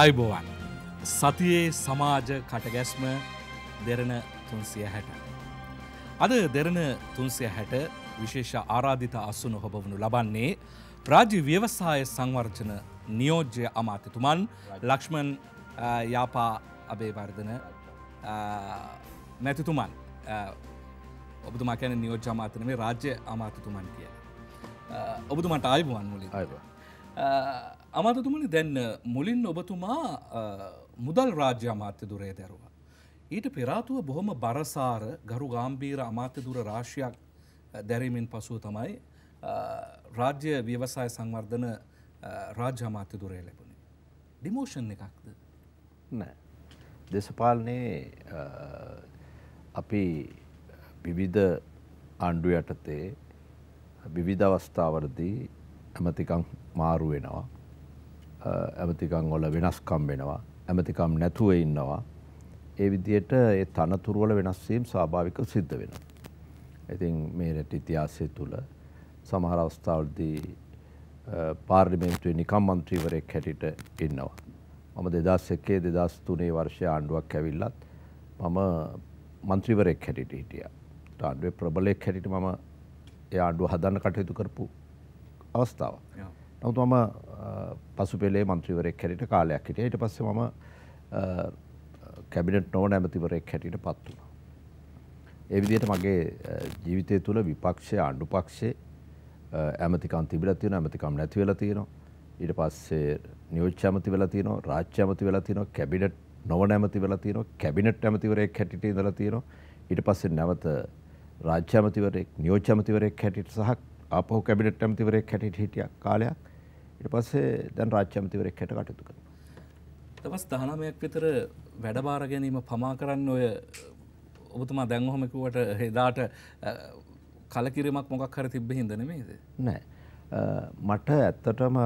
ආයුබෝවන් සතියේ සමාජ කටගැස්ම දෙරණ 360 අද දෙරණ 360 විශේෂ ආරාධිත අසුන ඔබවනු ලබන්නේ රාජ්‍ය ව්‍යවසාය සංවර්ධන නියෝජ්‍ය අමාත්‍යතුමන් ලක්ෂ්මන් යාපා අබේවර්ධන මැතිතුමන් ඔබතුමා කියන්නේ නියෝජ්‍ය අමාත්‍ය නෙමෙයි රාජ්‍ය අමාත්‍යතුමන් කියලා ඔබතුමාට ආයුබෝවන් මුලින් ආයුබෝවන් අමාත්‍යතුමනි දැන් මුලින් ඔබතුමා මුදල් රාජ්‍ය අමාත්‍ය දුරේ දරුවා ඊට පෙර ආතුව බොහොම බරසාර ගරු ගාම්භීර අමාත්‍ය දුර රාශියක් දැරීමෙන් පසුව තමයි රාජ්‍ය ව්‍යවසාය සංවර්ධන රාජ්‍ය අමාත්‍ය දුරේ ලැබුණේ ඩිමෝෂන් එකක්ද නෑ දේශපාලනයේ අපි විවිධ ආණ්ඩු යටතේ විවිධ අවස්ථාවලදී ඇමතිකම් මාරු වෙනවා ඇමතිකම් වල වෙනස්කම් වෙනවා ඇමතිකම් නැතුව ඉන්නවා ඒ විදිහට ඒ තනතුරු වල වෙනස් වීම ස්වාභාවිකව සිද්ධ වෙනවා. ඉතින් මේ රට ඉතිහාසය තුල සමහර අවස්ථාවලදී පාර්ලිමේන්තුවේ නිකම් മന്ത്രിවරයෙක් හැටියට ඉන්නවා. මම 2001 2003 වර්ෂයේ ආණ්ඩුවක් ඇවිල්ලත් මම മന്ത്രിවරයෙක් හැටියට හිටියා. ආණ්ඩුවේ ප්‍රබලයෙක් හැටියට මම ඒ ආණ්ඩුව හදන්න කටයුතු කරපු අවස්ථාවක්. නමුත් මම පසුපෙළේ മന്ത്രിවරයෙක් හැටියට කාලයක් හිටියා. ඊට පස්සේ මම කැබිනට් නොවන ඇමතිවරයෙක් හැටියට පත් වුණා. ඒ විදිහට මගේ ජීවිතය තුළ විපක්ෂයේ ආණ්ඩු පක්ෂයේ ඇමතිකම් තිබිලා තියෙනවා ඇමතිකම් නැති වෙලා තියෙනවා. ඊට පස්සේ නියෝජ්‍ය ඇමති වෙලා තියෙනවා රාජ්‍ය ඇමති වෙලා තියෙනවා කැබිනට් නොවන ඇමති වෙලා තියෙනවා කැබිනට් ඇමතිවරයෙක් හැටියට ඉඳලා තියෙනවා. ඊට පස්සේ නැවත රාජ්‍ය ඇමතිවරයෙක් නියෝජ්‍ය ඇමතිවරයෙක් හැටියට සහ ආපහු කැබිනට් ඇමතිවරයෙක් හැටියට හිටියා කාලයක්. ඊට පස්සේ දැන් රාජ්‍ය ඇමතිවරයෙක් හැටියට කටයුතු කරනවා. දවස් 19ක් විතර වැඩබාර ගැනීම පමා කරන්න ඔය ඔබතුමා දැන් ඔහොම කිව්වට එදාට කලකිරීමක් මොකක් හරි තිබ්බ හින්දා නෙමෙයිද නෑ මට ඇත්තටම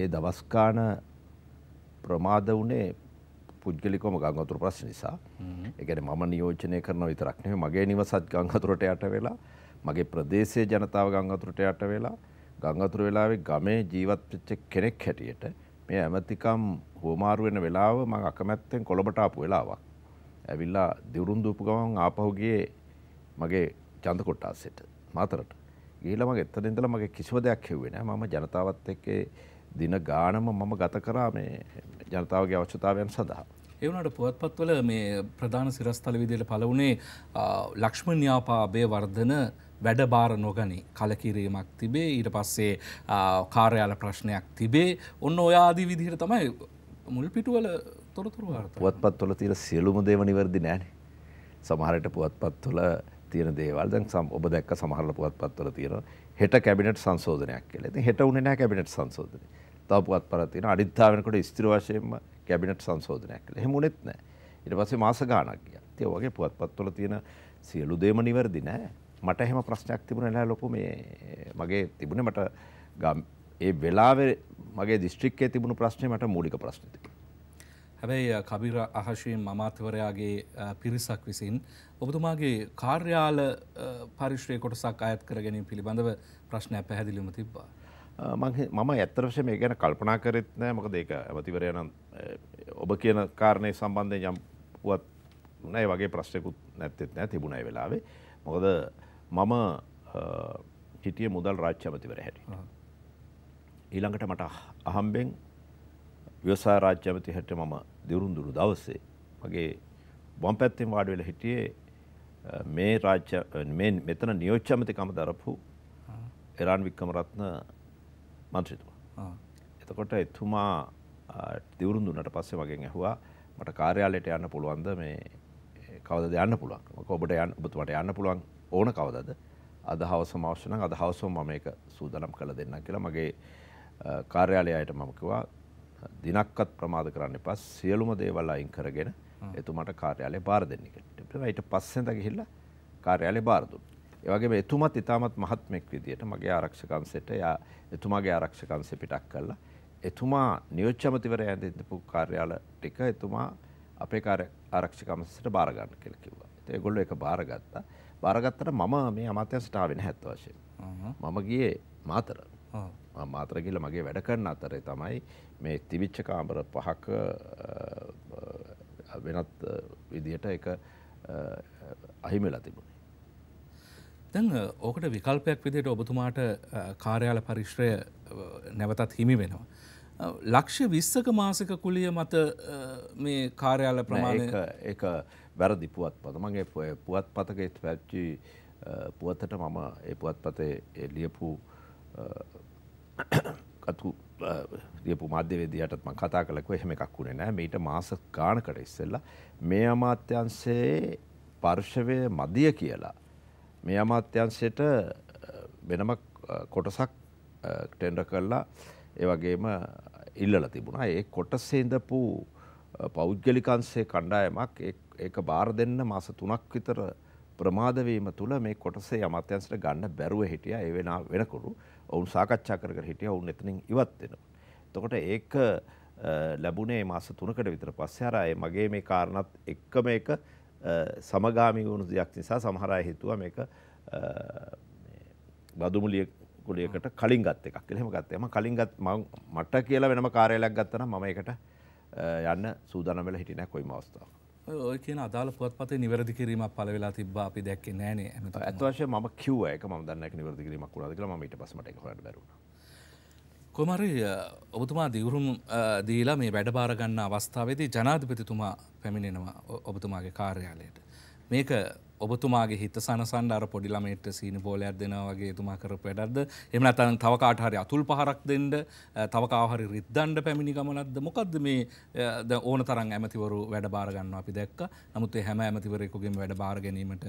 ඒ දවස් ගාන ප්‍රමාද වුණේ පුද්ගලිකවම ගංගා වතුර ප්‍රශ්න නිසා ඒ කියන්නේ මම නියෝජනය කරන විතරක් නෙමෙයි මගේ නිවසත් ගංගා වතුරට යට වෙලා මගේ ප්‍රදේශයේ ජනතාව ගංගා වතුරට යට වෙලා ගංගා වතුර වෙලාවේ ගමේ ජීවත් වෙච්ච කෙනෙක් හැටියට මේ ඇමතිකම් හුවමාරු වෙන වෙලාව මම අකමැත්තෙන් කොළඹට ආපු වෙලාවක්. ඇවිල්ලා දිවුරුන් දූපු ගමන් ආපහු ගියේ මගේ චන්ද කොට්ටාසෙට මාතරට. ගිහිල්ලා මම එතන ඉඳලා මගේ කිසිම දෙයක් හෙව්වේ නැහැ. මම ජනතාවත් එක්ක දින ගානම මම ගත කරා මේ ජනතාවගේ අවශ්‍යතාවයන් සඳහා. ඒ වුණාට පුවත්පත්වල මේ ප්‍රධාන සිරස්තල විදියට පළවුණේ ලක්ෂ්මන් යාපා අබේවර්ධන වැඩබාර නොගනී කලකිරීමක් තිබේ ඊට පස්සේ කාර්යාල ප්‍රශ්නයක් තිබේ ඔන්න ඔය ආදී විදිහට තමයි මුල් පිටුවල තොරතුරු වාර්තා පුවත්පත්වල තියෙන සියලුම දේම නිවැරදි නෑනේ සමහර විට පුවත්පත්වල තියෙන දේවල් දැන් ඔබ දැක්ක සමහර පුවත්පත්වල තියෙනවා හෙට කැබිනට් සංශෝධනයක් කියලා. ඉතින් හෙට උනේ නෑ කැබිනට් සංශෝධනය. තව පුවත්පතක් තියෙනවා අනිද්දා වෙනකොට ස්ථිර වශයෙන්ම කැබිනට් සංශෝධනයක් කියලා. එහෙම උනේත් නෑ. ඊට පස්සේ මාස ගාණක් ගියා. ඉතින් ඔය වගේ පුවත්පත්වල තියෙන සියලු දේම නිවැරදි නෑ. මට එහෙම ප්‍රශ්නයක් තිබුණේ නැහැ ලොකු මේ මගේ තිබුණේ මට ඒ වෙලාවේ මගේ දිස්ත්‍රික්කයේ තිබුණු ප්‍රශ්නේ මට මූලික ප්‍රශ්න තිබුණා. හැබැයි කබීර අහෂීම් අමාත්‍යවරයාගේ පිරිසක් විසින් ඔබතුමාගේ කාර්යාල පරිශ්‍රයේ කොටසක් අයත් කර ගැනීම පිළිබඳව ප්‍රශ්නයක් පැහැදිලිවම තිබ්බා. මම ඇත්තට වශයෙන්ම ඒ ගැන කල්පනා කරෙත් නැහැ මොකද ඒක ඇමතිවරයා නම් ඔබ කියන කාරණේ සම්බන්ධයෙන් යම් වුවත් නැහැ වගේ ප්‍රශ්නකුත් නැත්තේත් නැහැ තිබුණා ඒ වෙලාවේ. මොකද මම හිටියේ මුදල් රාජ්‍ය ඇමතිවරයා හැටියට. ඊළඟට මට අහම්බෙන් ව්‍යවසාය රාජ්‍ය ඇමති හැටියට මම දිරුඳුරු දවසේ මගේ වම් පැත්තෙන් වාඩි වෙලා හිටියේ මේ රාජ්‍ය මෙතන නියෝජ්‍ය ඇමතිකම දරපු රනිල් වික්‍රමරත්න මන්ත්‍රීතුමා. එතකොට එතුමා දිරුඳුනට පස්සේ මගෙන් ඇහුවා මට කාර්යාලයට යන්න පුළුවන්ද මේ කවදද යන්න පුළුවන්. ඔබට යන්න ඔබතුමාට යන්න පුළුවන් ඕන කවදද අද හවසම අවශ්‍ය නම් අද හවසම මම ඒක සූදානම් කරලා දෙන්නම් කියලා මගේ කාර්යාලයට මම කිව්වා දිනක්වත් ප්‍රමාද කරන්න එපා සියලුම දේවල් අයින් කරගෙන එතුමාට කාර්යාලය බාර දෙන්න කියලා. ඊට පස්සේ නැග ගිහිල්ලා කාර්යාලය බාර දුන්නා. ඒ වගේම එතුමත් ඉතාමත් මහත්මෙක් විදියට මගේ ආරක්ෂක අංශයට එතුමාගේ ආරක්ෂක අංශය පිටක් කළා. එතුමා නියෝජ්‍ය ඇමතිවරයා ඇඳිපු කාර්යාල ටික එතුමා අපේ ආරක්ෂක අංශයට බාර ගන්න කියලා කිව්වා. ඒත් ඒගොල්ලෝ ඒක බාරගත්තා. බාරගත්තට මම මේ අමාත්‍යංශයට ආවේ නැහැ අත්වශයෙන්. මම ගියේ මාතර. මාතර ගිහිල්ලා මගේ වැඩ කරන අතරේ තමයි මේ තිබිච්ච කාමර පහක වෙනත් විදියට ඒක අහිමි වෙලා තිබුණේ. දැන් ඕකට විකල්පයක් විදියට ඔබතුමාට කාර්යාල පරිශ්‍රය නැවතත් හිමි වෙනවා. ලක්ෂ 20ක මාසික කුලිය මත මේ කාර්යාල ප්‍රමාණය ඒක වැරදි පුවත්පත. මගේ පුවත්පතකේ පැවති පුවතට මම ඒ පුවත්පතේ ලියපු මාධ්‍යවේදියාටත් මම කතා කළා කිව්වා එහෙම එකක් උනේ නැහැ. මීට මාස ගානකට ඉස්සෙල්ලා මේ අමාත්‍යාංශයේ පර්ශවය මදිය කියලා මේ අමාත්‍යාංශයට වෙනම කොටසක් ටෙන්ඩර් කරලා ඒ වගේම ඉල්ලලා තිබුණා. ඒ කොටසේ ඉඳපු පෞද්ගලික අංශයේ කණ්ඩායමක් ඒක බාර දෙන්න මාස 3ක් විතර ප්‍රමාද වීම තුල මේ කොටසේ අමාත්‍යාංශයට ගන්න බැරුව හිටියා. ඒ වෙනකොරු ඔවුන් සාකච්ඡා කර කර හිටියා. ඔවුන් එතනින් ඉවත් වෙනවා. එතකොට ඒක ලැබුණේ මාස 3කට විතර පස්සේ. අර මගේ මේ කාරණාත් එක්කම ඒක සමගාමී වුණු දෙයක් නිසා සමහර අය හිතුවා මේක බදුමුලිය කුලියකට කලින් ගත් එකක් කියලා. එහෙම ගත්තා. මම කලින් ගත් මට කියලා වෙනම කාර්යාලයක් ගත්තා නම් මම ඒකට යන්න සූදානම් වෙලා හිටියේ නැහැ කොයිම අවස්ථාවක. ඔය කියන අදාළ පුවත්පතේ නිවැරදි කිරීමක් පළ වෙලා තිබ්බා අපි දැක්කේ නෑනේ. අත් වශයෙන් මම කිව්වා ඒක මම දන්නේ නැහැ නිවැරදි කිරීමක් වුණාද කියලා. මම ඊට පස්සේ මට ඒක හොයන්න බැරි වුණා. කොහොම හරි ඔබතුමා දිවුරුම් දීලා මේ වැඩ බාර ගන්න අවස්ථාවේදී ජනාධිපතිතුමා පැමිණෙනවා ඔබතුමාගේ කාර්යාලයට. මේක ඔබතුමාගේ හිත සනසන්න අර පොඩි ළමයට සීනි බෝලයක් දෙනවා වගේ එතුමා කරපු වැඩක්ද? එහෙම නැත්නම් තව කාට හරි අතුල් පහරක් දෙන්න, තව කාව හරි රිද්දන්න පැමිණි ගමනක්ද? මොකද්ද මේ දැන් ඕන තරම් ඇමතිවරු වැඩ බාර ගන්නවා අපි දැක්කා. නමුත් ඒ හැම ඇමතිවරයෙකුගේම වැඩ බාර ගැනීමට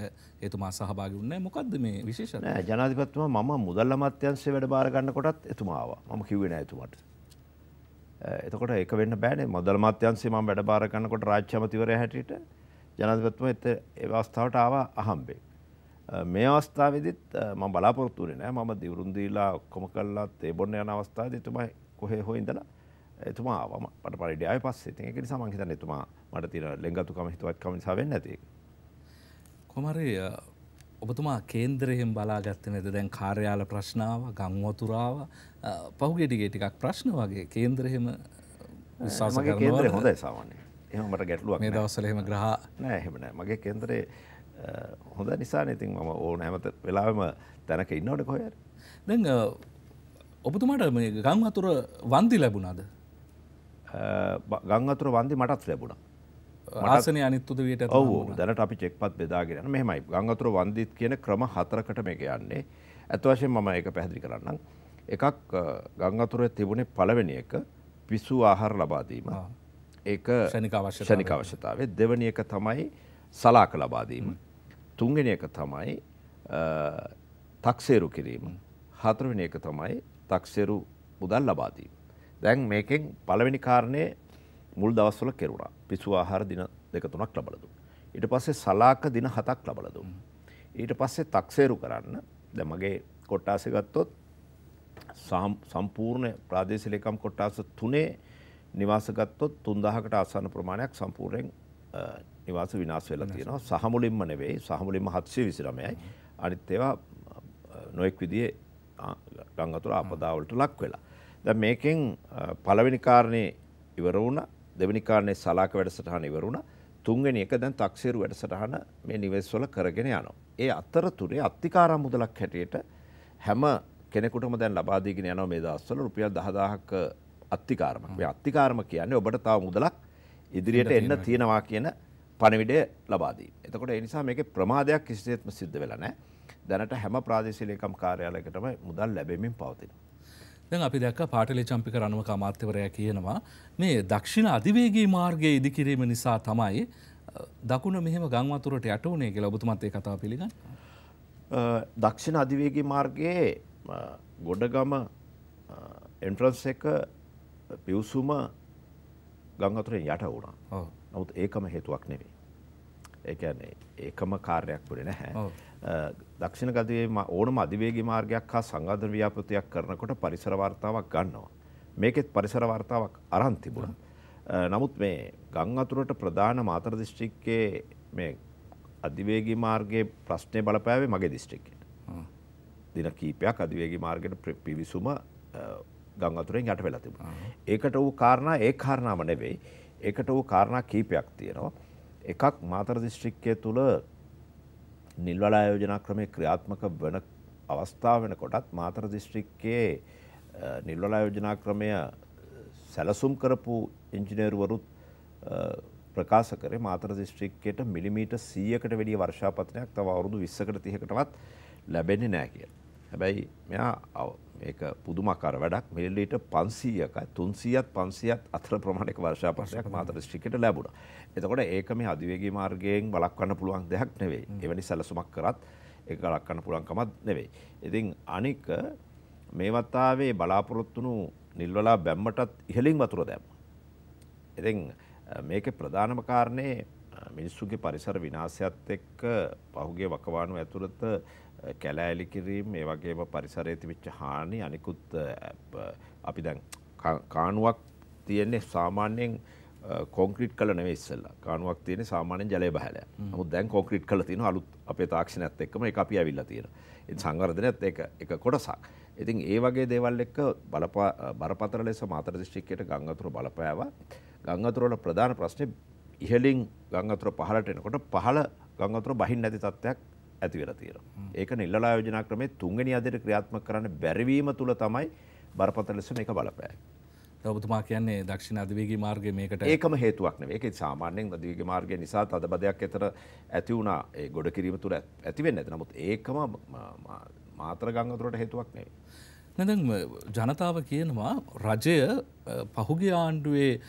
එතුමා සහභාගී වුණේ නැහැ. මොකද්ද මේ විශේෂය? නෑ ජනාධිපතිතුමා මම මුදල් අමාත්‍යාංශයේ වැඩ බාර ගන්න කොටත් එතුමා ආවා. මම කිව්වේ නෑ එතුමාට. එතකොට ඒක වෙන්න බෑනේ. මුදල් අමාත්‍යාංශයේ මම වැඩ බාර ගන්නකොට රාජ්‍ය ඇමතිවරයා හැටියට ජනාධිපතිතුමා ඒ අවස්ථාවට ආවා අහම්බෙන්. මේ අවස්ථාවේදීත් මම බලාපොරොත්තු වෙන්නේ නැහැ. මම දිවුරුන් දීලා ඔක්කොම කළා. ඒ බොන්න යන අවස්ථාවේදී එතුමා කොහේ හෝ ඉඳලා එතුමා ආවා. මට පරිඩි ආවේ පස්සේ. ඉතින් ඒක නිසා මම හිතන්නේ එතුමා මට තියෙන ලෙන්ගතුකම හිතවත්කම නිසා වෙන්නේ නැති එක. කොමාරි ඔබතුමා කේන්දරයෙන් බලාගත්තේ නැද්ද? දැන් කාර්යාල ප්‍රශ්න ආවා, ගම් වතුර ආවා, පහුගිය ටිකේ ටිකක් ප්‍රශ්න වගේ කේන්දරයෙම විශ්වාස කරනවා. මගේ කේන්දරේ හොඳයි සාමාන්‍යයෙන්. එහෙම මට ගැටලුවක් නෑ. මේ දවස්වල එහෙම ග්‍රහ නෑ. එහෙම නෑ. මගේ කේන්දරේ හොඳ නිසානේ. ඉතින් මම ඕන හැම වෙලාවෙම තැනක ඉන්නවනේ කොහේ හරි. දැන් ඔබතුමාට මේ ගම් වතුර වන්දි ලැබුණාද? ගම් වතුර වන්දි මටත් ලැබුණා. ආසනේ අනිත් උදවියට තමයි. ඔව්. දැනට අපි චෙක්පත් බෙදාගෙන යනවා. මෙහෙමයි. ගම් වතුර වන්දිත් කියන ක්‍රම 4කට මේක යන්නේ. අත වශයෙන් මම ඒක පැහැදිලි කරන්නම්. එකක් ගම් වතුරේ තිබුණේ පළවෙනි එක පිසු ආහාර ලබා දීම. ඒක ශනික අවශ්‍යතාවය. දෙවැනි එක තමයි සලාක ලබා දීම. තුන්වෙනි එක තමයි තක්සේරු කිරීම. හතරවෙනි එක තමයි තක්සේරු මුදල් ලබා දීම. දැන් මේකෙන් පළවෙනි කාරණේ මුල් දවස්වල කෙරුණා. පිසු ආහාර දින 2-3ක් ලබා දුන්නා. ඊට පස්සේ සලාක දින 7ක් ලබා දුන්නා. ඊට පස්සේ තක්සේරු කරන්න දැන් මගේ කොට්ටාසෙ ගත්තොත් සම්පූර්ණ ප්‍රාදේශීය ලේකම් කොට්ටාස 3 නිවාස ගත්තොත් 3000කට ආසන්න ප්‍රමාණයක් සම්පූර්ණයෙන් නිවාස විනාශ වෙලා තියෙනවා. සහ මුලින්ම නෙවෙයි. සහ මුලින්ම 729යි. අනිත් ඒවා නොඑක් විදිහේ ගංගතුර ආපදාවලට ලක් වෙලා. දැන් මේකෙන් පළවෙනි කාරණේ ඉවර වුණා. දෙවෙනි කාරණේ සලාක වැඩසටහන ඉවර වුණා. තුන්වෙනි එක දැන් තක්සේරු වැඩසටහන මේ නිවෙස්වල කරගෙන යනවා. ඒ අතරතුරේ අත්තිකාරම් මුදලක් හැටියට හැම කෙනෙකුටම දැන් ලබා දීගෙන යනවා මේ දවස්වල රුපියල් 10000ක අත්තිකාරමක්. මේ අත්තිකාරම කියන්නේ ඔබට තව මුදලක් ඉදිරියට එන්න තියෙනවා කියන පණිවිඩය ලබා දීම. එතකොට ඒ නිසා මේකේ ප්‍රමාදයක් කිසිසේත්ම සිද්ධ වෙලා නැහැ. දැනට හැම ප්‍රාදේශීය ලේකම් කාර්යාලයකටම මුදල් ලැබෙමින් පවතිනවා. දැන් අපි දැක්කා පාටලේ චම්පික රණවක අමාත්‍යවරයා කියනවා මේ දක්ෂිණ අධිවේගී මාර්ගයේ ඉදිකිරීම නිසා තමයි දකුණ මෙහෙම ගම් වතුරට යට වුණේ කියලා. ඔබතුමත් ඒ කතාව පිළිගන්නේ? දක්ෂිණ අධිවේගී මාර්ගයේ ගොඩගම එන්ට්‍රන්ස් එක පිවුසුම ගම් වතුරෙන් යට වුණා. නමුත් ඒකම හේතුවක් නෙවෙයි. ඒ කියන්නේ ඒකම කාර්යයක් වුණේ නැහැ. දක්ෂිණ ගතියේ ඕනම අධිවේගී මාර්ගයක් හා සංවර්ධන ව්‍යාපෘතියක් කරනකොට පරිසර වර්තාවක් ගන්නවා. මේකෙත් පරිසර වර්තාවක් අරන් තිබුණා. නමුත් මේ ගම් වතුරට ප්‍රධාන මාතර දිස්ත්‍රික්කයේ මේ අධිවේගී මාර්ගයේ ප්‍රශ්නේ බලපෑවේ මගේ දිස්ත්‍රික්කයට. දින කීපයක් අධිවේගී මාර්ගයට පිවිසුම ගංගාතුරෙන් යට වෙලා තිබුණා. ඒකට වූ කාරණා ඒ කාරණාම නෙවෙයි. ඒකට වූ කාරණා කීපයක් තියෙනවා. එකක් මාතර දිස්ත්‍රික්කයේ තුල නිල්වලා ආයෝජනා ක්‍රමයේ ක්‍රියාත්මක වන අවස්ථාව වෙනකොටත් මාතර දිස්ත්‍රික්කයේ නිල්වලා ආයෝජනා ක්‍රමය සැලසුම් කරපු ඉංජිනේරුවරුත් ප්‍රකාශ කරේ මාතර දිස්ත්‍රික්කයට මිලිමීටර් 100කට වැඩි වර්ෂාපතනයක් තව අවුරුදු 20කට 30කටවත් ලැබෙන්නේ නැහැ කියලා. හැබැයි මෙයා ඒක පුදුමාකාර වැඩක් මිලිමීටර් 500ක 300ත් 500ත් අතර ප්‍රමාණයක වර්ෂාපතනයක් මාතර දිස්ත්‍රික්කයට ලැබුණා. එතකොට ඒක මේ අධිවේගී මාර්ගයෙන් වළක්වන්න පුළුවන් දෙයක් නෙවෙයි. එවැනි සැලසුමක් කරත් ඒක වළක්වන්න පුළුවන් කමක් නෙවෙයි. ඉතින් අනික මේ වතාවේ බලාපොරොත්තුණු නිල්වලා බැම්මටත් ඉහළින් වතුර දැම්මා. ඉතින් මේකේ ප්‍රධානම කාරණේ මිනිස්සුගේ පරිසර විනාශයත් එක්ක පහුගිය වකවානුව ඇතුළත කැලෑලි කිරීම, ඒ වගේම පරිසරයේ තිබිච්ච හානි, අනිකුත් අපි දැන් කාණුවක් තියෙන්නේ සාමාන්‍යයෙන් කොන්ක්‍රීට් කළා නෙවෙයි ඉස්සෙල්ලා. කාණුවක් තියෙන්නේ සාමාන්‍යයෙන් ජලය බහලා. නමුත් දැන් කොන්ක්‍රීට් කළා තියෙනවා අලුත් අපේ තාක්ෂණයත් එක්කම ඒක අපි ඇවිල්ලා තියෙනවා. ඒ සංවර්ධනයත් එක කොටසක්. ඉතින් ඒ වගේ දේවල් එක්ක බරපතල ලෙස මාතර දිස්ත්‍රික්කයට ගංගා වතුර බලපෑවා. ගංගාතුර වල ප්‍රධාන ප්‍රශ්නේ ඉහළින් ගංගාතුර පහළට එනකොට පහළ ගංගාතුර බහින්නේ නැති තත්ත්වයක් ඇති වෙලා තියෙනවා. ඒක නිල්වලා ආයෝජනා ක්‍රමයේ තුන්වෙනි අදියර ක්‍රියාත්මක කරන්න බැරි වීම තුල තමයි බරපතල ලෙස මේක බලපෑවේ. ඔබතුමා කියන්නේ දක්ෂිණ අධිවේගී මාර්ගයේ මේකට ඒකම හේතුවක් නෙවෙයි. ඒක සාමාන්‍යයෙන් අධිවේගී මාර්ගය නිසා තදබදයක් අතර ඇති වුණා. ඒ ගොඩ කිරීම තුල ඇති වෙන්නේ නැත. නමුත් ඒකම මාතර ගංගාතුරට හේතුවක් නෙවෙයි. නැදන් ජනතාව කියනවා රජය පහුගිය ආණ්ඩුවේ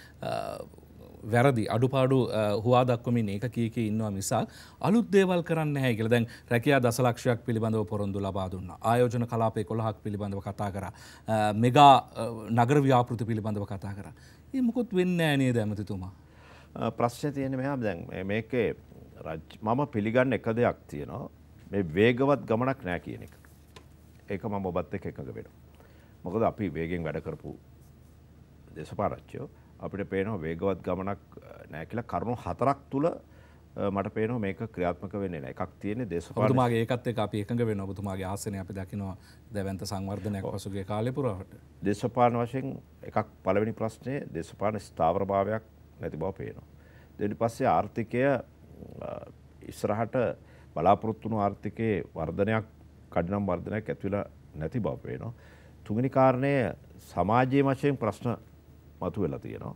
වැරදි අඩුපාඩු හුවා දක්වමින් ඒක කී කී ඉන්නවා මිසක් අලුත් දේවල් කරන්නේ නැහැ කියලා. දැන් රැකියා දසලක්ෂයක් පිළිබඳව පොරොන්දු ලබා දුන්නා. ආයෝජන කලාප 11ක් පිළිබඳව කතා කරා. මෙගා නගර ව්‍යාපෘති පිළිබඳව කතා කරා. මේ මොකොත් වෙන්නේ නැහැ නේද ඇමතිතුමා? ප්‍රශ්නේ තියෙන්නේ මෙහා දැන් මේකේ මම පිළිගන්න එක දෙයක් තියෙනවා. මේ වේගවත් ගමනක් නැහැ කියන එක. ඒක මම ඔබත් එක්ක එකඟ වෙනවා. මොකද අපි වේගෙන් වැඩ කරපු දේශපාලකයෝ අපිට පේනවා වේගවත් ගමනක් නැහැ කියලා. කරුණු හතරක් තුල මට පේනවා මේක ක්‍රියාත්මක වෙන්නේ නැහැ. එකක් තියෙන්නේ දේශපාලන ඔබතුමාගේ ඒකත් එක්ක අපි එකඟ වෙනවා. ඔබතුමාගේ ආසනය අපි දකිනවා දැවැන්ත සංවර්ධනයක් පසුගිය කාලේ පුරාට. දේශපාලන වශයෙන් එකක් පළවෙනි ප්‍රශ්නේ දේශපාලන ස්ථාවරභාවයක් නැති බව පේනවා. දෙවෙනි පස්සේ ආර්ථිකය ඉස්සරහට බලාපොරොත්තු වුණු ආර්ථිකයේ වර්ධනයක් කඩිනම් වර්ධනයක් ඇතිවලා නැති බව පේනවා. තුන්වෙනි කාරණය සමාජයේ වශයෙන් ප්‍රශ්න මතුවලා තියෙනවා.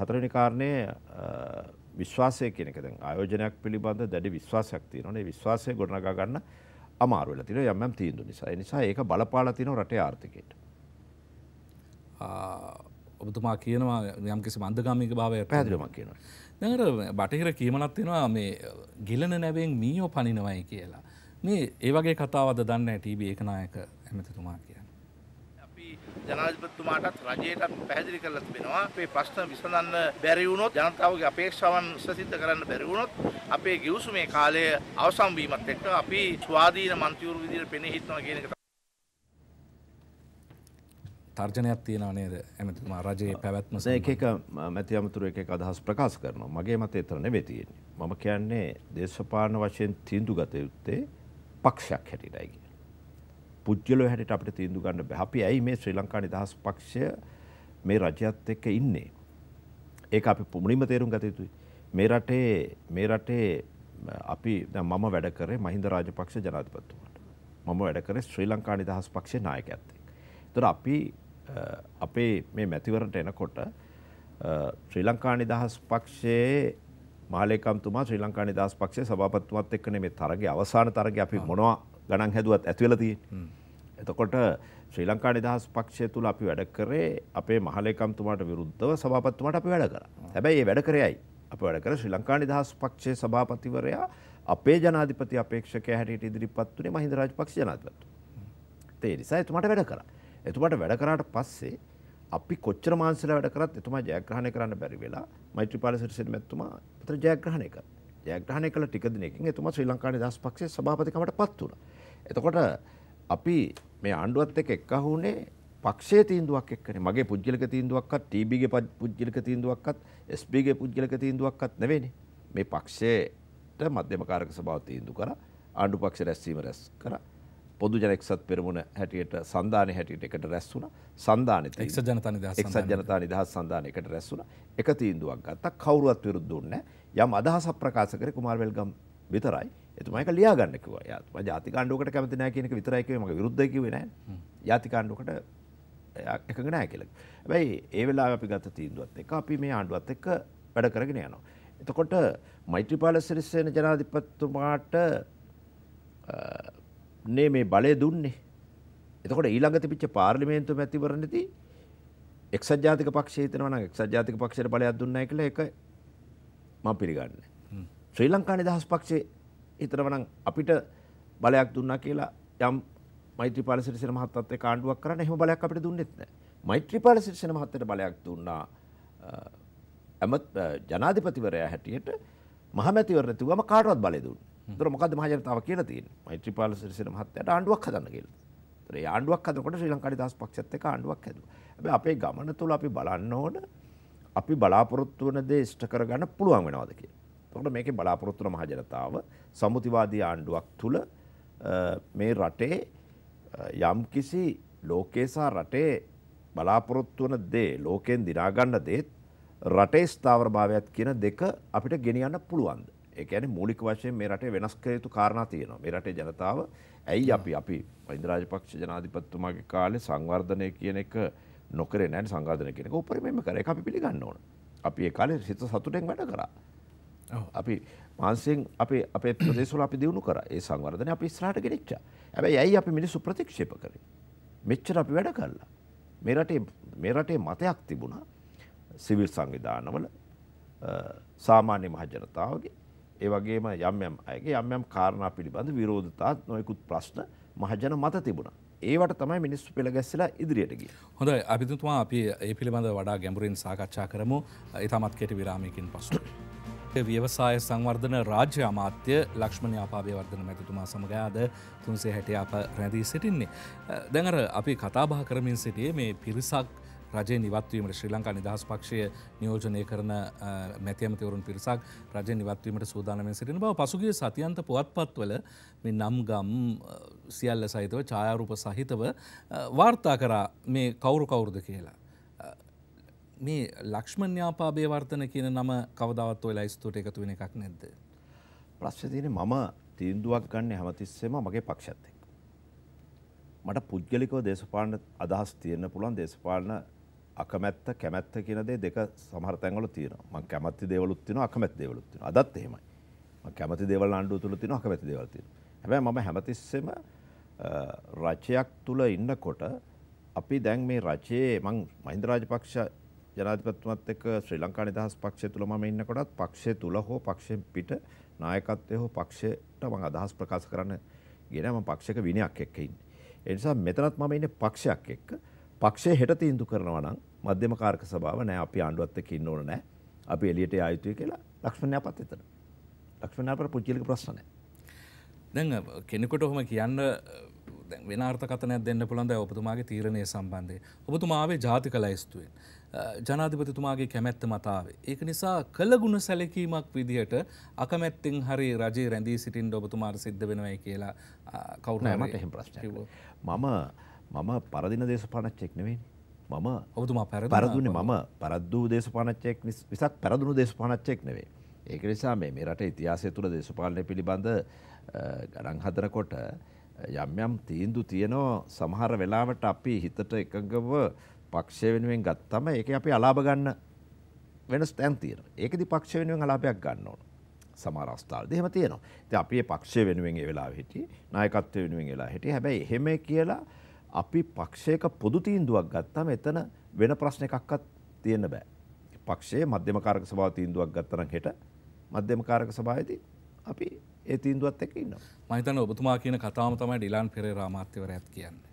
හතරවෙනි කාරණය විශ්වාසය කියන එක. දැන් ආයෝජනයක් පිළිබඳ දැඩි විශ්වාසයක් තියෙනවානේ. විශ්වාසය ගොඩනගා ගන්න අමාරු වෙලා තියෙනවා යම් යම් තීන්දුව නිසා. ඒ නිසා ඒක බලපාලා තියෙනවා රටේ ආර්ථිකයට. ඔබතුමා කියනවා යම් කිසි මන්දගාමීක භාවයක් පැහැදිලිවම කියනවා. දැන් අර බටහිර කීමනක් තියෙනවා මේ ගිලන නැවෙන් මීයෝ පනිනවයි කියලා. මේ ඒ වගේ කතාවද දන්නේ ටීබී ඒකනායක ඇමතිතුමා කියන්නේ. අපි ජනාධිපතිතුමාටත් රජයටත් පැහැදිලි කරලා තිබෙනවා මේ ප්‍රශ්න විසඳන්න බැරි වුණොත් ජනතාවගේ අපේක්ෂාවන් ඉෂ්ටසිද්ධ කරන්න බැරි වුණොත් අපේ ගිවිසුමේ කාලය අවසන් වීමත් එක්ක අපි ස්වාධීන මන්ත්‍රීවරු විදිහට පෙනී හිටනවා කියන එක තර්ජනයක් තියෙනවා නේද ඇමතිතුමා රජයේ පැවැත්ම සහ එක එක මැති අමතුරු එක එක අදහස් ප්‍රකාශ කරනවා. මගේ මතය ඒතර නෙවෙයි තියෙන්නේ. මම කියන්නේ දේශපාලන වශයෙන් තීන්දුව ගත යුත්තේ පක්ෂයක් හැටියටයි කියන්නේ. පුජ්‍යලෝ හැටියට අපිට තීන්දුව ගන්න බෑ. අපි ඇයි මේ ශ්‍රී ලංකා නිදහස් පක්ෂය මේ රජයත් එක්ක ඉන්නේ? ඒක අපි මුලින්ම තේරුම් ගත යුතුයි. මේ රටේ අපි දැන් මම වැඩ කරේ මහින්ද රාජපක්ෂ ජනාධිපතිතුමාට. මම වැඩ කරේ ශ්‍රී ලංකා නිදහස් පක්ෂයේ නායකයෙක් එක්ක. ඒතර අපි අපේ මේ මැතිවරණයට එනකොට ශ්‍රී ලංකා නිදහස් පක්ෂයේ මාලේකම්තුමා ශ්‍රී ලංකා නිදහස් පක්ෂයේ සභාපතිතුමත් එක්ක මේ තරගයේ අවසාන තරගයේ අපි මොනවා ගණන් හැදුවත් ඇති වෙලා තියෙන්නේ. එතකොට ශ්‍රී ලංකා නිදහස් පක්ෂය තුල අපි වැඩ කරේ අපේ මහලේකම්තුමාට විරුද්ධව සභාපතිතුමාට අපි වැඩ කරා. හැබැයි මේ වැඩ කරේ අයයි. අපි වැඩ කරේ ශ්‍රී ලංකා නිදහස් පක්ෂයේ සභාපතිවරයා අපේ ජනාධිපති අපේක්ෂකයා හැටියට ඉදිරිපත් වුණේ මහින්ද රාජපක්ෂ ජනාධිපතිතුමා. ඒ නිසා එතුමාට වැඩ කරා. එතුමාට වැඩ කරාට පස්සේ අපි කොච්චර මාංශලා වැඩ කරත් එතුමා ජයග්‍රහණය කරන්න බැරි වෙලා මෛත්‍රීපාල සිරිසේන මැතිතුමා අතර ජයග්‍රහණය කරා. ජයග්‍රහණය කළ ටික දිනකින් එතුමා ශ්‍රී ලංකා නිදහස් පක්ෂයේ සභාපතිකමටපත් වුණා. එතකොට අපි මේ ආණ්ඩුවත් එක්ක එක්කහු වුණේ පක්ෂයේ තීන්දුවක් එක්කනේ. මගේ පුජ්‍යලක තීන්දුවක්වත් ටීබීගේ පුජ්‍යලක තීන්දුවක්වත් එස්බීගේ පුජ්‍යලක තීන්දුවක්වත් නෙවෙයිනේ. මේ පක්ෂයට මධ්‍යමකාරක සභාව තීන්දුව කරා. ආණ්ඩු පක්ෂ රැස්වීම රැස් කරා. පොදු ජන එක්සත් පෙරමුණ හැටියට සන්දානයේ හැටියට එකට රැස් වුණා. සන්දානෙත් එක්සත් ජනතා නිදහස් සන්දානයේ එකට රැස් වුණා. එක තීන්දුවක් ගත්තා. කවුරුවත් විරුද්ධ වුණේ නැහැ. යම් අදහසක් ප්‍රකාශ කරේ කුමාරවැල්ගම් විතරයි. එතුමා ඒක ලියා ගන්න කිව්වා. එයා ජාතික ආණ්ඩුවකට කැමති නැහැ කියන එක විතරයි කිව්වේ. මගේ විරුද්ධයි කිව්වේ නැහැ. ජාතික ආණ්ඩුවකට එකඟ නැහැ කියලා. හැබැයි ඒ වෙලාවේ අපි ගත්ත තීන්දුවත් එක්ක අපි මේ ආණ්ඩුවත් එක්ක වැඩ කරගෙන යනවා. එතකොට මෛත්‍රීපාල සිරිසේන ජනාධිපතිතුමාට මේ බලය දුන්නේ. එතකොට ඊළඟ තිබිච්ච පාර්ලිමේන්තුව මැතිවරණදී එක්සත් ජාතික පක්ෂය හිතනවා නම් එක්සත් ජාතික පක්ෂයට බලයක් දුන්නේ නැහැ කියලා ඒක මම පිළිගන්නේ. ශ්‍රී ලංකා නිදහස් පක්ෂය හිතනවා නම් අපිට බලයක් දුන්නා කියලා යම් මෛත්‍රීපාල සිරිසේන මහත්තයාත් එක්ක ආණ්ඩුවක් කරන්න එහෙම බලයක් අපිට දුන්නෙත් නැහැ. මෛත්‍රීපාල සිරිසේන මහත්තයාට බලයක් දුන්නා ජනාධිපතිවරයා හැටියට මහමැතිවරණ තුමම කාටවත් බලය දුන්නේ. ඒතර මොකද්ද මහජනතාව කියලා තියෙන්නේ? මෛත්‍රීපාල සිරිසේන මහත්තයාට ආණ්ඩුවක් හදන්න කියලා. ඒතර ඒ ආණ්ඩුවක් හදනකොට ශ්‍රී ලංකාවේ 10 පක්ෂයත් එක්ක ආණ්ඩුවක් හැදුවා. හැබැයි අපේ ගමන තුල අපි බලන්න ඕන අපි බලාපොරොත්තු වෙන දේ ඉෂ්ට කරගන්න පුළුවන් වෙනවද කියලා. ඒතකොට මේකේ බලාපොරොත්තු වන මහජනතාව සම්මුතිවාදී ආණ්ඩුවක් තුල මේ රටේ යම් කිසි ලෝකේ සහ රටේ බලාපොරොත්තු වන දේ ලෝකෙන් දිනා ගන්න දේත් රටේ ස්ථාවරභාවයත් කියන දෙක අපිට ගෙනියන්න පුළුවන්ද? ඒ කියන්නේ මූලික වශයෙන් මේ රටේ වෙනස් කළ යුතු කාරණා තියෙනවා. මේ රටේ ජනතාව ඇයි අපි මහින්ද රාජපක්ෂ ජනාධිපතිතුමාගේ කාලේ සංවර්ධනය කියන එක නොකරේ නැහැ. සංවර්ධනය කියන එක උපරිමයෙන්ම කරේ. ඒක අපි පිළිගන්න ඕන. අපි ඒ කාලේ සිත සතුටෙන් වැඩ කරා. අපි මානසිකව අපේ ප්‍රදේශවල අපි දිනු කරා. ඒ සංවර්ධනය අපි ඉස්සරහට ගෙනිච්චා. හැබැයි ඇයි අපි මිනිස්සු ප්‍රතික්ෂේප කරේ? මෙච්චර අපි වැඩ කළා. මේ රටේ මතයක් තිබුණා සිවිල් සංවිධානවල සාමාන්‍ය මහ ජනතාවගේ ඒ වගේම යම් අයගේ යම් කාරණා පිළිබඳ විරෝධතා නොයෙකුත් ප්‍රශ්න මහජන මත තිබුණා. ඒවට තමයි මිනිස්සු පෙළ ගැස්සලා ඉදිරියට ගියේ. හොඳයි අබිතුමා අපි මේ පිළිබඳව වඩා ගැඹුරින් සාකච්ඡා කරමු. ඊටමත් කෙටි විරාමයකින් පසු. व्यवसाय संवर्धन राज्य अमात्य लक्ष्मण यापा अबेवर्धन मैतुमा समगाद तुमसे हटे आप रैदी सिटिन्ने दंगर अपि कथाबह करमिन सिटिये में पिरिसाक රජය නිවත්වීමට ශ්‍රී ලංකා නිදහස් පක්ෂය නියෝජනය කරන මැතිඇමතිවරුන් පිරිසක් රජය නිවත්වීමට සූදානමින් සිටින බව පසුගිය සතියන්ත පුවත්පත්වල මේ නම්ගම් සියල්ල සහිතව ඡායාරූප සහිතව වාර්තා කරා මේ කවුරු කවුරුද කියලා. මේ ලක්ෂ්මන් යාපා අබේවර්ධන කියන නම කවදාවත් ඔය ලයිස්තුවට එකතු වෙන එකක් නැද්ද? ප්‍රශ්නේ තියෙන්නේ මම තීන්දුවක් ගන්න හැමතිස්සෙම මගේ පක්ෂයත් එක්ක. මට පුද්ගලිකව දේශපාලන අදහස් තියෙන්න පුළුවන්. දේශපාලන අකමැත්ත කැමැත්ත කියන දේ දෙක සමහර තැන්වල තියෙනවා. මම කැමැති දේවලුත් තියෙනවා අකමැති දේවලුත් තියෙනවා. අදත් එහෙමයි. මම කැමැති දේවල් ආණ්ඩුව තුල තියෙනවා අකමැති දේවල් තියෙනවා. හැබැයි මම හැමතිස්සෙම රජයක් තුල ඉන්නකොට අපි දැන් මේ රජයේ මම මහින්ද රාජපක්ෂ ජනාධිපතිතුමත් එක්ක ශ්‍රී ලංකා නිදහස් පක්ෂය තුල මම ඉන්නකොටත් පක්ෂය තුල හෝ පක්ෂයෙන් පිට නායකත්වයේ හෝ පක්ෂයට මම අදහස් ප්‍රකාශ කරන්න ගියේ නැහැ. මම පක්ෂයක විනයක් එක්ක ඉන්නේ. ඒ නිසා මෙතනත් මම ඉන්නේ පක්ෂයක් එක්ක. පක්ෂය හෙට තීන්දුව කරනවා නම් මධ්‍යම කාර්ක සභාව නෑ අපි ආණ්ඩුවත් එක්ක ඉන්න ඕන නෑ. අපි එළියට ආ යුතුයි කියලා ලක්ෂ්මන් යාපත් එතන. ලක්ෂ්මන් යාපට පුජ්‍යලික ප්‍රශ්න නෑ. දැන් කෙනෙකුට ඔහොම කියන්න වෙන අර්ථකථනයක් දෙන්න පුළුවන්. දැන් ඔබතුමාගේ තීරණය සම්බන්ධයෙන් ඔබතුමා ආවේ ජාතික ලයිස්තුවෙන්. ජනාධිපතිතුමාගේ කැමැත්ත මතාවේ. ඒක නිසා කළගුණ සැලකීමක් විදිහට අකමැත්තෙන් හරි රජේ රැඳී සිටින්න ඔබතුමාට සිද්ධ වෙනවයි කියලා කවුරු නෑ මට එහෙම ප්‍රශ්නයක්. මම පරදින දේශපාලනඥයෙක් නෙවෙයි. මම ඔබතුමා පරදුනේ මම පරද්දු දේශපාලනඥයෙක් විසක් පරදුණු දේශපාලනඥයෙක් නෙවෙයි. ඒක නිසා මේ රටේ ඉතිහාසය තුළ දේශපාලනය පිළිබඳ ගණන් හදනකොට යම් යම් තීන්දුව තියෙනවා. සමහර වෙලාවට අපි හිතට එකඟව පක්ෂය වෙනුවෙන් ගත්තම ඒක අපි අලාභ ගන්න වෙනස් තැන් තියෙනවා. ඒකෙදි පක්ෂය වෙනුවෙන් අලාභයක් ගන්න ඕන. සමහර අවස්ථාවලදී එහෙම තියෙනවා. ඉතින් අපි ඒ පක්ෂය වෙනුවෙන් ඒ වෙලාවෙ හිටියේ නායකත්වය වෙනුවෙන් වෙලා හිටියේ. හැබැයි එහෙම කියලා අපි පක්ෂයක පොදු තීන්දුවක් ගත්තම එතන වෙන ප්‍රශ්න එකක්වත් තියෙන්න බෑ. පක්ෂයේ මධ්‍යම කාර්ක සභාව තීන්දුවක් ගත්ත නම් හෙට මධ්‍යම කාර්ක සභාවේදී අපි ඒ තීන්දුවත් එක්ක ඉන්නවා. මම හිතන්නේ ඔබතුමා කියන කතාවම තමයි ඩිලාන් පෙරේරා අමාත්‍යවරයාත් කියන්නේ.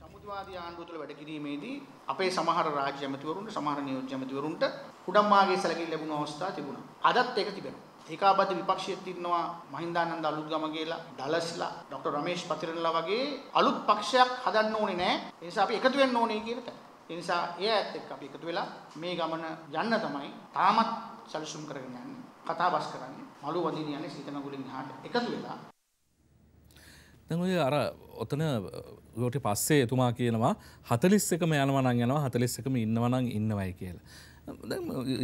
සම්මුතිවාදී ආණ්ඩුව තුළ වැඩ කිරීමේදී අපේ සමහර රාජ්‍ය ඇමතිවරුන්ට සමහර නියෝජ්‍ය ඇමතිවරුන්ට කුඩම්මාගේ සැලකිලි ලැබුණු අවස්ථා තිබුණා. අදත් ඒක තිබෙනවා. ඒකාබද්ධ විපක්ෂයේත් ඉන්නවා මහින්දානන්ද අලුත්ගම ගේලා ඩලස්ලා ડોક્ટર රමේෂ් පතිරණලා වගේ අලුත් පක්ෂයක් හදන්න ඕනේ නැහැ. ඒ නිසා අපි එකතු වෙන්න ඕනේ කියන එක. ඒ නිසා ඒ ඇත්ත එක්ක අපි එකතු වෙලා මේ ගමන යන්න තමයි තාමත් සැලසුම් කරගෙන යන්නේ. කතාබස් කරන්නේ මළුවදින යන්නේ සීතනගුලින් එහාට එකතු වෙලා. දැන් අර ඔතන ඊට පස්සේ එතුමා කියනවා 41කම යනවා නම් යනවා 41කම ඉන්නවා නම් ඉන්නවයි කියලා.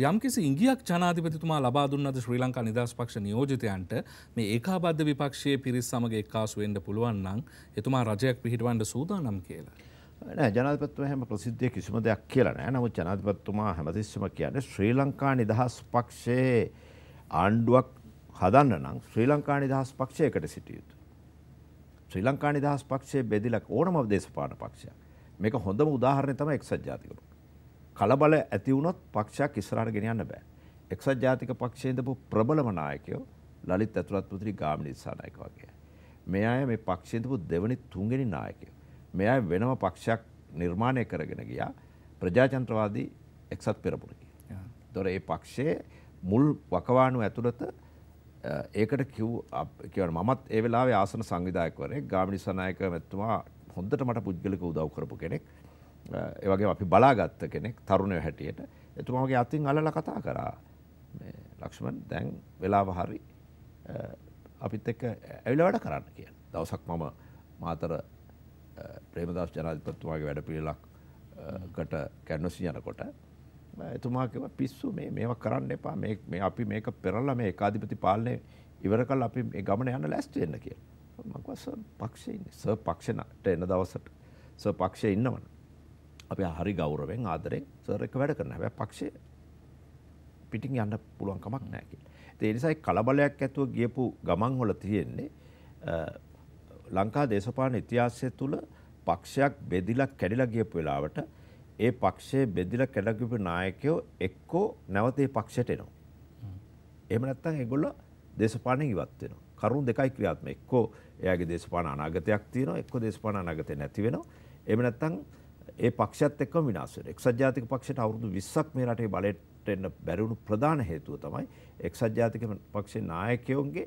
යම් කිසි ඉංගියක් ජනාධිපතිතුමා ලබා දුන්නද ශ්‍රී ලංකා නිදහස් පක්ෂ නියෝජිතයන්ට මේ ඒකාබද්ධ විපක්ෂයේ පිරිස සමග එක්කාසු වෙන්න පුළුවන් නම් එතුමා රජයක් පිහිටවන්න සූදානම් කියලා. නෑ ජනාධිපතිතුමා හැම ප්‍රසිද්ධිය කිසිම දෙයක් කියලා නෑ. නමුත් ජනාධිපතිතුමා හැමතිස්සම කියන්නේ ශ්‍රී ලංකා නිදහස් පක්ෂයේ ආණ්ඩුවක් හදන්න නම් ශ්‍රී ලංකා නිදහස් පක්ෂයකට සිටිය යුතුයි. ශ්‍රී ලංකා නිදහස් පක්ෂයේ බෙදිලා ඕනම දේශපාලන පක්ෂයක්. මේක හොඳම උදාහරණය තමයි එක්සත් ජාතික පක්ෂය. කලබල ඇති වුණොත් පක්ෂයක් ඉස්සරහට ගෙනියන්න බෑ. එක්සත් ජාතික පක්ෂයේ ඉඳපු ප්‍රබලම නායකයෝ ලලිත් ඇතුළත් පුත්‍රි ගාමිණී දිසානායක වගේ. මේ අය මේ පක්ෂයේ ඉඳපු දෙවෙනි තුන්වෙනි නායකයෝ. මේ අය වෙනම පක්ෂයක් නිර්මාණය කරගෙන ගියා. ප්‍රජාතන්ත්‍රවාදී එක්සත් පෙරමුණ කියලා. ඒතොර ඒ පක්ෂයේ මුල් වකවානුව ඇතුළත ඒකට කියවන මමත් ඒ වෙලාවේ ආසන සංවිධායකවරයෙක් ගාමිණී දිසානායක මැතිතුමා හොඳට මට පුද්ගලිකව උදව් කරපු කෙනෙක්. ඒ වගේම අපි බලාගත්ත කෙනෙක් තරුණයෝ හැටියට. එතුමාගේ අතින් අල්ලලා කතා කරා මේ ලක්ෂ්මන් දැන් වෙලාව හරි අපිත් එක්ක ඇවිල්ලා වැඩ කරන්න කියලා. දවසක් මම මාතර ප්‍රේමදාස ජනාධිපතිතුමාගේ වැඩපිළිවෙලකට කැඩනොසි යනකොට එතුමා කිව්වා පිස්සු මේවා කරන්න එපා. මේ අපි මේක පෙරලා මේ ඒකාධිපති පාලනය ඉවර කරලා අපි මේ ගමන යන්න ලෑස්ති වෙන්න කියලා. මම කිව්වා සර් පක්ෂේ ඉන්නේ. සර් පක්ෂයට එන දවසට සර් පක්ෂේ ඉන්නවනේ. අපි හරි ගෞරවයෙන් ආදරෙන් සර් එක වැඩ කරනවා. හැබැයි පක්ෂේ පිටින් යන්න පුළුවන් කමක් නැහැ කියලා. ඒ නිසා කලබලයක් ඇතුව ගියපු ගමන් වල තියෙන්නේ ලංකා දේශපාලන ඉතිහාසය තුල පක්ෂයක් බෙදිලා කැඩිලා ගියපු වෙලාවට ඒ පක්ෂයේ බෙදිලා කැඩගිපු නායකයෝ එක්කෝ නැවත ඒ පක්ෂයට එනවා. එහෙම නැත්නම් ඒගොල්ලෝ දේශපාලනයෙන් ඉවත් වෙනවා. කරුණු දෙකයි ක්‍රියාත්මක. එක්කෝ එයාගේ දේශපාලන අනාගතයක් තියෙනවා, එක්කෝ දේශපාලන අනාගතේ නැති වෙනවා. එහෙම නැත්නම් ඒ පක්ෂයත් එක්කම විනාශ වෙනවා. එක්සත් ජාතික පක්ෂයට අවුරුදු 20ක් මේ රටේ බලයට එන්න බැරි වුණු ප්‍රධාන හේතුව තමයි එක්සත් ජාතික පක්ෂයේ නායකයෝගේ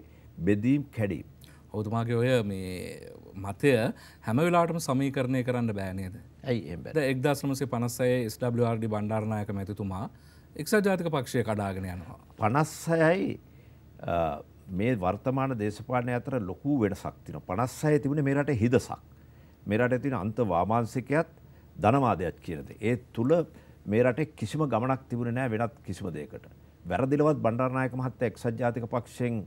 බෙදීම් කැඩීම. ඔවුතුමාගේ ඔය මේ මතය හැම වෙලාවටම සමීකරණය කරන්න බෑ නේද? ඇයි එහෙම බෑ? දැන් 1956 SWRD බණ්ඩාරනායක මැතිතුමා එක්සත් ජාතික පක්ෂය කඩාගෙන යනවා. 56යි මේ වර්තමාන දේශපාලනය අතර ලොකු වෙනසක් තියෙනවා. 56 තිබුණේ මේ රටේ හිදසක්. මේ රටේ තියෙන අන්ත වාමාංශිකයත් ධනවාදයත් කියන දේ. ඒ තුල මේ රටේ කිසිම ගමනක් තිබුණේ නැහැ වෙනත් කිසිම දෙයකට. වැරදිලවත් බණ්ඩාරනායක මහත්තයා එක්සත් ජාතික පක්ෂයෙන්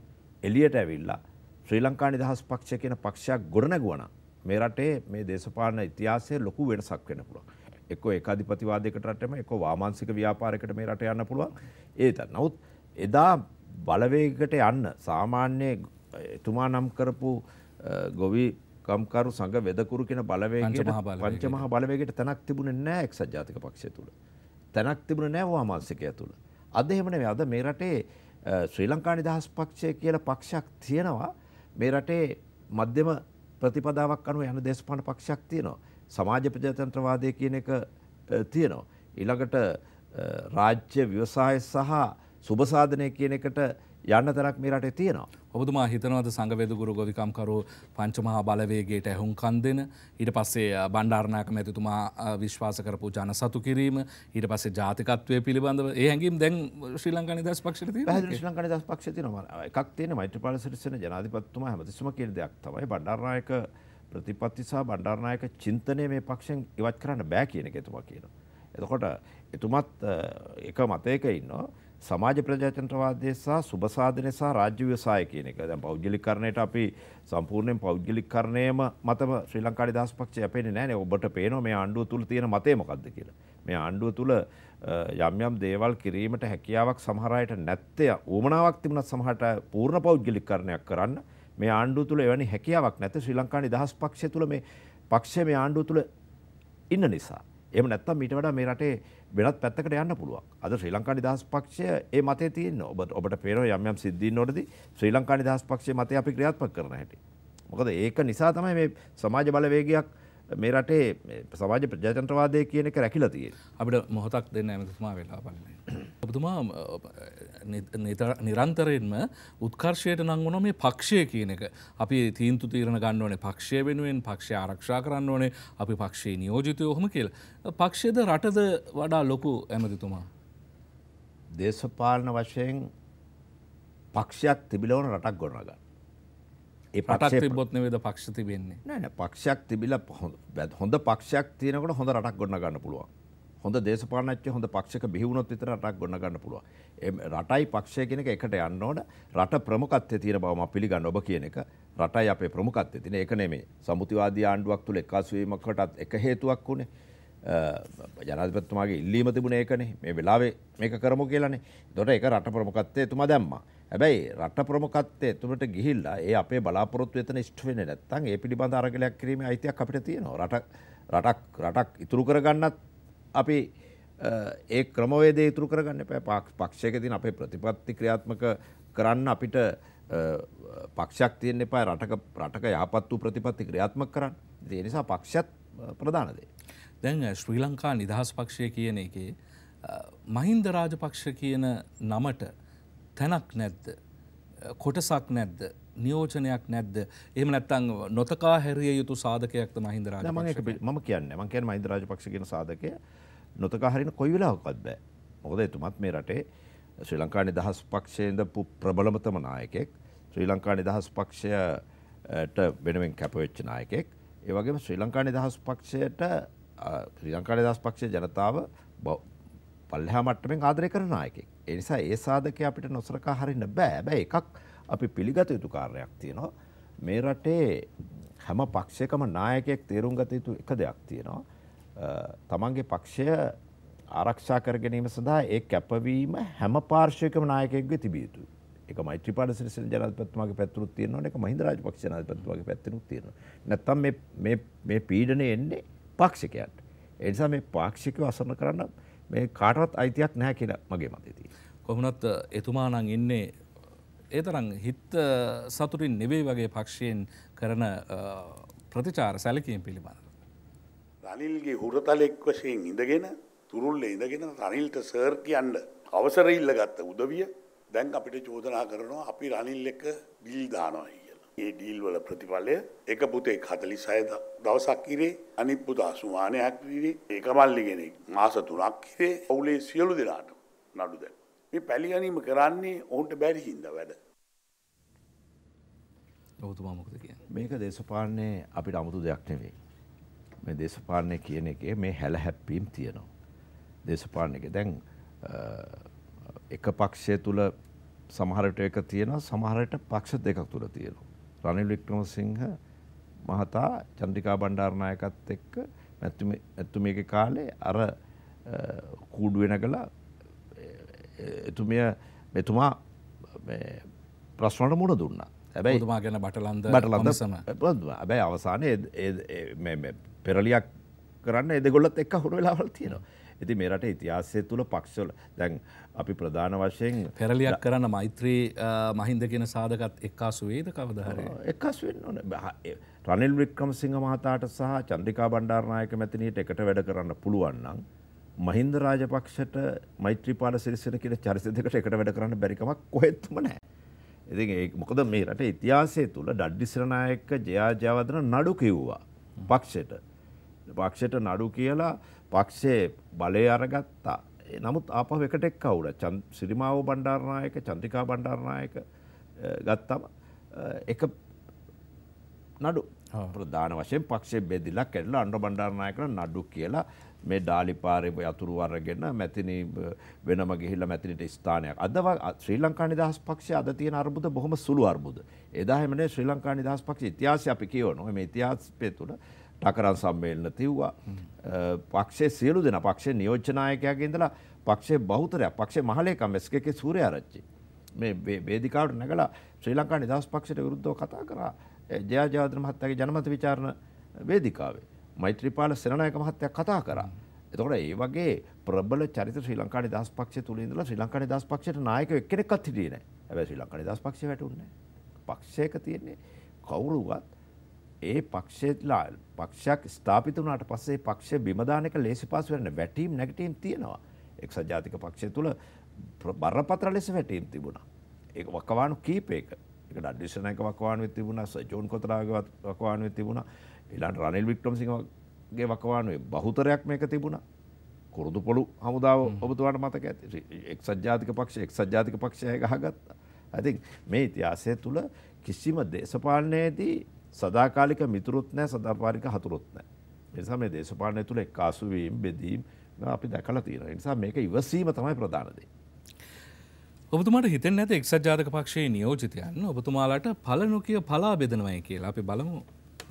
එළියට ඇවිල්ලා ශ්‍රී ලංකා නිදහස් පක්ෂය කියන පක්ෂයක් ගොඩනැගුවා නම් මේ රටේ මේ දේශපාලන ඉතිහාසයේ ලොකු වෙනසක් වෙන්න පුළුවන්. එක්කෝ ඒකාධිපතිවාදයකට රටේම එක්කෝ වාමාංශික ව්‍යාපාරයකට මේ රට යන්න පුළුවන්. නමුත් එදා බලවේගයකට යන්න සාමාන්‍ය එතුමා නම් කරපු ගොවි කම්කරු සංඝ වෙදකුරු කියන බලවේගයට පංචමහා බලවේගයට තැනක් තිබුණේ නැහැ එක්සත් ජාතික පක්ෂය තුල. තැනක් තිබුණේ නැහැ වාමාංශිකය තුල. අද එහෙම නෙවෙයි. අද මේ රටේ ශ්‍රී ලංකා නිදහස් පක්ෂය කියලා පක්ෂයක් තියෙනවා. මේ රටේ මධ්‍යම ප්‍රතිපදාවක් අනුව යන දේශපාලන පක්ෂයක් තියෙනවා. සමාජ ප්‍රජාතන්ත්‍රවාදය කියන එක තියෙනවා. ඊළඟට රාජ්‍ය ව්‍යවසාය සහ සුබසාධනය කියන එකට යන්න තරක් මේ රටේ තියෙනවා. ඔබතුමා හිතනවාද සංඝවේදගුරු ගොවිකම්කරු පංචමහා බලවේගයට ඇහුම්කන් දෙන, ඊට පස්සේ බණ්ඩාරනායක මැතිතුමා විශ්වාස කරපු ජනසතු කිරීම, ඊට පස්සේ ජාතිකත්වයේ පිළිබඳව ඒ හැඟීම් දැන් ශ්‍රී ලංකා නිදහස් පක්ෂයට තියෙනවා. පැහැදිලි ශ්‍රී ලංකා නිදහස් පක්ෂය තියෙනවා. එකක් තියෙන මෛත්‍රීපාල සිරිසේන ජනාධිපතිතුමා හැමතිස්සම කියන දෙයක් තමයි බණ්ඩාරනායක ප්‍රතිපත්ති සහ බණ්ඩාරනායක චින්තනය මේ පක්ෂෙන් ඉවත් කරන්න බෑ කියන එක එතුමා කියනවා. එතකොට එතුමත් එක මතයක ඉන්නවා. සමාජ ප්‍රජාතන්ත්‍රවාදය සහ සුබසාධනය සහ රාජ්‍ය ව්‍යවසාය කියන එක. දැන් පෞද්ගලිකරණයට අපි සම්පූර්ණයෙන් පෞද්ගලිකරණයම මතම ශ්‍රී ලංකා නිදහස් පක්ෂය අපේන්නේ නැහැ නේ. ඔබට පේනවා මේ ආණ්ඩුව තුල තියෙන මතය මොකද්ද කියලා. මේ ආණ්ඩුව තුල යම් යම් දේවල් කිරීමට හැකියාවක් සමහර අයට නැත්තේ. ඌමනාවක් තිබුණත් සමහරට පූර්ණ පෞද්ගලිකරණයක් කරන්න මේ ආණ්ඩුව තුල එවැනි හැකියාවක් නැත. ශ්‍රී ලංකා නිදහස් පක්ෂය තුල මේ පක්ෂය මේ ආණ්ඩුව තුල ඉන්න නිසා. එහෙම නැත්තම් ඊට වඩා මේ රටේ වෙනත් පැත්තකට යන්න පුළුවන්. අද ශ්‍රී ලංකා නිදහස් පක්ෂය ඒ මතේ තියෙනවා. ඔබට පේනවා යම් යම් සිද්ධීන්වලදී ශ්‍රී ලංකා නිදහස් පක්ෂයේ මතය අපි ක්‍රියාත්මක කරන හැටි. මොකද ඒක නිසා තමයි මේ සමාජ බලවේගයක් මේ රටේ සමාජ ප්‍රජාතන්ත්‍රවාදය කියන එක රැකිලා තියෙන්නේ. අපිට මොහොතක් දෙන්න ඇමතිතුමා වෙලාව බලන්න. ඔබතුමා නිරන්තරයෙන්ම උත්කර්ෂයට නම් වුණා මේ පක්ෂය කියන එක. අපි තීන්දුව తీරන ගන්න ඕනේ පක්ෂය වෙනුවෙන්, පක්ෂය ආරක්ෂා කරන්න ඕනේ, අපි පක්ෂයේ නියෝජිතයෝ ඔහොම කියලා. පක්ෂයද රටද වඩා ලොකු ඇමතිතුමා. දේශපාලන වශයෙන් පක්ෂයක් තිබිලා වුණ රටක් ගොඩනගන්න. පක්ෂ තිබෙන්නේ නෑ නෑ පක්ෂයක් තිබිලා හොඳ පක්ෂයක් තියෙනකොට හොඳ රටක් ගොඩ නගන්න පුළුවන්. හොඳ දේශපාලනඥයෙක් හොඳ පක්ෂයක බිහි වුණොත් විතර රටක් ගොඩ නගන්න පුළුවන්. රටයි පක්ෂය කියන එක එකට යන්න ඕන. රට ප්‍රමුඛත්වය තියෙන බව මම පිළිගන්නවා. ඔබ කියන එක රටයි අපේ ප්‍රමුඛත්වය තියෙන එක නෙමෙයි. සම්මුතිවාදී ආණ්ඩුවක් තුල එකතු වීමකටත් එක හේතුවක් උනේ ජනාධිපතිතුමාගේ ඉල්ලීම තිබුණේ ඒකනේ. මේ වෙලාවේ මේක කරමු කියලානේ. එතකොට ඒක රට ප්‍රමුඛත්වයේ තුමා දැම්මා. හැබැයි රට ප්‍රමුඛත්වයේ තුමට ගිහිල්ලා ඒ අපේ බලාපොරොත්තු වෙන ඉෂ්ට වෙන්නේ නැත්නම් ඒ පිළිබඳ අරගලයක් කිරීමේ අයිතියක් අපිට තියෙනවා. රටක් ඉතුරු කරගන්නත් අපි ඒ ක්‍රමවේදය ඉතුරු කරගන්න එපා. පක්ෂයකදීන අපේ ප්‍රතිපත්ති ක්‍රියාත්මක කරන්න අපිට පක්ෂයක් තියෙන්න එපා. රටක යහපත් වූ ප්‍රතිපත්ති ක්‍රියාත්මක කරන්න. ඒ නිසා පක්ෂයත් ප්‍රධාන දේ. දැන් ශ්‍රී ලංකා නිදහස් පක්ෂය කියන එකේ මහින්ද රාජපක්ෂ කියන නමට තැනක් නැද්ද? කොටසක් නැද්ද? නියෝජනයක් නැද්ද? එහෙම නැත්නම් නොතකා හැරිය යුතු සාධකයක්ද මහින්ද රාජපක්ෂ? මම කියන්නේ මහින්ද රාජපක්ෂ කියන සාධකය නොතකා හරින කොයි වෙලාවකවත් බෑ. මොකද එතුමත් මේ රටේ ශ්‍රී ලංකා නිදහස් පක්ෂයේ ඉඳපු ප්‍රබලමතම නායකයෙක්, ශ්‍රී ලංකා නිදහස් පක්ෂයට වෙනුවෙන් කැපවෙච්ච නායකයෙක්, ඒ වගේම ශ්‍රී ලංකා නිදහස් පක්ෂයට ශ්‍රී ලංකා නිදහස් පක්ෂයේ ජනතාව පල්ලෙහා මට්ටමින් ආදරය කරන නායකයෙක්. ඒ නිසා ඒ සාධකයේ අපිට නොසලකා හරින්න බෑ. හැබැයි එකක් අපි පිළිගත යුතු කාර්යයක් තියෙනවා. මේ රටේ හැම පක්ෂයකම නායකයෙක් තේරුම් ගත යුතු එක දෙයක් තියෙනවා. තමන්ගේ පක්ෂය ආරක්ෂා කර ගැනීම සඳහා ඒ කැපවීම හැම පාර්ශ්වයකම නායකයෙක්ගේ තිබිය යුතුයි. ඒක මෛත්‍රීපාල සිරිසේන ජනාධිපතිතුමාගේ පැත්තෙනුත් තියෙනවා. ඒක මහින්ද රාජපක්ෂ ජනාධිපතිතුමාගේ පැත්තෙනුත් තියෙනවා. නැත්තම් මේ පීඩනය එන්නේ පාක්ෂිකයන්ට. ඒ නිසා මේ පාක්ෂිකව අසරණ කරන්න මේ කාටවත් අයිතියක් නැහැ කියලා මගේ මතය තියෙනවා. කොහොමවත් එතුමා නම් ඉන්නේ ඒ තරම් හිත සතුටින් නෙවෙයි වගේ පක්ෂයෙන් කරන ප්‍රතිචාර සැලකීම් පිළිබඳව. රනිල්ගේ හුරතලෙක් වශයෙන් ඉඳගෙන තුරුල්ලේ ඉඳගෙන රනිල්ට සර් කියන්න අවසරය ඉල්ලගත්ත උදවිය දැන් අපිට චෝදනා කරනවා අපි රනිල් එක බිල් දානවා. ඒ ඩීල් වල ප්‍රතිඵලය එක පුතෙක් 46 දවසක් ඉරේ, අනිත් පුතා 89ක් ඉරේ, එක මල්ලි කෙනෙක් මාස 3ක් ඉරේ. අවුලේ සියලු දෙනාට නඩු දැන්. මේ පැලි ගැනීම කරන්නේ ඔවුන්ට බැරි හින්දා වැඩ. ඔබතුමා මොකද කියන්නේ? මේක දේශපාලනේ අපිට 아무තු දෙයක් නෙවෙයි. මේ දේශපාලනේ කියන එකේ මේ හැලහැප්පීම් තියෙනවා. දේශපාලනේ දැන් එක පක්ෂය තුල සමහර විට එක තියෙනවා, සමහර විට පක්ෂ දෙකක් තුල තියෙනවා. රනිල් වික්‍රමසිංහ මහතා චන්ද්‍රිකා බණ්ඩාරනායකත් එක්ක එතුමියගේ කාලේ අර කූඩු වෙනකලා එතුමා මේ ප්‍රශ්න වලට මුහුණ දුන්නා. හැබැයි එතුමා ගැන බටලන්ද හැබැයි අවසානයේ මේ පෙරලියක් කරන්න ඒ දෙගොල්ලත් එක්ක හුරු වෙලාවල් තියෙනවා. ඉතින් මේ රටේ ඉතිහාසය තුල පක්ෂවල දැන් අපි ප්‍රධාන වශයෙන් පෙරලියක් කරන මෛත්‍රී මහින්ද කියන සාධකත් එක්කාසු වේද කවදා හරි? එක්කාසු වෙන්න ඕනේ. රනිල් වික්‍රමසිංහ මහතාට සහ චන්ද්‍රිකා බණ්ඩාරනායක මැතිණියට එකට වැඩ කරන්න පුළුවන් නම් මහින්ද රාජපක්ෂට මෛත්‍රීපාල සිරිසේන කියන චරිත දෙකට එකට වැඩ කරන්න බැරි කමක් කොහෙත්ම නැහැ. ඉතින් ඒක මොකද මේ රටේ ඉතිහාසය තුල ඩඩ්ඩි සිරනායක ජයජයවර්ධන නඩු කිව්වා පක්ෂයට. පක්ෂයට නඩු කියලා පක්ෂයේ බලය අරගත්තා. නමුත් ආපහු එකට එක්ක වුණා. සිරිමාව බණ්ඩාරනායක, චන්ද්‍රිකා බණ්ඩාරනායක ගත්තම එක නඩු ප්‍රධාන වශයෙන් පක්ෂයේ බෙදිලා කැඩලා අනුර බණ්ඩාරනායකට නඩු කියලා මේ ඩාලිපාරේ යතුරු වරගෙන මැතිනි වෙනම ගිහිල්ලා මැතිනිට ස්ථානයක්. අද ශ්‍රී ලංකා නිදහස් පක්ෂයේ අද තියෙන අර්බුද බොහොම සුළු අර්බුද. එදා එහෙම නේ ශ්‍රී ලංකා නිදහස් පක්ෂයේ ඉතිහාසය අපි කියවනවා. මේ ඉතිහාසය තුළ ටකරන් සම්මේලන තිව්වා. පක්ෂයේ සියලු දෙනා පක්ෂයේ නියෝජ්‍ය නායකයාගේ ඉඳලා පක්ෂයේ බහුතරයක් පක්ෂයේ මහලේකම් එස්.කේ.කේ සූර්යාරච්චි මේ වේදිකාවට නැගලා ශ්‍රී ලංකා නිදහස් පක්ෂයට විරුද්ධව කතා කරා. ජයජයවර්ධන මහත්තයාගේ ජනමත විචාරණ වේදිකාවේ මෛත්‍රීපාල සේනානායක මහත්තයා කතා කරා. එතකොට ඒ වගේ ප්‍රබල චරිත ශ්‍රී ලංකා නිදහස් පක්ෂය තුල ඉඳලා ශ්‍රී ලංකා නිදහස් පක්ෂයට නායකයෙක් එක්කෙනෙක්වත් හිටියේ නැහැ. හැබැයි ශ්‍රී ලංකා නිදහස් පක්ෂය වැටුන්නේ නැහැ. පක්ෂයක තියෙන්නේ කවුරුවත් ඒ පක්ෂයලා පක්ෂයක් ස්ථාපිත වුණාට පස්සේ පක්ෂය බිමදාන එක ලේසි පාසු වෙන්නේ වැටීම් නැගටිම් තියෙනවා. එක්සත් ජාතික පක්ෂය තුල බරපතල ලෙස වැටීම් තිබුණා. ඒක වකවානු කීපයක. ඒක ඩඩ්ඩිසන් එක වකවානුවෙත් තිබුණා, සජෝන් කොතරාගේ වකවානුවෙත් තිබුණා. ඊළඟ රනිල් වික්‍රමසිංහගේ වකවානුවේ බහුතරයක් මේක තිබුණා. කුරුදුපොළු හමුදාව ඔබතුමාට මතක ඇති. එක්සත් ජාතික පක්ෂය ගහගත්තා. ඉතින් මේ ඉතිහාසය තුල කිසිම දේශපාලනයේදී සදාකාලික මිතුරුත් නැහැ, සදාපාරික හතුරුත් නැහැ. ඒ නිසා මේ දේශපාලනය තුළ එක්කාසු වීම, බෙදීම අපි දැකලා තියෙනවා. ඒ නිසා මේක ඉවසීම තමයි ප්‍රධාන දේ. ඔබතුමාට හිතෙන්නේ නැත එක්සත් ජාතික පක්ෂයේ නියෝජිතයන් ඔබතුමාලාට පළ නොකිය පලා බෙදනවායි කියලා? අපි බලමු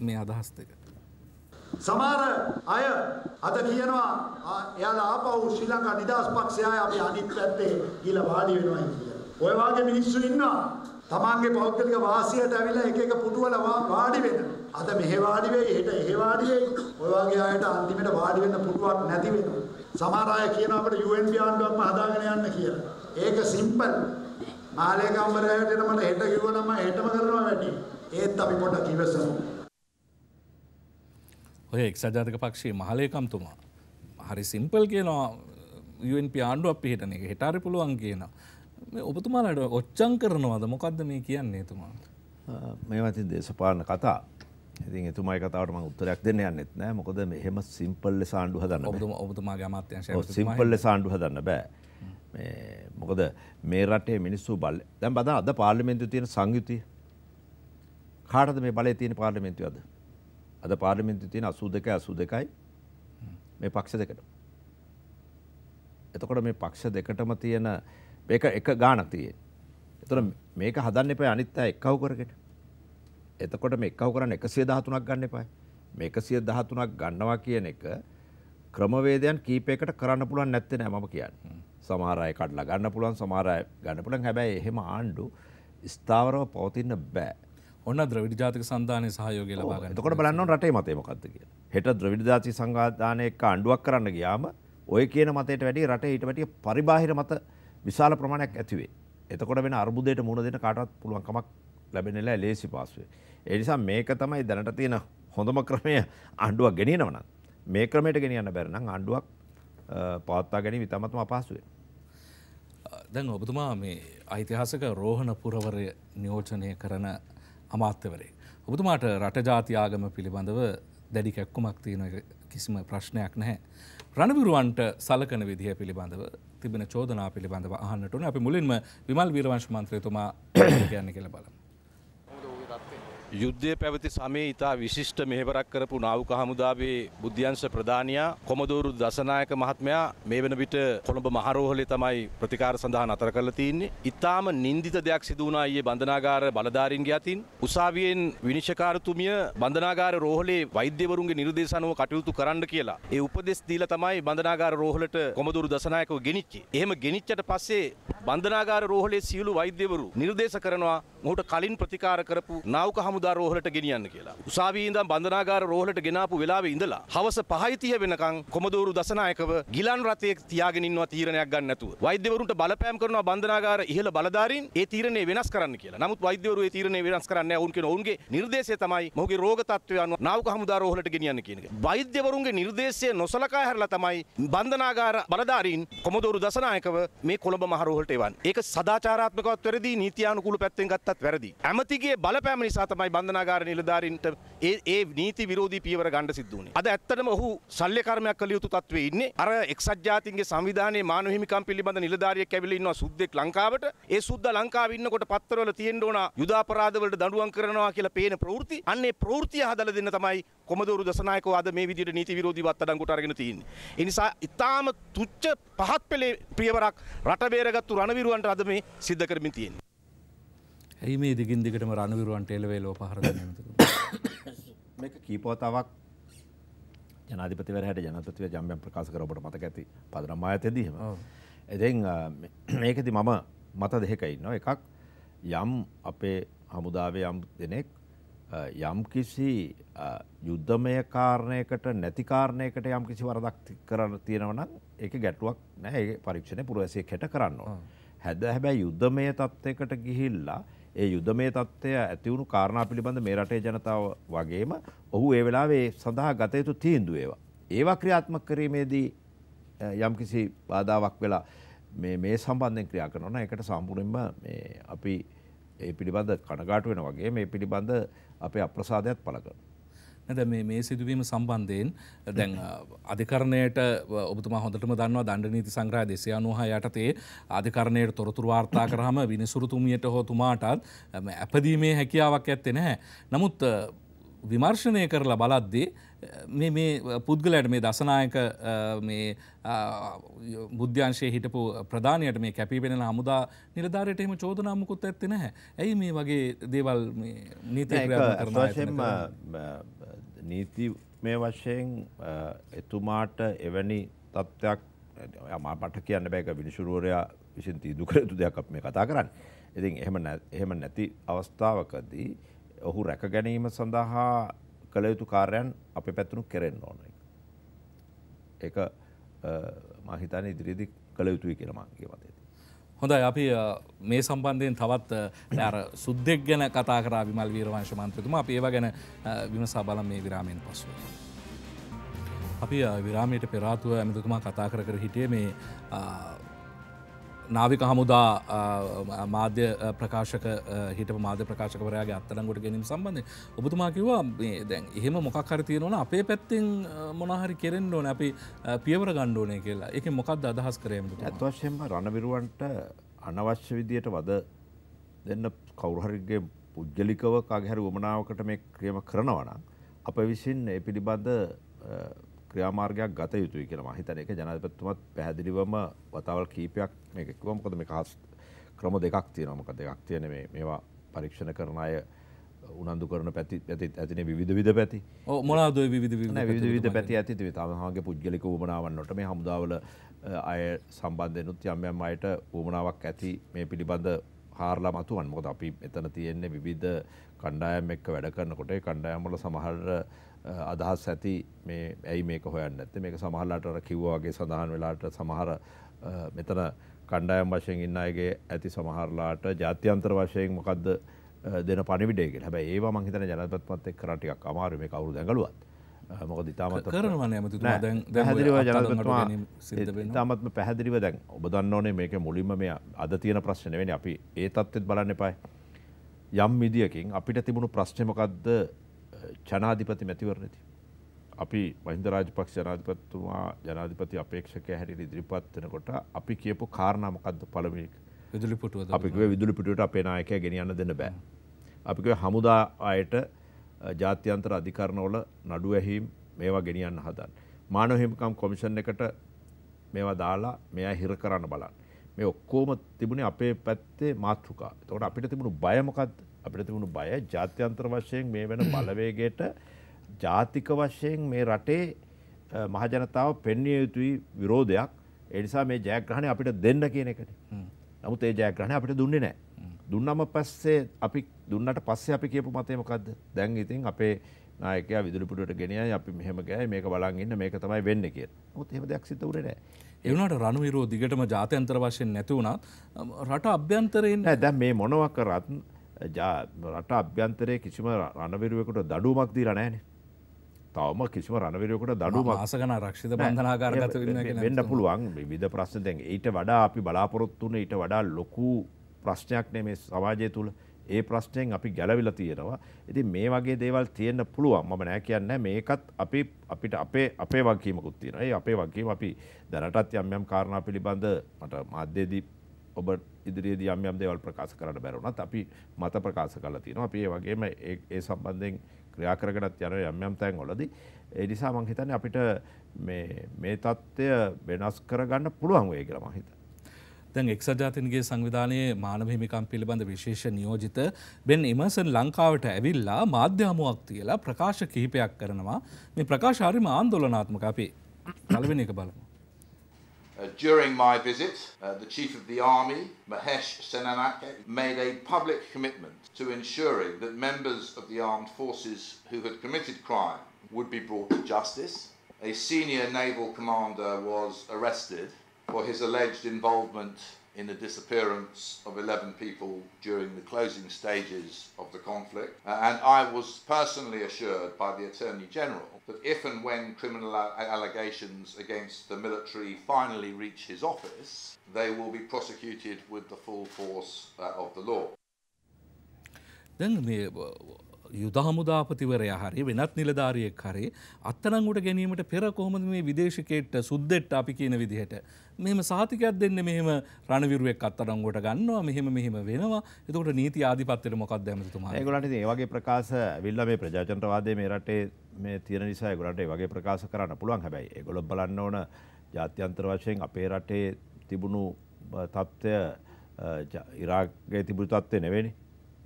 මේ අදහස් දෙක. සමහර අය අද කියනවා එයාලා ආපහු ශ්‍රී ලංකා නිදහස් පක්ෂය අපි අනිත් පැත්තේ ගිහලා වාඩි වෙනවා කියලා. ඔය වාගේ මිනිස්සු ඉන්නවා. තමන්ගේ පෞද්ගලික වාසියට ඇවිල්ලා එක එක පුටුවල වාඩි වෙන. අද මෙහෙ වාඩි වෙයි, හෙට එහෙ වාඩි වෙයි. ඔය වාගේ අයට අන්තිමට වාඩි වෙන්න පුටුවක් නැති වෙනවා. සමහර අය කියනවා අපිට UN ආණ්ඩුවක්ම හදාගෙන යන්න කියලා. ඒක සිම්පල්. මාලේ ගම්බරයට එන මට හෙට කිව්වනම් මම හෙටම කරනවා වැඩි. ඒත් අපි පොඩ්ඩක් ඉවසමු. ඔය එක්සත් ජාතික පක්ෂයේ මහලේකම්තුමා හරි සිම්පල් කියනවා UNP ආණ්ඩුව අපි හිටන එක හෙට හරි පුළුවන් කියනවා. මේ ඔබතුමාලාට ඔච්චම් කරනවද? මොකද්ද මේ කියන්නේ එතුමා? මේවා ඉතින් දේශපාලන කතා. ඉතින් එතුමාගේ කතාවට මම උත්තරයක් දෙන්න යන්නෙත් නෑ. මොකද මෙහෙම සිම්පල් ලෙස ආණ්ඩුව හදන්න බෑ. ඔබතුමාගේ අමාත්‍යංශය සිම්පල් ලෙස ආණ්ඩුව හදන්න බෑ. මේ මොකද මේ රටේ මිනිස්සු බල දැන් බදා අද පාර්ලිමේන්තුවේ තියෙන සංයුතිය කාටද මේ බලය තියෙන පාර්ලිමේන්තුවේ? අද අද පාර්ලිමේන්තුවේ තියෙන 82යි මේ පක්ෂ දෙකට. එතකොට මේ පක්ෂ දෙකටම තියෙන මේක එක ගාණක් තියෙන. එතකොට මේක හදන්න එපා අනිත් අය එක්කව කරගෙන. එතකොට මේ එක්කව කරන්න 113ක් ගන්න එපා. මේ 113ක් ගන්නවා කියන එක ක්‍රමවේදයන් කීපයකට කරන්න පුළුවන් නැත්තේ නෑ මම කියන්නේ. සමහර අය කඩලා ගන්න පුළුවන්, සමහර අය ගන්න පුළුවන්. හැබැයි එහෙම ආණ්ඩු ස්ථාවරව පවතින්න බෑ. ඔන්න ද්‍රවිඩ ජාතික සංධානයේ සහයෝගය ලබා ගන්න. එතකොට බලන්න ඕන රටේ මතය මොකද්ද කියලා. හෙට ද්‍රවිඩ ජාතික සංවිධානය එක්ක ආණ්ඩුවක් කරන්න ගියාම ඔය කියන මතයට වැඩිය රටේ ඊට වැඩිය පරිබාහිර මත විශාල ප්‍රමාණයක් ඇති වෙයි. එතකොට වෙන අර්බුදයට මුහුණ දෙන්න කාටවත් පුළුවන් කමක් ලැබෙන්නේ නැහැ ලේසි පාස්වේ. ඒ නිසා මේක තමයි දැනට තියෙන හොඳම ක්‍රමය. ආණ්ඩුවක් ගෙනියනවා නම් මේ ක්‍රමයට ගෙනියන්න බැරි නම් ආණ්ඩුවක් පවත්වා ගැනීම ඉතාමත්ම අපහසු වෙනවා. දැන් ඔබතුමා මේ ඓතිහාසික රෝහණ පුරවරය නියෝජනය කරන අමාත්‍යවරේ. ඔබතුමාට රට ජාති ආගම පිළිබඳව දැඩි කැක්කුමක් තියෙන කිසිම ප්‍රශ්නයක් නැහැ. රණවිරුවන්ට සලකන විදිය පිළිබඳව තිබෙන චෝදනා පිළිබඳව අහන්නට උනේ. අපි මුලින්ම විමල් වීරවංශ මන්ත්‍රීතුමා කියන්නේ කියලා බලමු. යුද්ධයේ පැවති සමයේ ඉතා විශිෂ්ට මෙහෙවරක් කරපු නාවක හමුදාවේ බුද්ධ්‍යංශ ප්‍රධානියා කොමඩෝරු දසනායක මහත්මයා මේ වෙන විට කොළඹ මහරෝහලේ තමයි ප්‍රතිකාර සඳහා නතර කරලා තින්නේ. ඉතාම නින්දිත දෙයක් සිදු වුණා ඊයේ බන්ධනාගාර බලධාරීන්ගේ අතින්. උසාවියෙන් විනිශ්චයකාරතුමිය බන්ධනාගාර රෝහලේ වෛද්‍යවරුන්ගේ නිර්දේශ අනුව කටයුතු කරන්න කියලා ඒ උපදෙස් දීලා තමයි බන්ධනාගාර රෝහලට කොමඩෝරු දසනායකව ගෙනිච්චේ. එහෙම ගෙනිච්චට පස්සේ බන්ධනාගාර රෝහලේ සියලු වෛද්‍යවරු නිර්දේශ කරනවා මොහුට කලින් ප්‍රතිකාර කරපු නාවක රෝහලට ගෙනියන්න කියලා. උසාවියේ ඉඳන් බන්ධනාගාර රෝහලට ගෙනාපු වෙලාවේ ඉඳලා හවස 5:30 වෙනකන් කොමඩෝරු දසනායකව ගිලන් රථයේ තියාගෙන ඉන්නවා තීරණයක් ගන්න නැතුව. වෛද්‍යවරුන්ට බලපෑම් කරනවා බන්ධනාගාර ඉහළ බලධාරීන් ඒ තීරණය වෙනස් කරන්න කියලා. නමුත් වෛද්‍යවරු ඒ තීරණය වෙනස් කරන්නේ නැහැ. ඔවුන් කියන ඔවුන්ගේ නිර්දේශය තමයි මොහුගේ රෝග තත්ත්වය අනුව නාවක හමුදා රෝහලට ගෙනියන්න කියන එක. වෛද්‍යවරුන්ගේ නිර්දේශය නොසලකා හැරලා තමයි බන්ධනාගාර බලධාරීන් කොමඩෝරු දසනායකව මේ කොළඹ මහ රෝහලට එවන්නේ. ඒක සදාචාරාත්මකවත් වැරදි, නීතියානුකූල පැත්තෙන් ගත්තත් වැරදි. ඇමතිගේ බලපෑම නිසා තමයි බන්ධනාගාර නිලධාරීන්ට ඒ නීති විරෝධී පියවර ගන්න සිද්ධ වුණේ. අද ඇත්තටම ඔහු ශල්‍ය කර්මයක් කළ යුතු තත්ත්වයේ ඉන්නේ. අර එක්සත් ජාතීන්ගේ සංවිධානයේ මානව හිමිකම් පිළිබඳ නිලධාරියෙක් ඇවිල්ලා ඉන්නවා සුද්දෙක් ලංකාවට. ඒ සුද්දා ලංකාවේ ඉන්නකොට පත්තරවල තියෙන්න ඕන යුද අපරාධ වලට දඬුවම් කරනවා කියලා පේන ප්‍රවෘත්ති. අන්න ඒ ප්‍රවෘත්තිය හදලා දෙන්න තමයි කොමඩෝරු දසනායකව අද මේ විදිහට නීති විරෝධීව අත්අඩංගුවට අරගෙන තියෙන්නේ. ඒ නිසා ඉතාම තුච්ච පහත් පෙළේ පියවරක් රට බේරගත්තු රණවිරුවන්ට අද මේ සිද්ධ කරමින් තියෙන්නේ. ඇයි මේ දිගින් දිගටම රණවිරුවන්ට එළවේලෝ පහර දෙන්නේ? මේක කීපවතාවක් ජනාධිපතිවරයාට ජනාධිපතිව ජම්බෙන් ප්‍රකාශ කර ඔබට මතක ඇති පදනම ආයතනයේදී එහෙම. ඉතින් මේකෙදි මම මත දෙකක ඉන්නවා. එකක් යම් අපේ හමුදාවේ යම් දෙනෙක් යම් කිසි යුද්ධමය කාරණයකට නැති කාරණයකට යම් කිසි වරදක් කරලා තියෙනවා නම් ඒක ගැටුවක් නැහැ. ඒ පරීක්ෂණය පුරවැසියෙක් හෙට කරන්න ඕන. හැබැයි යුද්ධමය තත්ත්වයකට ගිහිල්ලා ඒ යුදමය තත්ත්වය ඇතිවුණු කාරණා පිළිබඳ මේ රටේ ජනතාව වගේම ඔහු ඒ වෙලාවේ සඳහා ගත යුතු තීන්දුව ඒවා. ඒවා ක්‍රියාත්මක කිරීමේදී යම්කිසි බාධාවක් වෙලා මේ සම්බන්ධයෙන් ක්‍රියා කරනවා නම් ඒකට සම්පූර්ණයෙන්ම මේ අපි ඒ පිළිබඳ කනගාටු වෙනවා වගේ මේ පිළිබඳ අපේ අප්‍රසාදයත් පළ කරනවා. මේ සිදුවීම සම්බන්ධයෙන් දැන් අධිකරණයට ඔබතුමා හොඳටම දන්නවා දණ්ඩ නීති සංග්‍රහය 296 යටතේ අධිකරණයට තොරතුරු වාර්තා කරාම විනිසුරුතුමියට හෝ තුමාටත් අපදීමේ හැකියාවක් ඇත්තේ නැහැ. නමුත් විමර්ශනය කරලා බලද්දී මේ පුද්ගලයාට මේ දසනායක මේ බුද්ධ්‍යංශයේ හිටපු ප්‍රධානියට මේ කැපී පෙනෙන හමුදා නිලධාරියට එහෙම චෝදනා මුකුත් ඇත්තේ නැහැ. ඇයි මේ වගේ දේවල් මේ නීති ක්‍රියාත්මක නීති මේ වශයෙන් එතුමාට එවැනි තත්ත්වයක් මට කියන්න බෑ. ඒක විනිසුරුවරයා විසින් තීදු කළ යුතු දෙයක් අපි මේ කතා කරන්නේ. ඉතින් එහෙම නැති අවස්ථාවකදී ඔහු රැක ගැනීම සඳහා කළ යුතු කාර්යයන් අපේ පැත්තෙන් කෙරෙන්න ඕනේ. ඒක මම හිතන්නේ ඉදිරියේදී කළ යුතුයි කියලා මගේ මතයයි. හොඳයි, අපි මේ සම්බන්ධයෙන් තවත් අර සුද්දෙක් ගැන කතා කරා විමල් වීරවංශ මන්ත්‍රීතුමා. අපි ඒව ගැන විමසා බලමු මේ විරාමයෙන් පස්සේ. අපි විරාමයට පෙර ආතුව අමිතතුමා කතා කර හිටියේ මේ නාවික හමුදා මාධ්‍ය ප්‍රකාශක හිටපු මාධ්‍ය ප්‍රකාශකවරයාගේ අත්අඩංගුවට ගැනීම සම්බන්ධයෙන් ඔබතුමා කිව්වා මේ දැන් එහෙම මොකක් හරි තියෙනවා නම් අපේ පැත්තෙන් මොනවා හරි කෙරෙන්න ඕනේ, අපි පියවර ගන්න ඕනේ කියලා. ඒකෙන් මොකක්ද අදහස් කරේ ඔබතුමා? අත් වශයෙන්ම රණවිරුවන්ට අනවශ්‍ය විදියට වද දෙන්න කවුරු හරිගේ පුජ්‍යලිකව කාගේ හරි වමනාවකට මේ ක්‍රියාව කරනවා නම් අප විසින් ඒ පිළිබඳ ක්‍රියාමාර්ගයක් ගත යුතුයි කියලා මම හිතන්නේ. ඒක ජනාධිපතිතුමත් පැහැදිලිවම වතාවල් කීපයක් මේක කිව්වා. මොකද මේක ක්‍රම දෙකක් තියෙනවා. මොකද එකක් තියෙන්නේ මේ මේවා පරීක්ෂණ කරන අය උනන්දු කරන පැති ඇතිනේ විවිධ පැති. ඔව් මොනවාද ඔය විවිධ පැති ඇති? ඉතින් තමහාගේ පුද්ගලික වමනාවන් වලට මේ හමුදාවල අය සම්බන්ධෙනුත් යම් යම් අයට වමනාවක් ඇති මේ පිළිබඳ හාරලා මතුවන්නේ. මොකද අපි එතන තියෙන්නේ විවිධ කණ්ඩායම් එක්ක වැඩ කරනකොට ඒ කණ්ඩායම් වල සමහර අදහස් ඇති මේ ඇයි මේක හොයන්නේ නැත්තේ, මේක සමහරලාට අර කිව්වා වගේ සඳහන් වෙලාට සමහර මෙතන කණ්ඩායම් වශයෙන් ඉන්න අයගේ ඇති සමහරලාට ජාත්‍යන්තර වශයෙන් මොකද්ද දෙන පණිවිඩය කියලා. හැබැයි ඒවා මම හිතන්නේ ජනාධිපතිතුමත් එක්ක කරා ටිකක් අමාරු මේ කවුරු දැඟලුවත්. මොකද ඉතාමත් කරනවනේ අමතුතුමා දැන් පැහැදිලිව ජනාධිපතිතුමා ඉතාමත්ම පැහැදිලිව දැන් ඔබ දන්නෝනේ මේකේ මුලින්ම මේ අද තියෙන ප්‍රශ්නේ නෙවෙයි. අපි ඒ තත්ත්වෙත් බලන්න එපායි. යම් විදියකින් අපිට තිබුණු ප්‍රශ්නේ මොකද්ද ජනාධිපති මැතිවරණදී. අපි මහින්ද රාජපක්ෂ ජනාධිපතිතුමා ජනාධිපති අපේක්ෂකයා හැටියට ඉදිරිපත් වෙනකොට අපි කියපු කාරණා මොකද්ද? පළවෙනි එක විදුලි පුටුව. අපි කිව්වේ විදුලි පුටුවට අපේ නායකයා ගෙනියන්න දෙන්න බෑ. අපි කිව්වේ හමුදා අයට ජාත්‍යන්තර අධිකරණවල නඩු ඇහිම් මේවා ගෙනියන්න හදන. මානව හිමිකම් කොමිෂන් එකට මේවා දාලා මෙයා හිර කරන්න බලන්න. මේ ඔක්කොම තිබුණේ අපේ පැත්තේ මාතෘකා. එතකොට අපිට තිබුණු බය මොකද්ද? අපිට තිබුණු බය ජාත්‍යන්තර වශයෙන් මේ වෙන බලවේගයට ජාතික වශයෙන් මේ රටේ මහජනතාව පෙන්විය යුතුයි විරෝධයක්. ඒ නිසා මේ ජයග්‍රහණය අපිට දෙන්න කියන එකට. නමුත් ඒ ජයග්‍රහණය අපිට දුන්නේ නැහැ. දුන්නම පස්සේ අපි දුන්නට පස්සේ අපි කියපු මතය මොකද්ද? දැන් ඉතින් අපේ නායකයා විදුලි පුටුවට ගෙනියයි, අපි මෙහෙම ගෑයි, මේක බලන් ඉන්න, මේක තමයි වෙන්නේ කියලා. නමුත් එහෙම දෙයක් සිද්ධ වුණේ නැහැ. ඒ වුණාට රණවිරෝ දිගටම ජාත්‍යන්තර වශයෙන් නැති වුණත් රට අභ්‍යන්තරයෙන් නෑ. දැන් මේ මොනවා කරත් රට අභ්‍යන්තරයේ කිසිම රණවිරුවෙකුට දඩුවමක් දීලා නැහැනේ. තවම කිසිම රණවිරුවෙකුට දඩුවමක් ආසකන ආරක්ෂිත බන්ධනාගාරගත වෙන්න පුළුවන් විවිධ ප්‍රශ්න. දැන් ඊට වඩා අපි බලාපොරොත්තු වුණේ ඊට වඩා ලොකු ප්‍රශ්නයක් නේ මේ සමාජය තුල. ඒ ප්‍රශ්නෙන් අපි ගැලවිලා තියෙනවා. ඉතින් මේ වගේ දේවල් තියෙන්න පුළුවන්. මම නෑ කියන්නේ මේකත් අපි අපිට අපේ වගකීමකුත් තියෙනවා. ඒ අපේ වගකීම අපි දැනටත් යම් යම් කාරණා පිළිබඳ මට මාධ්‍යයේදී ඔබ ඉදිරියේදී යම් යම් දේවල් ප්‍රකාශ කරන්න බැරි වුණත් අපි මත ප්‍රකාශ කරලා තියෙනවා. අපි ඒ වගේම ඒ සම්බන්ධයෙන් ක්‍රියා කරගෙනත් යන යම් යම් තැන්වලදී ඒ නිසා මම හිතන්නේ අපිට මේ தත්ත්වය වෙනස් කරගන්න පුළුවන් වෙයි කියලා මම හිතනවා. දැන් එක්සත් ජාතීන්ගේ සංවිධානයේ මානව හිමිකම් පිළිබඳ විශේෂ නියෝජිත බෙන් ඉමර්සන් ලංකාවට ඇවිල්ලා මාධ්‍ය හමුවක් තියලා ප්‍රකාශ කිහිපයක් කරනවා. මේ ප්‍රකාශ හරිම ආందోලනාත්මක. අපි පළවෙනි එක බලමු. During my visit, the Chief of the Army, Mahesh Senanake, made a public commitment to ensuring that members of the armed forces who had committed crime would be brought to justice. A senior naval commander was arrested for his alleged involvement in the disappearance of 11 people during the closing stages of the conflict, and I was personally assured by the Attorney General that if and when criminal allegations against the military finally reach his office, they will be prosecuted with the full force of the law. යුදහමුදාපතිවරයා හරි වෙනත් නිලධාරියෙක් හරි අත්අඩංගුවට ගැනීමට පෙර කොහොමද මේ විදේශිකයෙක්ට සුද්දෙක්ට අපි කියන විදිහට මෙහෙම සහතිකයක් දෙන්නේ, මෙහෙම රණවිරුවෙක් අත්අඩංගුවට ගන්නවා, මෙහෙම වෙනවා. එතකොට නීති ආධිපත්‍යෙට මොකක්ද ඇමතිතුමා? ඒගොල්ලන්ට ඉතින් ඒ වගේ ප්‍රකාශ විල්ලා මේ ප්‍රජාතන්ත්‍රවාදයේ මේ රටේ මේ තියෙන නිසා ඒගොල්ලන්ට ඒ වගේ ප්‍රකාශ කරන්න පුළුවන්. හැබැයි ඒගොල්ලෝ බලන්න ඕන ජාත්‍යන්තර වශයෙන් අපේ රටේ තිබුණු තත්ත්වය ඉරාකයේ තිබුණු තත්ත්වය නෙවෙයිනේ.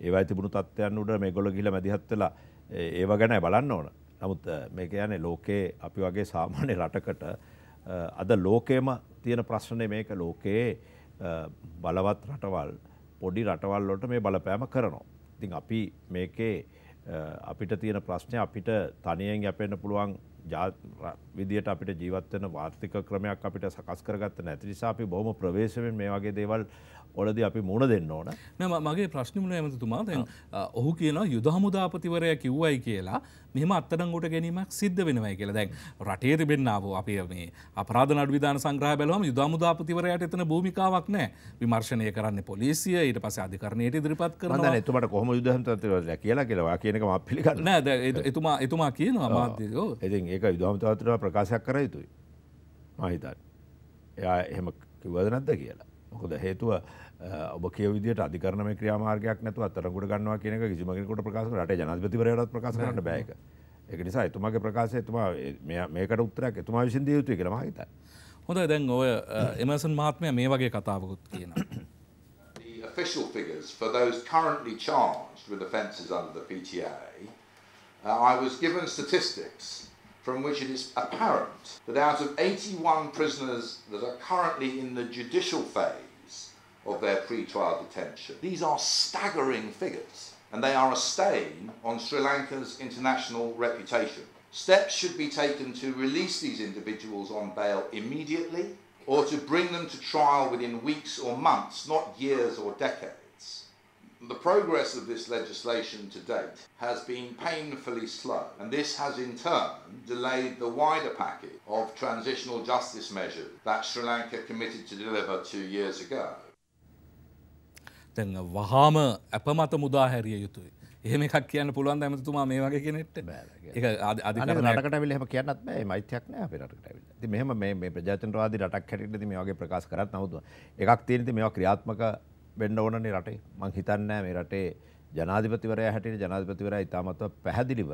ඒවයි තිබුණු තත්ත්වයන් උඩ මේගොල්ලෝ ගිහිල්ලා මැදිහත් වෙලා ඒව ගැනයි බලන්න ඕන. නමුත් මේ කියන්නේ ලෝකේ අපි වගේ සාමාන්‍ය රටකට අද ලෝකෙම තියෙන ප්‍රශ්නේ මේක. ලෝකයේ බලවත් රටවල් පොඩි රටවල් වලට මේ බලපෑම කරනවා. ඉතින් අපි මේකේ අපිට තියෙන ප්‍රශ්නේ අපිට තනියෙන් යැපෙන්න පුළුවන් විදියට අපිට ජීවත් වෙන වාර්තික ක්‍රමයක් අපිට සකස් කරගත්ත නැති නිසා අපි බොහොම ප්‍රවේශමෙන් මේ වගේ දේවල් වලදී අපි මුණ දෙන්න ඕන. නෑ මගේ ප්‍රශ්නේ මුණ ඇමතිතුමා දැන් ඔහු කියනවා යුද හමුදාපතිවරයා කිව්වයි කියලා මෙහෙම අත්අඩංගුවට ගැනීමක් සිද්ධ වෙනවයි කියලා. දැන් රටේ තිබෙන්න ආවෝ අපි මේ අපරාධ නඩු විධාන සංග්‍රහය බැලුවම යුද හමුදාපතිවරයාට එතන භූමිකාවක් නෑ. විමර්ශනය කරන්නේ පොලිසිය, ඊට පස්සේ අධිකරණයට ඉදිරිපත් කරනවා. මම දැන් එතුමාට කොහොම යුද හමුදාපතිවරයා කියලා ඔයා කියන එක මම පිළිගන්නේ නෑ. දැන් එතුමා කියනවා මාධ්‍යෝ. ඉතින් ඒක යුද හමුදාපතිවරයා ප්‍රකාශයක් කර යුතුයි මම හිතන්නේ. එයා එහෙම කිව්වද නැද්ද කියලා. මොකද හේතුව ඔබ කිය විදිහට අධිකරණ මේ ක්‍රියාමාර්ගයක් නැතුව අත්අඩංගුවට ගන්නවා කියන එක කිසිම කෙනෙකුට ප්‍රකාශ කරන්න රටේ ජනාධිපතිවරයාටත් ප්‍රකාශ කරන්න බෑ ඒක. ඒක නිසා එතුමාගේ ප්‍රකාශය එතුමා මේකට උත්තරයක් එතුමා විසින් දිය යුතුයි කියලා මම හිතනවා. හොඳයි දැන් ඔය එමර්සන් මහත්මයා මේ වගේ කතාවකුත් කියනවා. The official figures for those currently charged with offences under the PTA, I was given statistics from which it is apparent that out of 81 prisoners that are currently in the judicial phase of their pre-trial detention, these are staggering figures, and they are a stain on Sri Lanka's international reputation. Steps should be taken to release these individuals on bail immediately, or to bring them to trial within weeks or months, not years or decades. The progress of this legislation to date has been painfully slow, and this has in turn delayed the wider package of transitional justice measures that Sri Lanka committed to deliver 2 years ago. Then Wahama Apamata Mudahari Yutu. එහෙම එකක් කියන්න පුළුවන්ද ඇමතිතුමා මේ වගේ කෙනෙක්ට? ඒක අධිකරණ රටකට අවිල එහෙම කියන්නත් බෑ. ඒ මෛත්‍රියක් නෑ අපේ රටකට අවිල. ඉතින් මෙහෙම මේ ප්‍රජාතන්ත්‍රවාදී රටක් හැටියට ඉතින් මේ වගේ ප්‍රකාශ කරත් නමුත් එකක් තියෙන ඉතින් මේවා ක්‍රියාත්මක වෙන්න ඕනනේ රටේ. මම හිතන්නේ මේ රටේ ජනාධිපතිවරයා හැටියට ජනාධිපතිවරයා ඉතාමත්ම පැහැදිලිව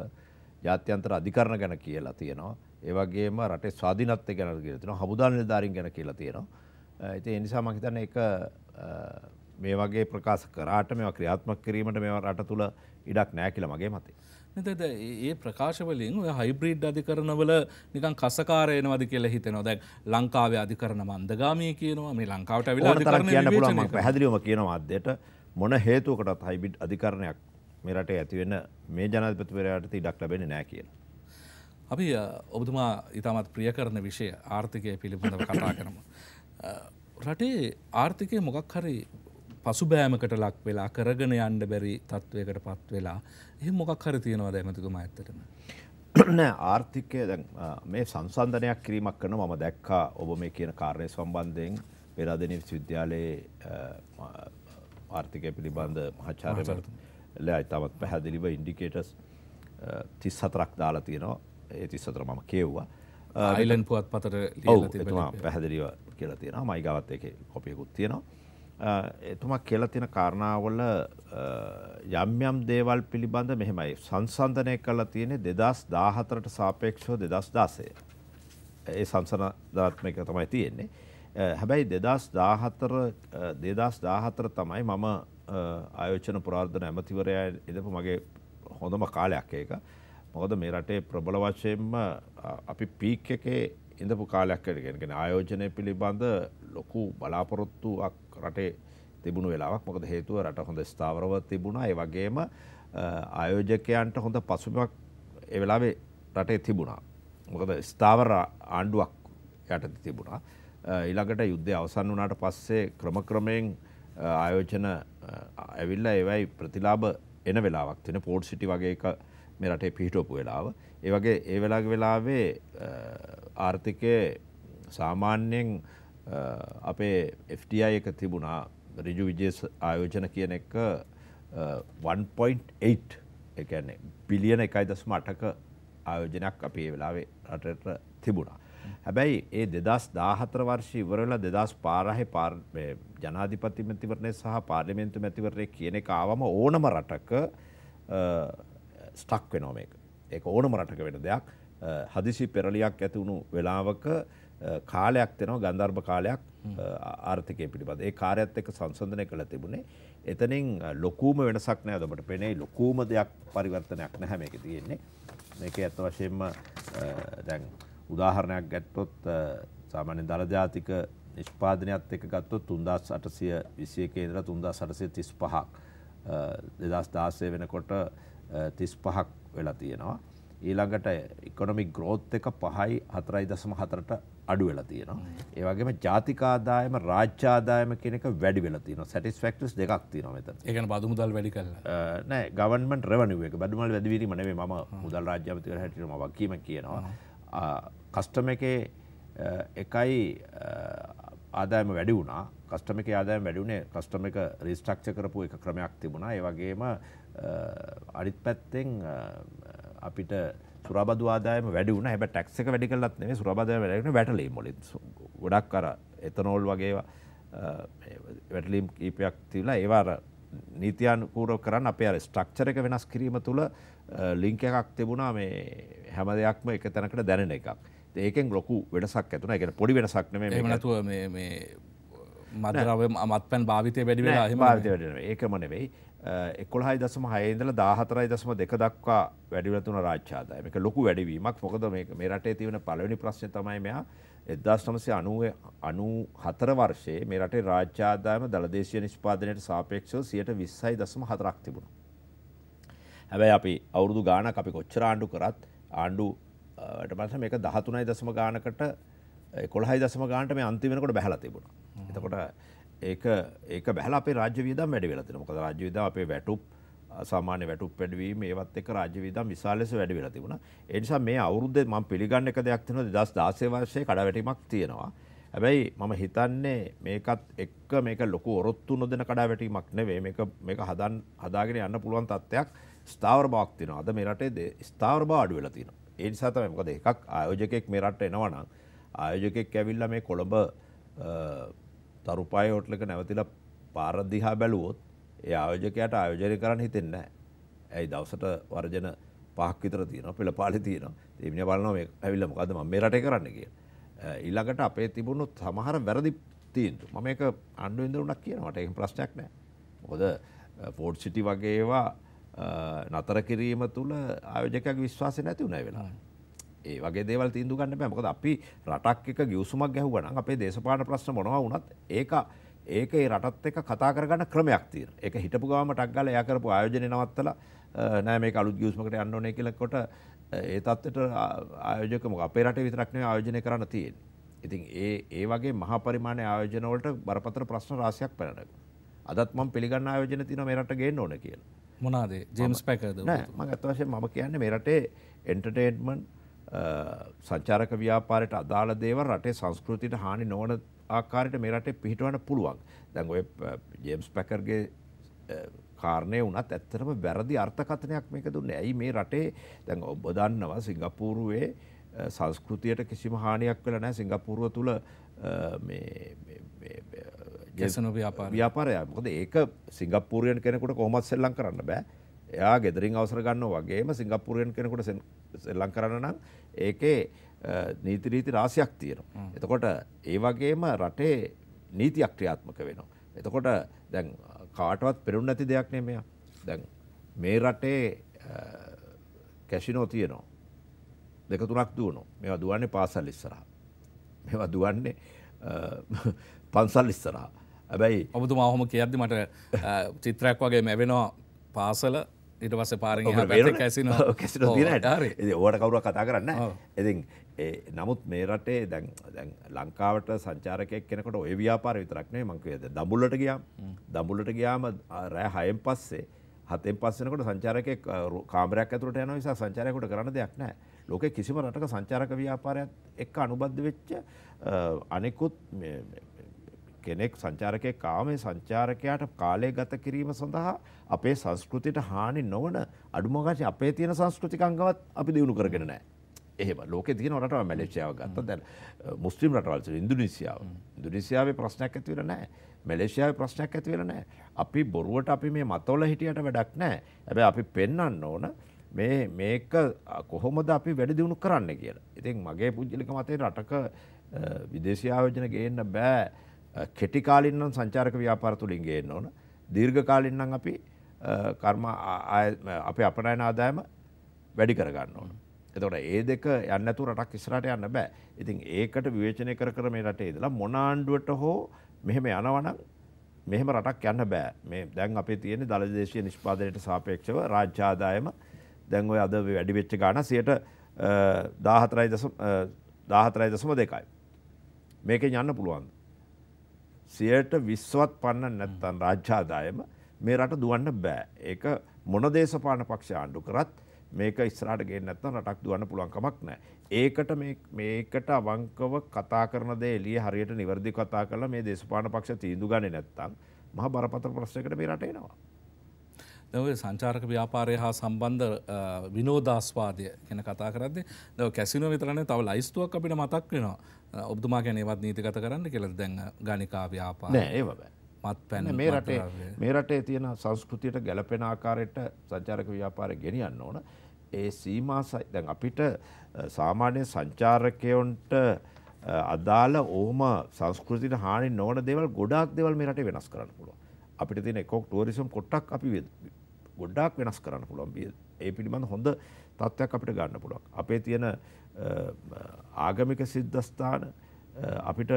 ජාත්‍යන්තර අධිකරණ ගැන කියලා තියෙනවා. ඒ වගේම රටේ ස්වාධීනත්වය ගැන කියලා තියෙනවා. හමුදා නිලධාරීන් ගැන කියලා තියෙනවා. ඉතින් ඒ නිසා මම හිතන්නේ ඒක මේ වගේ ප්‍රකාශ කරාට මේවා ක්‍රියාත්මක කිරීමට මේවා රට තුල ඉඩක් නැහැ කියලා මගේ මතය. නැත්නම් මේ ප්‍රකාශ වලින් ඔය හයිබ්‍රිඩ් අධිකරණවල නිකන් කසකාර එනවාද කියලා හිතෙනවා. දැන් ලංකාවේ අධිකරණ මන්දගාමී කියනවා. මේ ලංකාවට අවිලා අධිකරණ කියන්න පුළුවන්. මම පැහැදිලිවම කියනවා අද්දේට මොන හේතුවකටත් හයිබ්‍රිඩ් අධිකරණයක් මේ රටේ ඇති වෙන මේ ජනාධිපතිවරයාට ඉඩක් ලැබෙන්නේ නැහැ කියලා. අපි ඔබතුමා ඊටමත් ප්‍රියකරන විෂය ආර්ථිකය පිළිබඳව කතා කරමු. රටේ ආර්ථිකය මොකක් හරි පසුබෑමකට ලක් වෙලා කරගෙන යන්න බැරි තත්වයකට පත් වෙලා එහෙම මොකක් හරි තියෙනවද එමතිතුමා? ඇත්තටම නෑ. ආර්ථිකය දැන් මේ සංසන්දනයක් කිරීමක් කරනවා. මම දැක්කා ඔබ මේ කියන කාර්ය සම්බන්ධයෙන් පෙරාදෙණිය විශ්වවිද්‍යාලයේ ආර්ථිකය පිළිබඳ මහාචාර්යවරයා ඉතාමත් පැහැදිලිව ඉන්ඩිකේටර්ස් 34ක් දාලා තියෙනවා. ඒ 34 මම කියවුවා. අයිලන්ඩ් පුවත්පතට ලියලා තිබෙනවා. පැහැදිලිව කියලා තියෙනවා. මයිගාවත් එකේ කොපියකුත් තියෙනවා. එතුමා කියලා තියෙන කාරණාවල යම් දේවල් පිළිබඳ මෙහෙමයි සංසන්දනය කළා තියෙන්නේ 2014ට සාපේක්ෂව 2016. ඒ සංසන්දනාත්මක තමයි තියෙන්නේ. හැබැයි 2014 තමයි මම ආයෝජන පුරාර්ධන ඇමතිවරයා ඉඳපු මගේ හොඳම කාලයක් ඒක. මොකද මේ රටේ ප්‍රබල වශයෙන්ම අපි පීක් එකේ ඉඳපු කාලයක් කියන්නේ ආයෝජනය පිළිබඳ ලොකු බලාපොරොත්තුවක් රටේ තිබුණු වෙලාවක්. මොකද හේතුව රට හොඳ ස්ථාවරව තිබුණා. ඒ වගේම ආයෝජකයන්ට හොඳ පසුබිමක් ඒ වෙලාවේ රටේ තිබුණා. මොකද ස්ථාවර ආණ්ඩුවක් යටතේ තිබුණා. ඊළඟට යුද්ධය අවසන් වුණාට පස්සේ ක්‍රමක්‍රමයෙන් ආයෝජන ඇවිල්ලා ඒවයි ප්‍රතිලාභ එන වෙලාවක් තියෙන පෝට් සිටි වගේ එක මේ රටේ පිහිටවපු වෙලාව. ඒ වගේ ඒ වෙලාවේ ආර්ථිකයේ සාමාන්‍යයෙන් අපේ FDI එක තිබුණා ඍජු විජේස් ආයෝජන කියන එක 1.8 එකන්නේ බිලියන 1.8ක ආයෝජනයක් අපි ඒ වෙලාවේ රටට තිබුණා. හැබැයි ඒ 2014 වර්ෂයේ ඉවර වෙලා 2015 මේ ජනාධිපති මැතිවරණය සහ පාර්ලිමේන්තු මැතිවරණය කියන එක ආවම ඕනම රටක ස්ටක් වෙනවා මේක. ඒක ඕනම රටක වෙන දෙයක්. හදිසි පෙරලියක් ඇති වුණු වෙලාවක කාලයක් දෙනවා ගන්ධර්ම කාලයක් ආර්ථිකය පිළිබඳ. ඒ කාර්යයත් එක්ක සංසන්දනය කළ තිබුණේ. එතනින් ලොකුම වෙනසක් නැහැ ඔබට පේන්නේ. ලොකුම දෙයක් පරිවර්තනයක් නැහැ මේකේ තියෙන්නේ. මේකේ අත වශයෙන්ම දැන් උදාහරණයක් ගත්තොත් සාමාන්‍ය දල ජාතික නිෂ්පාදනයත් එක්ක ගත්තොත් 3821 ඉඳලා 3835ක් 2016 වෙනකොට 35ක් වෙලා තියෙනවා. ඊළඟට ඉකොනොමික් ග්‍රෝත් එක 5.4ට අඩු වෙලා තියෙනවා. ඒ වගේම ජාතික ආදායම රාජ්‍ය ආදායම කියන එක වැඩි වෙලා තියෙනවා. සැටිස්ෆැක්ටර්ස් දෙකක් තියෙනවා මෙතන. ඒ කියන්නේ බදු මුදල් වැඩි කළා. නෑ, ගවර්න්මන්ට් රෙවෙනියු එක බදු මුදල් වැඩි වීම නෙමෙයි මම මුදල් රාජ්‍ය අමාත්‍යවරයා හැටියට මම වගකීම කියනවා. කස්ටම් එකේ එකයි ආදායම වැඩි වුණා. කස්ටම් එකේ ආදායම වැඩි වුණේ කස්ටම් එක රීස්ට්‍රක්චර් කරපු එක ක්‍රමයක් තිබුණා. ඒ වගේම අනිත් පැත්තෙන් අපිට සුරාබදු ආදායම වැඩි වුණා. හැබැයි ටැක්ස් එක වැඩි කළත් නෙමෙයි සුරාබදු ආදායම වැඩි වෙන වැටලීම් වලින් ගොඩක් අර එතනෝල් වගේ වැටලීම් කීපයක් තිබුණා. ඒවා අර නීත්‍යානුකූලව කරන්න අපේ අර ස්ට්‍රක්චර් එක වෙනස් කිරීම තුළ ලින්ක් එකක් තිබුණා මේ හැම දෙයක්ම එක තැනකට දැනෙන එකක්. ඒකෙන් ලොකු වෙනසක් ඇති වුණා. ඒ කියන්නේ පොඩි වෙනසක් නෙමෙයි. එහෙම නැතුව මේ මද්ද්‍රව්‍ය මත්පැන් භාවිතය වැඩි වෙලා එහෙම භාවිතය වැඩි වෙනවා. ඒකම නෙවෙයි. 11.6 ඉඳලා 14.2 දක්වා වැඩි වෙලා තුන රාජ්‍ය ආදායම. මේක ලොකු වැඩිවීමක්. මොකද මේ රටේ තියෙන පළවෙනි ප්‍රශ්නේ තමයි මෙයා 1994 වර්ෂයේ මේ රටේ රාජ්‍ය ආදායම දලදේශීය නිෂ්පාදනයට සාපේක්ෂව 120.4ක් තිබුණා. හැබැයි අපි අවුරුදු ගාණක් අපි කොච්චර ආණ්ඩු කරත් ආණ්ඩුවට පස්සේ මේක 13.0 ගාණකට 11.0 ගාණට මේ අන්තිම වෙනකොට බැහැලා තිබුණා. එතකොට ඒක බැහැලා අපේ රාජ්‍ය වියදම් වැඩි වෙලා තිබුණා. මොකද රාජ්‍ය වියදම් අපේ සාමාන්‍ය වැටුප් වැඩිවීම ඒවත් එක්ක රාජ්‍ය වියදම් විශාල ලෙස වැඩි වෙලා තිබුණා. ඒ නිසා මේ අවුරුද්දේ මම පිළිගන්න එක දෙයක් තියෙනවා 2016 වර්ෂයේ කඩාවැටීමක් තියෙනවා. හැබැයි මම හිතන්නේ මේකත් එක්ක මේක ලොකු ඔරොත්තු නොදෙන කඩාවැටීමක් නෙවෙයි. මේක හදාගෙන යන්න පුළුවන් තත්ත්වයක් ස්ථාවර බවක් තියෙනවා. අද මේ රටේ ස්ථාවර බව අඩු වෙලා තියෙනවා. ඒ නිසා තමයි මොකද එකක් ආයෝජකෙක් මේ රටට එනවා නම් ආයෝජකෙක් ඇවිල්ලා මේ කොළඹ තරුපාය හෝටලක නැවතිලා පාර දිහා බැලුවොත් ඒ ආයෝජකයාට ආයෝජනය කරන්න හිතෙන්නේ නැහැ. ඇයි දවසට වර්ජන 5ක් විතර තියෙනවා, පෙළපාළි තියෙනවා. ඒ මිනිහා බලනවා මේ ඇවිල්ලා මොකද්ද මම මේ රටේ කරන්නේ කියලා. ඊළඟට අපේ තිබුණු සමහර වැරදි තීන්දුව. මම ඒක ආණ්ඩුවෙන් දරුණක් කියනවා. මට ඒක ප්‍රශ්නයක් නැහැ. මොකද පෝර්ට් සිටි වගේ ඒවා නතර කිරීම තුළ ආයෝජකයාගේ විශ්වාසය නැති වුණා ඒ වෙලාවේ. ඒ වගේ දේවල් තීන්දුව ගන්න බෑ. මොකද අපි රටක් එක ගිවිසුමක් ගැහුවා නම් අපේ දේශපාලන ප්‍රශ්න මොනවා වුණත් ඒක ඒ රටත් එක්ක කතා කරගන්න ක්‍රමයක් තියෙනවා. ඒක හිටපු ගාම ටක් ගාලා එයා කරපු ආයෝජනේ නවත්තලා නෑ මේක අලුත් ගිවිසුමකට යන්න ඕනේ කියලා කොට ඒ තත්ත්වයට ආයෝජක මොකද අපේ රටේ විතරක් නෙවෙයි ආයෝජනය කරන්න තියෙන්නේ. ඉතින් ඒ වගේ මහා පරිමාණ ආයෝජන වලට බරපතල ප්‍රශ්න රාශියක් පැනනවා. අදත් මම පිළිගන්න ආයෝජන තියෙනවා මේ රට ගේන්න ඕනේ කියලා. මොනවාද? ජේම්ස් පැකර්ද? නෑ මම අත් වශයෙන් මම කියන්නේ මේ රටේ එන්ටර්ටේන්මන්ට් සංචාරක ව්‍යාපාරයට අදාළ දේවල් රටේ සංස්කෘතියට හානි නොවන ආකාරයට මේ රටේ පිහිටවන්න පුළුවන්. දැන් ඔය ජේම්ස් පැකර්ගේ කාරණේ වුණත් ඇත්තටම වැරදි අර්ථකථනයක් මේක දුන්නේ. ඇයි මේ රටේ දැන් ඔබ දන්නවා සිංගප්පූරුවේ සංස්කෘතියට කිසිම හානියක් වෙලා නැහැ. සිංගප්පූරුව තුල මේ කැසිනෝ ව්‍යාපාරය. මොකද ඒක සිංගප්පූරියන් කෙනෙකුට කොහොමවත් සෙල්ලම් කරන්න බෑ. එයා ගෙදරින් අවසර ගන්නවා වගේම සිංගප්පූරියන් කෙනෙකුට සෙල්ලම් කරන්න නම් ඒකේ නීති රීති රාශියක් තියෙනවා. එතකොට ඒ වගේම රටේ නීතියක් ක්‍රියාත්මක වෙනවා. එතකොට දැන් කාටවත් පෙරුණ නැති දෙයක් නේ මෙයා. දැන් මේ රටේ කැසිනෝ තියෙනවා. දෙක තුනක් දුවනවා. මේවා දුවන්නේ පාසල් ඉස්සරහා. මේවා දුවන්නේ පන්සල් ඉස්සරහා. හැබැයි ඔබතුමා ඔහොම කියද්දි මට චිත්‍රයක් වගේ මැවෙනවා පාසල ඊට පස්සේ පාරෙන් එහා පැත්තේ කැසිනෝ තියෙන හැටි. හරි. ඉතින් ඕවට කවුරුවක් කතා කරන්නේ නැහැ. ඉතින් නමුත් මේ රටේ දැන් ලංකාවට සංචාරකයෙක් කෙනෙකුට ඔය ව්‍යාපාරය විතරක් නෙවෙයි මං කියද දඹුල්ලට ගියාම රෑ 6න් පස්සේ 7න් පස්සේ වෙනකොට සංචාරකයෙක් කාමරයක් ඇතුළට යනවා නිසා සංචාරකයෙකුට කරන්න දෙයක් නැහැ. ලෝකේ කිසිම රටක සංචාරක ව්‍යාපාරයක් එක්ක අනුබද්ධ වෙච්ච අනෙකුත් කෙනෙක් සංචාරකයේ කාමයේ සංචාරකයාට කාලය ගත කිරීම සඳහා අපේ සංස්කෘතියට හානි නොවන අඩුම ගානේ අපේ තියෙන සංස්කෘතික අංගවත් අපි දිනු කරගෙන නැහැ. එහෙම ලෝකේ තියෙන රටවල් මැලේසියාව ගත්තා දැන් මුස්ලිම් රටවල් ඉන්දුනීසියාව. ඉන්දුනීසියාවේ ප්‍රශ්නයක් ඇති වෙලා නැහැ. මැලේසියාවේ ප්‍රශ්නයක් ඇති වෙලා නැහැ. අපි බොරුවට අපි මේ මතවල හිටියට වැඩක් නැහැ. හැබැයි අපි පෙන්වන්න ඕන මේක කොහොමද අපි වැඩ දියුණු කරන්න කියලා. ඉතින් මගේ පුජ්‍යලික මතේ රටක විදේශීය ආයෝජන ගේන්න බෑ. කෙටි කාලින් නම් සංචාරක ව්‍යාපාර තුලින් ගේන්න ඕන. දීර්ඝ කාලින් නම් අපි කර්ම අපේ අපනයන ආදායම වැඩි කර ගන්න ඕන. එතකොට ඒ දෙක යන්නේ නැතුව රටක් ඉස්සරහට යන්න බෑ. ඉතින් ඒකට විවේචනය කර මේ රටේ ඉඳලා මොන ආණ්ඩුවට හෝ මෙහෙම යනවනම් මෙහෙම රටක් යන්න බෑ. මේ දැන් අපේ තියෙන දළ දේශීය නිෂ්පාදනයට සාපේක්ෂව රාජ්‍ය ආදායම දැන් ඔය අද වැඩි වෙච්ච ගාන 14.2%. මේකෙන් යන්න පුළුවන්. 20%වත් පන්න නැත්නම් රාජ්‍ය ආදායම මේ රට දුවන්න බෑ. ඒක මොන දේශපාලන පක්ෂ ආණ්ඩු කරත් මේක ඉස්සරහට ගේන්න නැත්නම් රටක් දුවන්න පුළුවන් කමක් නැහැ. ඒකට මේකට අවංකව කතා කරන දේ එළිය හරියට නිවැරදි කතා කරලා මේ දේශපාලන පක්ෂ තීන්දුව ගන්නේ නැත්නම් මහා බරපතල ප්‍රශ්නයකට මේ රට එනවා. දැන් සංචාරක ව්‍යාපාරය හා සම්බන්ධ විනෝදාස්වාදය ගැන කතා කරද්දී දැන් කැසිනෝ විතර නෙවෙයි තව ලයිස්තුවක් අපිට මතක් වෙනවා. ඔබතුමා කියන්නේ ඒවත් නීතිගත කරන්න කියලා. දැන් ගණිකා ව්‍යාපාර නෑ ඒව බෑ. මත්පැන් මේ රටේ තියෙන සංස්කෘතියට ගැළපෙන ආකාරයට සංචාරක ව්‍යාපාරය ගෙනියන්න ඕන. ඒ සීමා දැන් අපිට සාමාන්‍ය සංචාරකයන්ට අදාළ ඕම සංස්කෘතියට හානි නොවන දේවල් ගොඩාක් දේවල් මේ රටේ වෙනස් කරන්න පුළුවන්. අපිට තියෙන එකක් ටුවරිසම් කොටක් අපි ගොඩාක් වෙනස් කරන්න පුළුවන්. ඒ පිළිබඳ හොඳ තත්ත්වයක් අපිට ගන්න පුළුවන්. අපේ තියෙන ආගමික සිද්ධස්ථාන අපිට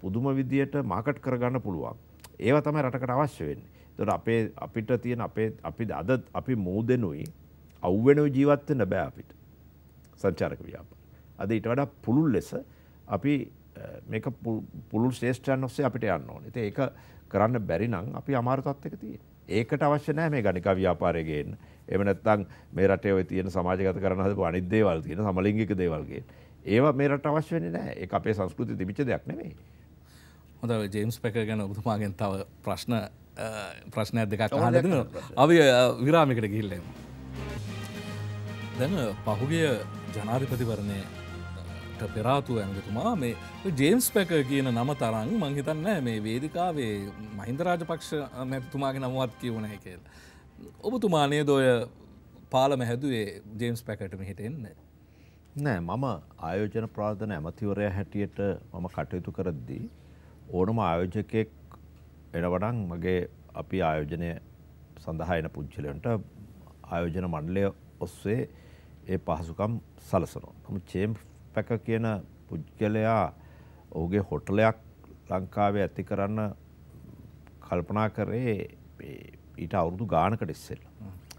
පුදුම විදියට මාකට් කරගන්න පුළුවන්. ඒව තමයි රටකට අවශ්‍ය වෙන්නේ. ඒතකොට අපිට තියෙන අපි අද අපි මූදෙනුයි අවුවෙනුයි ජීවත් වෙන්න බෑ අපිට. සංචාරක ව්‍යාපාර. අද ඊට වඩා පුළුල් ලෙස අපි මේක පුළුල් ශ්‍රේෂ්ඨයන් ඔස්සේ අපිට යන්න ඕනේ. ඉතින් ඒක කරන්න බැරි නම් අපි අමාරු තත්ත්වයක තියෙනවා. ඒකට අවශ්‍ය නැහැ මේ ගණිකා ව්‍යාපාරයේ ගේන්න. එහෙම නැත්නම් මේ රටේ ඔය තියෙන සමාජගත කරන හදපු අනිත් දේවල් තියෙන සමලිංගික දේවල් ගේන්න. ඒවා මේ රටට අවශ්‍ය වෙන්නේ නැහැ. ඒක අපේ සංස්කෘතිය තිබිච්ච දෙයක් නෙමෙයි. හොඳයි ජේම්ස් පැකර් ගැන ඔබතුමාගෙන් තව ප්‍රශ්නයක් දෙකක් අහන්න දෙනවා. අපි විරාමයකට ගිහිල්ලා එමු. දැන් පහුගිය ජනාධිපතිවරණයේ පෙරාතුව ඇමතුමා මේ ජේම්ස් පැකර් කියන නම තරම් මං හිතන්නේ මේ වේදිකාවේ මහින්ද රාජපක්ෂ මැතිතුමාගේ නමවත් කියුවේ නැහැ කියලා. ඔබතුමා නේද ඔය පාලම හැදුවේ ජේම්ස් පැකර්ට මෙහෙට එන්න? නෑ මම ආයෝජන ප්‍රාර්ථනා ඇමතිවරයා හැටියට මම කටයුතු කරද්දී ඕනම ආයෝජකෙක් එනවනම් මගේ අපි ආයෝජනය සඳහා එන පුද්ගලයන්ට ආයෝජන මණ්ඩලය ඔස්සේ ඒ පහසුකම් සලසනවා. නමුත් ජේම්ස් පැක කියන පුද්ගලයා ඔහුගේ හොටලයක් ලංකාවේ ඇති කරන්න කල්පනා කරේ ඊට අවුරුදු ගානකට ඉස්සෙල්ලා.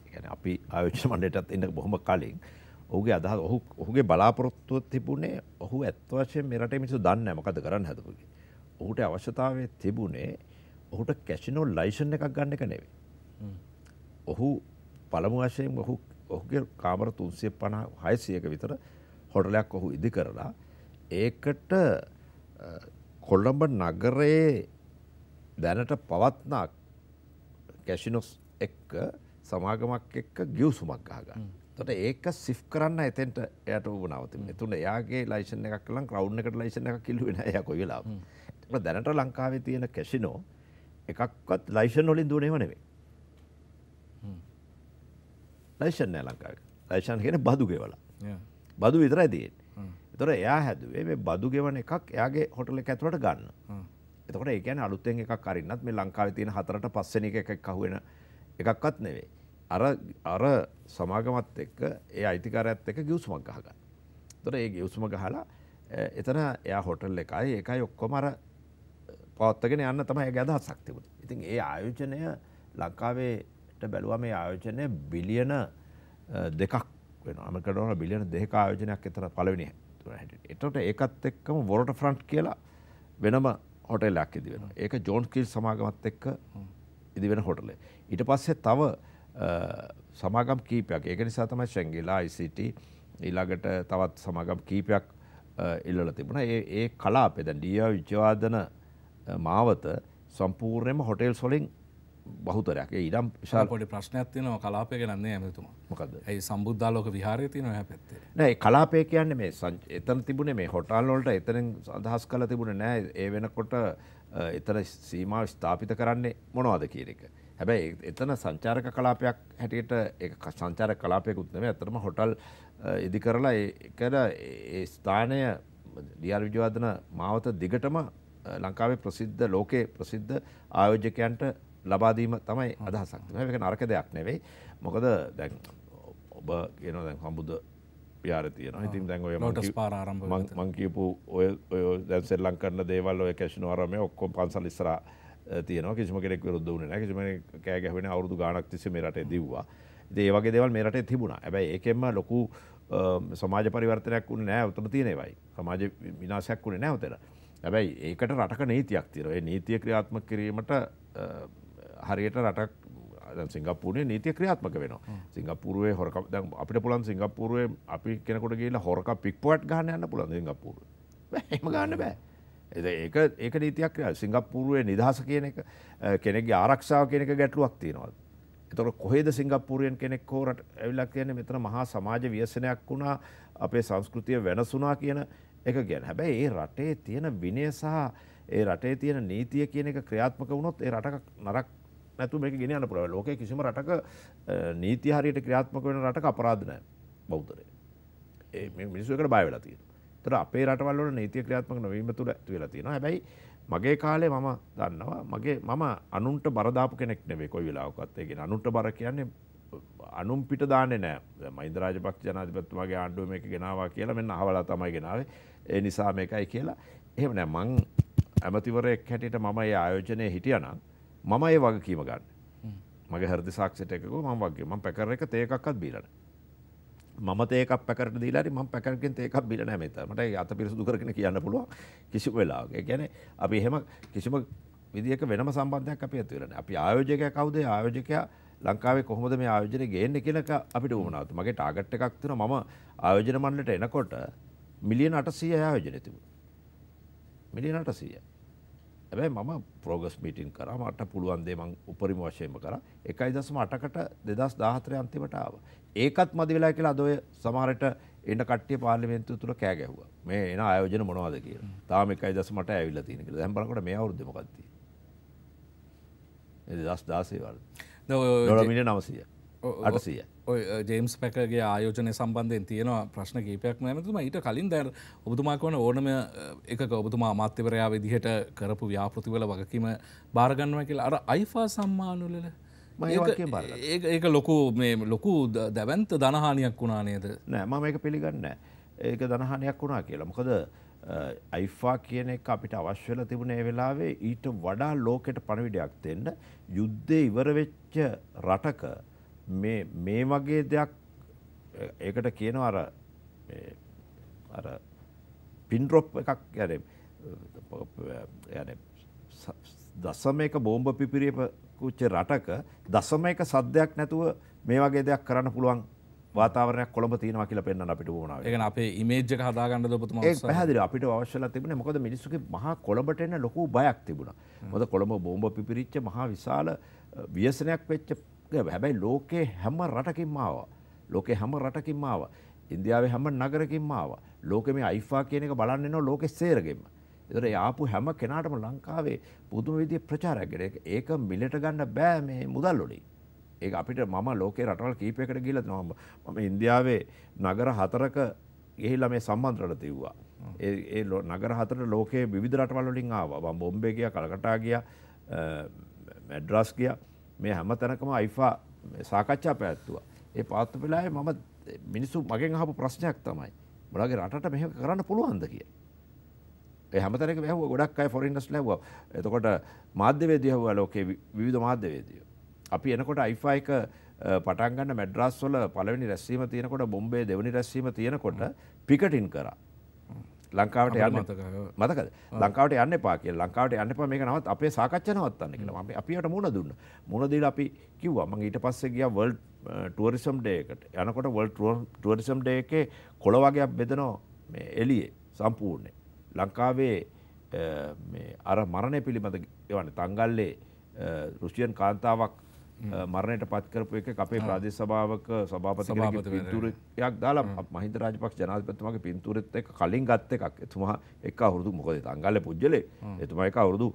ඒ කියන්නේ අපි ආයෝජන මණ්ඩලයටත් එන්න බොහොම කලින් ඔහුගේ අදහස ඔහුගේ බලාපොරොත්තුව තිබුණේ ඔහු ඇත්ත වශයෙන්ම මේ රටේ මිනිස්සු දන්නේ නැහැ මොකද කරන්න හදපු කී. ඔහුට අවශ්‍යතාවය තිබුණේ ඔහුට කැසිනෝ ලයිසන් එකක් ගන්න එක නෙවෙයි. ඔහු පළමු වශයෙන් ඔහුගේ කාමර 350 600ක විතර හොටලයක් ඔහු ඉදි කරලා ඒකට කොළඹ නගරයේ දැනට පවත්නා කැසිනොස් එක්ක සමාගමක් එක්ක ගිවිසුමක් ගහගන්න. එතකොට ඒක සිෆ් කරන්න එතෙන්ට එයාට වුණාව තිබුණේ. එතුණ එයාගේ ලයිසන් එකක් කරලා ක්‍රවුන් එකට ලයිසන් එකක් කිල්ලුවේ නැහැ එයා කොයි වෙලාවක. ඒක දැනට ලංකාවේ තියෙන කැසිනෝ එකක්වත් ලයිසන් වලින් දුවනේම නෙමෙයි. ලයිසන් නැහැ ලංකාවේ. ලයිසන් කියන්නේ බදු ගෙවලා. බදු විතරයි තියෙන්නේ. ඒතොර එයා හැදුවේ මේ බදු ගෙවන එකක් එයාගේ හොටල් එක ඇතුළට ගන්න. එතකොට ඒ කියන්නේ අලුතෙන් එකක් අරින්නත් මේ ලංකාවේ තියෙන 4-5 වෙනි එකක් අහුවෙන එකක්වත් නෙවෙයි. අර සමාගමත් එක්ක ඒ අයිතිකාරයත් එක්ක ගිවිසුමක් ගහගන්න. ඒතොර ඒ ගිවිසුම ගහලා එතන එයා හොටල් එකයි ඒකයි ඔක්කොම අර පවත්වාගෙන යන්න තමයි ඒගේ අදහසක් තිබුණේ. ඉතින් ඒ ආයෝජනය ලංකාවේට බැලුවා මේ ආයෝජනය $2 වෙනවා. අමකට වල $2 ආයෝජනයක් අතර පළවෙනි හැටියට. එතකොට ඒකත් එක්කම වොරට ෆ්‍රන්ට් කියලා වෙනම හොටලයක් ඉදි වෙනවා. ඒක ජෝන් කීල් සමාගමත් එක්ක ඉදි වෙන හොටලේ. ඊට පස්සේ තව සමාගම් කීපයක්. ඒක නිසා තමයි ශ්‍රැංගිලා ICT ඊළඟට තවත් සමාගම් කීපයක් ඉල්ලලා තිබුණා. ඒ කලාපේ දැන් ඩීආ විජයවර්ධන මාවත සම්පූර්ණයෙන්ම හොටෙල්ස් වලින් බහුතරයක්. ඒ ඊටම විශාල පොඩි ප්‍රශ්නයක් තියෙනවා කලාපය ගැන නෑ එතුමා. මොකද්ද? ඒ සම්බුද්ධාලෝක විහාරය තියෙනවා එහා පැත්තේ. නෑ ඒ කලාපය කියන්නේ මේ එතන තිබුණේ මේ හොටල් වලට එතනින් අදහස් කරලා තිබුණේ නෑ. ඒ වෙනකොට එතන සීමාව ස්ථාපිත කරන්නේ මොනවද කියන එක. හැබැයි එතන සංචාරක කලාපයක් හැටියට ඒක සංචාරක කලාපයකුත් නෙමෙයි. අතරම හොටල් ඉදි කරලා ඒ ස්ථානය ඩී.ආර්. විජයවර්ධන මාවත දිගටම ලංකාවේ ප්‍රසිද්ධ ලෝකේ ප්‍රසිද්ධ ආයෝජකයන්ට ලබාදීම තමයි අදහසක්. මේක නරක දෙයක් නෙවෙයි. මොකද දැන් ඔබ කියනවා දැන් සම්බුද්ධ විහාරය තියෙනවා. ඉතින් දැන් ඔය මං කියපු ඔය දැන් ශ්‍රී ලංකන්න දේවල් ඔය කැෂිනෝ ආරාමයේ ඔක්කොම පන්සල් ඉස්සරහා තියෙනවා. කිසිම කෙනෙක් විරුද්ධ වුණේ නැහැ. කිසිම කෙනෙක් කෑ ගැහුවේ නැහැ. අවුරුදු ගාණක් තිස්සේ මේ රටේ දිව්වා. ඉතින් ඒ වගේ දේවල් මේ රටේ තිබුණා. හැබැයි ඒකෙන්ම ලොකු සමාජ පරිවර්තනයක් වුණේ නැහැ. උතන තියෙන ඒවායි. සමාජ විනාශයක් වුණේ නැහැ උතන. හැබැයි ඒකට රටක නීතියක් තියෙනවා. ඒ නීතිය ක්‍රියාත්මක කිරීමට හරියට රටක් දැන් සිංගප්පූරුවේ නීතිය ක්‍රියාත්මක වෙනවා. සිංගප්පූරුවේ හොරකම් දැන් අපිට පුළුවන් සිංගප්පූරුවේ අපි කෙනෙකුට ගිහිල්ලා හොරකම් පික්පොකට් ගන්න යන්න පුළුවන් සිංගප්පූරුවේ. බෑ එහෙම ගන්න බෑ. ඒක නීතියක් ක්‍රියාත්මක. සිංගප්පූරුවේ නිදහස කියන එක කෙනෙක්ගේ ආරක්ෂාව කියන එක ගැටලුවක් තියෙනවා. එතකොට කොහෙද සිංගප්පූරුවෙන් කෙනෙක් හෝ රට ඇවිල්ලා කියන්නේ මෙතන මහා සමාජ ව්‍යසනයක් වුණා අපේ සංස්කෘතිය වෙනසුණා කියන එක කියන්නේ. හැබැයි ඒ රටේ තියෙන විනය සහ ඒ රටේ තියෙන නීතිය කියන එක ක්‍රියාත්මක වුණොත් ඒ රටක නරක නැතුව මේක ගෙන යන්න පුළුවන්. ලෝකයේ කිසිම රටක නීතිය හරියට ක්‍රියාත්මක වෙන රටක අපරාධ නැහැ. බෞද්ධරේ. ඒ මේ මිනිස්සු එකට බය වෙලා තියෙනවා. ඒතර අපේ රටවල් වල නීතිය ක්‍රියාත්මක නොවීම තුල ඇති වෙලා තියෙනවා. හැබැයි මගේ කාලේ මම දන්නවා මම අනුන්ට බර දාපු කෙනෙක් නෙවෙයි කොයි වෙලාවකත්. ඒ කියන්නේ අනුන්ට බර කියන්නේ අනුන් පිට දාන්නේ නැහැ. දැන් මහින්ද රාජපක්ෂ ජනාධිපතිතුමාගේ ආණ්ඩුව මේක ගෙනාවා කියලා මෙන්න අහවලා තමයි ගෙනාවේ. ඒ නිසා මේකයි කියලා. එහෙම නෑ මං ඇමතිවරයෙක් හැටියට මම මේ ආයෝජනයේ හිටියානම් මම ඒ වගකීම ගන්න. මගේ හෘද සාක්ෂියට එකකෝ මම වගකීම. මම පැකර් එක තේ එකක්වත් බීලා නැහැ. මම තේ එකක් පැකරට දීලා හරි මම පැකරකින් තේ එකක් බීලා නැහැ මෙතන. මට ඒ අත පිරිසුදු කරගෙන කියන්න පුළුවන් කිසිම වෙලාවක. ඒ කියන්නේ අපි එහෙම කිසිම විදියක වෙනම සම්බන්ධයක් අපි ඇති වෙලා නැහැ. අපි ආයෝජකයා කවුද? ආයෝජකයා ලංකාවේ කොහොමද මේ ආයෝජනය ගේන්නේ කියන එක අපිට වුණා. මගේ ටාගට් එකක් තියෙනවා. මම ආයෝජන මණ්ඩලයට එනකොට මිලියන 800 ආයෝජනය තිබුණා. මිලියන 800. හැබැයි මම ප්‍රෝග්‍රස් මීටින් කරා. මට පුළුවන් දේ මම උපරිම වශයෙන්ම කරා. 1.8කට 2014 අන්තිමට ආවා. ඒකත් මදි වෙලා කියලා අද ඔය සමහරට එන කට්ටිය පාර්ලිමේන්තුව තුල කෑ ගැහුවා. මේ එන ආයෝජන මොනවද කියලා. තාම 1.8 ඇවිල්ලා තියෙන කියලා. දැන් බලනකොට මේ අවුරුද්දේ මොකක්ද තියෙන්නේ? 2016 වල. ඩොලර් මිලියන 900. 800. ඔය ජේම්ස් පැකගේ ආයෝජනය සම්බන්ධයෙන් තියෙනවා ප්‍රශ්න කීපයක්. මම ඊට කලින් දැන් ඔබතුමා කියන ඕනම එකක ඔබතුමා අමාත්‍යවරයා විදිහට කරපු ව්‍යාපෘතිවල වගකීම බාර ගන්නවා කියලා අර අයිෆා සම්මානවල ඒක ලොකු ලොකු දැවැන්ත ධනහානියක් වුණා නේද? නෑ මම මේක පිළිගන්නේ නෑ. ඒක ධනහානියක් වුණා කියලා. මොකද අයිෆා කියන එක අපිට අවශ්‍ය වෙලා තිබුණේ ඒ වෙලාවේ ඊට වඩා ලෝකෙට පණිවිඩයක් දෙන්න යුද්ධේ ඉවර වෙච්ච රටක මේ වගේ දෙයක් ඒකට කියනවා අර පින් ඩ්‍රොප් එකක් يعني දශමයක බෝම්බ පිපිරියපුච්ච රටක දශමයක සද්දයක් නැතුව මේ වගේ දෙයක් කරන්න පුළුවන් වාතාවරණයක් කොළඹ තියෙනවා කියලා පෙන්වන්න අපිට වුණා. ඒ කියන්නේ අපේ ඉමේජ් එක හදාගන්නද ඔබතුමා? ඒක පැහැදිලි අපිට අවශ්‍යලා තිබුණේ. මොකද මිනිස්සුගේ මහා කොළඹට එන ලොකු බයක් තිබුණා. මොකද කොළඹ බෝම්බ පිපිරිච්ච මහා විශාල ව්‍යසනයක් වෙච්ච හැබැයි ලෝකේ හැම රටකින්ම ආවා. ලෝකේ හැම රටකින්ම ආවා. ඉන්දියාවේ හැම නගරකින්ම ආවා. ලෝකෙ මේ අයිෆා කියන එක බලන්න එනවා ලෝකෙ සේරගෙම. ඒතර ඒ ආපු හැම කෙනාටම ලංකාවේ පුදුම විදිහේ ප්‍රචාරයක් ගෙනේ. ඒක මිලට ගන්න බෑ මේ මුදල් වලින්. ඒක අපිට මම ලෝකේ රටවල් කීපයකට ගිහිල්ලා මම ඉන්දියාවේ නගර 4ක ගිහිල්ලා මේ සම්මන්ත්‍රණ තියුවා. ඒ නගර 4ට ලෝකයේ විවිධ රටවල් වලින් ආවා. මම බොම්බේ ගියා, කල්කටා ගියා, මැඩ්‍රස් ගියා. මේ හැම තැනකම අයිෆා සාකච්ඡා පැවැත්තුවා. ඒ පාත්තු වෙලාවේ මම මිනිස්සු මගෙන් අහපු ප්‍රශ්නයක් තමයි මොලාගේ රටට මෙහෙම කරන්න පුළුවන්ද කියලා. ඒ හැම තැනකම ඇහුවා ගොඩක් අය ෆොරිනර්ස් ලැබුවා. එතකොට මාධ්‍යවේදියෝ ඇහුවා ලෝකේ විවිධ මාධ්‍යවේදියෝ. අපි එනකොට අයිෆා එක පටන් ගන්න මැඩ්‍රාස් වල පළවෙනි රැස්වීම තියෙනකොට බොම්බේ දෙවෙනි රැස්වීම තියෙනකොට පිකටින් කරා. ලංකාවට යන්න මතකද? ලංකාවට යන්න එපා කියලා. ලංකාවට යන්න එපා මේක නවත් අපේ සාකච්ඡා නවත්තන්න කියලා. අපි අපියට මුණ දුන්නා. මුණ දීලා අපි කිව්වා මම ඊට පස්සේ ගියා World Tourism Day එකට. යනකොට World Tourism Day එකේ කොළ වගේක් බෙදනවා මේ එළියේ සම්පූර්ණේ. ලංකාවේ අර මරණය පිළිබඳ එවන්නේ තංගල්ලේ රුසියන් කාන්තාවක් මරණයට පත් කරපු එකක අපේ ප්‍රාදේශ සභාවක සභාපතිවරයෙක් පින්තූරයක් දාලා මහින්ද රාජපක්ෂ ජනාධිපතිතුමාගේ පින්තූරෙත් එක්ක කලින් ගත් එකක්. එතුමා එක්ක අවුරුදු මොකද තංගල්ලේ පුජ්‍යලේ එතුමා එක්ක අවුරුදු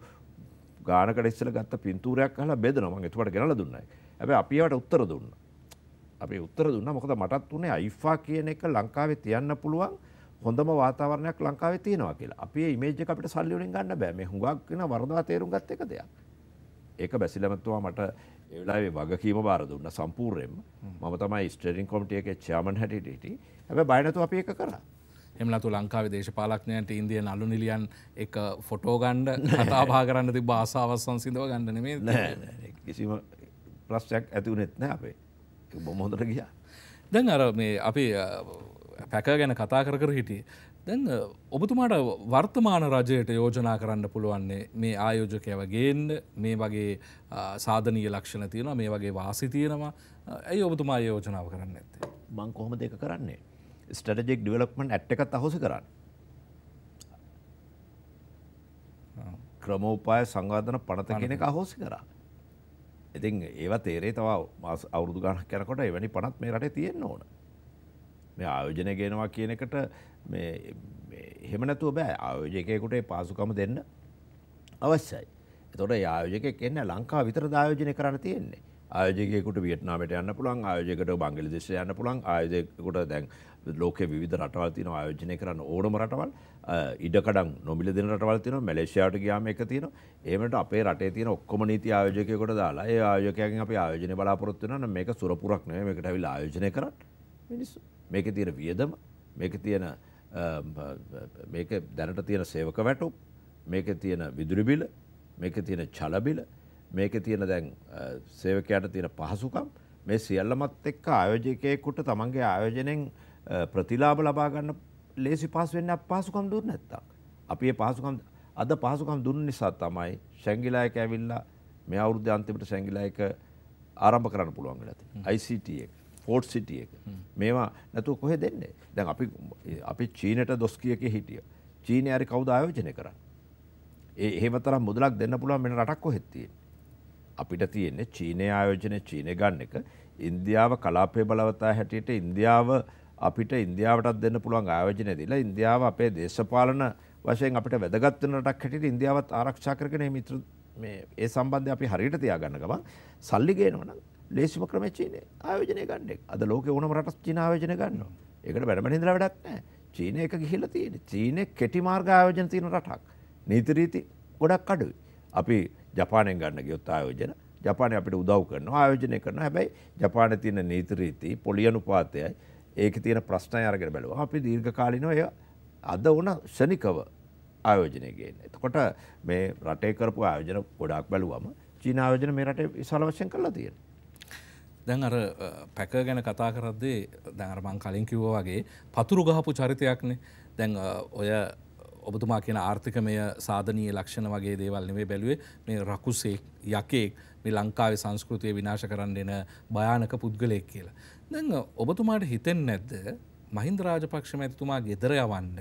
ගානකට ඉස්සෙල්ලා ගත්ත පින්තූරයක් අහලා බෙදනවා. මම එතුමාට ගෙනලා දුන්නා. හැබැයි අපි ඒවට උත්තර දුන්නා. අපි උත්තර දුන්නා මොකද මටත් උනේ අයිෆා කියන එක ලංකාවේ තියන්න පුළුවන් හොඳම වාතාවරණයක් ලංකාවේ තියෙනවා කියලා. අපි මේ ඉමේජ් එක අපිට සල්ලි වලින් ගන්න බෑ. මේ හුඟක් වෙන වරදවා තේරුම් ගත්ත එක දෙයක්. ඒක බැසිලමතුමා මට ඒ වෙලාවේ වගකීම බාර දුන්නා සම්පූර්ණයෙන්ම. මම තමයි ස්ටේරින් කමිටු එකේ චෙයාමන් හැටියට හිටියේ. හැබැයි බය නැතුව අපි ඒක කරා. එම්ලතු ලංකාවේ දේශපාලඥයන්ට ඉන්දියන් අලු නිලියන් එක ෆොටෝ ගන්න කතා බහ කරන්න තිබ්බ ආසාව සංසිඳව ගන්න නෙමෙයි. නෑ නෑ කිසිම ප්‍රශ්නයක් ඇති වුණෙත් නෑ අපේ. බොමොදට ගියා. දැන් අර මේ අපි පැක ගැන කතා කර කර හිටියේ. දැන් ඔබතුමාට වර්තමාන රජයට යෝජනා කරන්න පුළුවන්නේ මේ ආයෝජකයව ගේන්න, මේ වගේ සාධනීය ලක්ෂණ තියෙනවා, මේ වගේ වාසි තියෙනවා. ඇයි ඔබතුමා යෝජනාව කරන්නේ නැත්තේ? මම කොහොමද ඒක කරන්නේ? ස්ට්‍රැටජික් ඩෙවලොප්මන්ට් ඇක්ට් එකත් අහෝසි කරන්නේ. ක්‍රමෝපාය සංවර්ධන පනත කියන එක අහෝසි කරා. ඉතින් ඒව තේරේ තව අවුරුදු ගණක් යනකොට එවැනි පනත් මේ රටේ තියෙන්න ඕන. මේ ආයෝජනය ගේනවා කියන එකට මේ එහෙම නැතුව බෑ. ආයෝජකයෙකුට ඒ පාසුකම දෙන්න අවශ්‍යයි. ඒතකොට ඒ ආයෝජකයෙක් එන්නේ ලංකාව විතරද ආයෝජනය කරන්න තියෙන්නේ. ආයෝජකයෙකුට වියට්නාමයට යන්න පුළුවන්, ආයෝජකයෙකුට බංගලාදේශයට යන්න පුළුවන්, ආයෝජකයෙකුට දැන් ලෝකයේ විවිධ රටවල් තියෙනවා ආයෝජනය කරන්න ඕනම රටවල්, ඉඩකඩම් නොමිල දෙන රටවල් තියෙනවා, මැලේසියාවට ගියාම එක තියෙනවා. එහෙමකට අපේ රටේ තියෙන ඔක්කොම නීති ආයෝජකයෙකුට දාලා ඒ ආයෝජකයන්ගෙන් අපි ආයෝජනය බලාපොරොත්තු වෙනවා නම් මේක සුරපුරක් නෙමෙයි. මේකට ඇවිල්ලා ආයෝජනය කරන්න මිනිස්සු. මේකේ තියෙන වියදම, මේකේ තියෙන මේක දැනට තියෙන සේවක වැටුප්, මේකේ තියෙන විදුලි බිල, මේකේ තියෙන ජල බිල, මේකේ තියෙන දැන් සේවකයාට තියෙන පහසුකම්, මේ සියල්ලමත් එක්ක ආයෝජකයෙකුට තමන්ගේ ආයෝජනයෙන් ප්‍රතිලාභ ලබා ගන්න ලේසි පහසු වෙන්නේ අපහසුකම් දුන්නේ නැත්තම්. අපි මේ පහසුකම් අද පහසුකම් දුන්න නිසා තමයි ශැංගිලා එක ඇවිල්ලා මේ අවුරුද්දේ අන්තිමට ශැංගිලා එක ආරම්භ කරන්න පුළුවන් වෙලා තියෙනවා. ICT එක, Fort City එක. මේවා නැතුව කොහෙද දෙන්නේ? දැන් අපි චීනෙට දොස් කියකේ හිටිය. චීනේ හරි කවුද ආයෝජනය කරන්නේ? ඒ එහෙම තරම් මුදලක් දෙන්න පුළුවන් වෙන රටක් කොහෙද තියෙන්නේ? අපිට තියෙන්නේ චීනේ ආයෝජනය, චීනේ ගන්න එක. ඉන්දියාව කලාපයේ බලවතා හැටියට ඉන්දියාව අපිට ඉන්දියාවටත් දෙන්න පුළුවන් ආයෝජනය දීලා ඉන්දියාව අපේ දේශපාලන වශයෙන් අපිට වැදගත් වෙන රටක් හැටියට ඉන්දියාවත් ආරක්ෂා කරගෙන මේ ඒ සම්බන්ධය අපි හරියට තියාගන්න ගමන් සල්ලි ගේනවනම් ලේසිම ක්‍රමයේ චීනේ ආයෝජනය ගන්න එක. අද ලෝකේ ඕනම රටක් චීන ආයෝජනය ගන්නවා. ඒකට බැනමෙන් ඉඳලා වැඩක් නැහැ. චීනේ එක ගිහිල්ලා තියෙන්නේ. චීනේ කෙටි මාර්ග ආයෝජන තියෙන රටක්. නීති රීති ගොඩක් අඩුයි. අපි ජපානයෙන් ගන්න ගියොත් ආයෝජන ජපානය අපිට උදව් කරනවා, ආයෝජනය කරනවා. හැබැයි ජපානයේ තියෙන නීති රීති, පොලි අනුපාතයයි ඒකේ තියෙන ප්‍රශ්නය අරගෙන බලුවා. අපි දීර්ඝ කාලිනව ඒ අද උන ශනිකව ආයෝජනය ගේන්නේ. එතකොට මේ රටේ කරපු ආයෝජන ගොඩාක් බලුවම චීන ආයෝජන මේ රටේ විශාල වශයෙන් කරලා තියෙනවා. දැන් අර පැක ගැන කතා කරද්දී දැන් අර මං කලින් කිව්වා වගේ පතුරු ගහපු චරිතයක්නේ. දැන් ඔය ඔබතුමා කියන ආර්ථිකමය සාධනීය ලක්ෂණ වගේ දේවල් නෙමෙයි බැලුවේ, මේ රකුසෙක්, යකෙක්, මේ ලංකාවේ සංස්කෘතිය විනාශ කරන්න දෙන භයානක පුද්ගලයෙක් කියලා. දැන් ඔබතුමාට හිතෙන්නේ නැද්ද මහින්ද රාජපක්ෂ මැතිතුමා ගෙදර යවන්න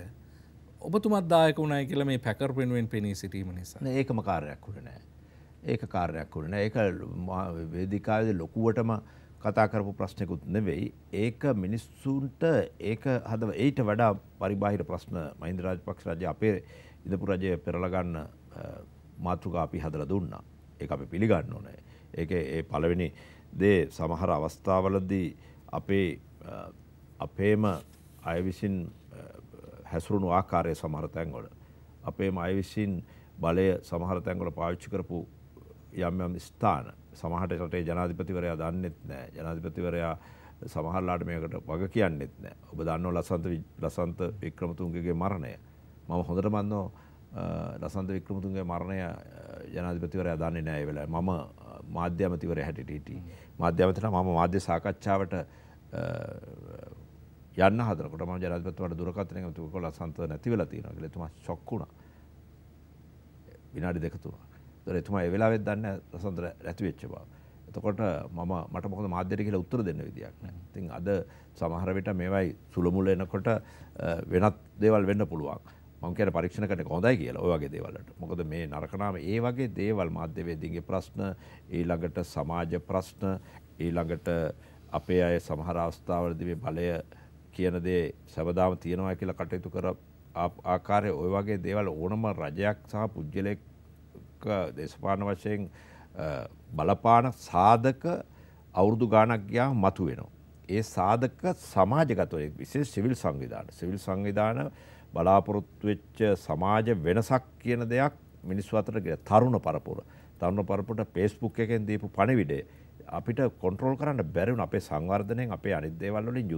ඔබතුමාත් දායක වුණායි කියලා මේ පැකර් වෙනුවෙන් පෙනී සිටීම නිසා? නෑ, ඒකම කාර්යයක් උනේ නෑ. ඒක කාර්යයක් උනේ නෑ. ඒක වේදිකාවේ ලොකුවටම කතා කරපු ප්‍රශ්නෙකුත් නෙවෙයි. ඒක මිනිස්සුන්ට ඒක හදව ඒට වඩා පරිබාහිර ප්‍රශ්න මහින්ද රාජපක්ෂ රජය අපේ ඉඳපු රජය පෙරලා ගන්න මාතෘකා අපි හදලා දුන්නා. ඒක අපි පිළිගන්න ඕනේ. ඒකේ ඒ පළවෙනි දේ සමහර අවස්ථාවලදී අපේම අය විසින් හැසිරුණු ආකාරය සමහර තැන්වල, අපේම අය විසින් බලය සමහර තැන්වල පාවිච්චි කරපු යම් යම් ස්ථාන සමහරට රටේ ජනාධිපතිවරයා දන්නෙත් නැහැ. ජනාධිපතිවරයා සමහරලාට මේකට වග කියන්නෙත් නැහැ. ඔබ දන්නෝ ලසන්ත වික්‍රමතුංගගේ මරණය. මම හොඳටම දන්නවා ලසන්ත වික්‍රමතුංගගේ මරණය ජනාධිපතිවරයා දන්නේ නැහැ ඒ වෙලාවේ. මම මාධ්‍ය අමාත්‍යවරයා හැටියට හිටියේ. මාධ්‍ය අමාත්‍යවරයා මම මාධ්‍ය සාකච්ඡාවට යන්න හදනකොට මම ජනාධිපතිවරයාට දුරකථනයෙන් කිව්වා ලසන්ත නැති වෙලා තියෙනවා කියලා. එතුමා ෂොක් වුණා. විනාඩි 2-3 එතුමා ඒ වෙලාවෙත් දන්නේ ලසන්ත නැති වෙච්ච බව. එතකොට මට මොකද මාධ්‍යයට කියලා උත්තර දෙන්න විදියක් නැහැ. ඉතින් අද සමහර විට මේවයි සුළුමුළු එනකොට වෙනත් දේවල් වෙන්න පුළුවන්. මම කියන පරීක්ෂණකට හොඳයි කියලා ඔය වගේ දේවල්ට. මොකද මේ නරක නාම ඒ වගේ දේවල් මාධ්‍යවේදීන්ගේ ප්‍රශ්න, ඊළඟට සමාජ ප්‍රශ්න, ඊළඟට අපේ අය සමහර අවස්ථාවලදී මේ බලය කියන දේ සබදාම තියනවා කියලා කටයුතු කර ආකාරයේ ඔය වගේ දේවල් ඕනම රජයක් සහ පුජ්‍යලයක දේශපාලන වශයෙන් බලපාන සාධක අවුරුදු ගානක් ගියා මතුවෙනවා. ඒ සාධක සමාජගතව විශේෂ සිවිල් සංවිධාන බලාපොරොත්තු වෙච්ච සමාජ වෙනසක් කියන දෙයක් මිනිස්සු අතර ගිය තරුණ පරපුරට Facebook එකෙන් දීපු පණිවිඩය අපිට කන්ට්‍රෝල් කරන්න බැරි වුණ අපේ සංවර්ධනයෙන් අපේ අනිත් දේවල් වලින්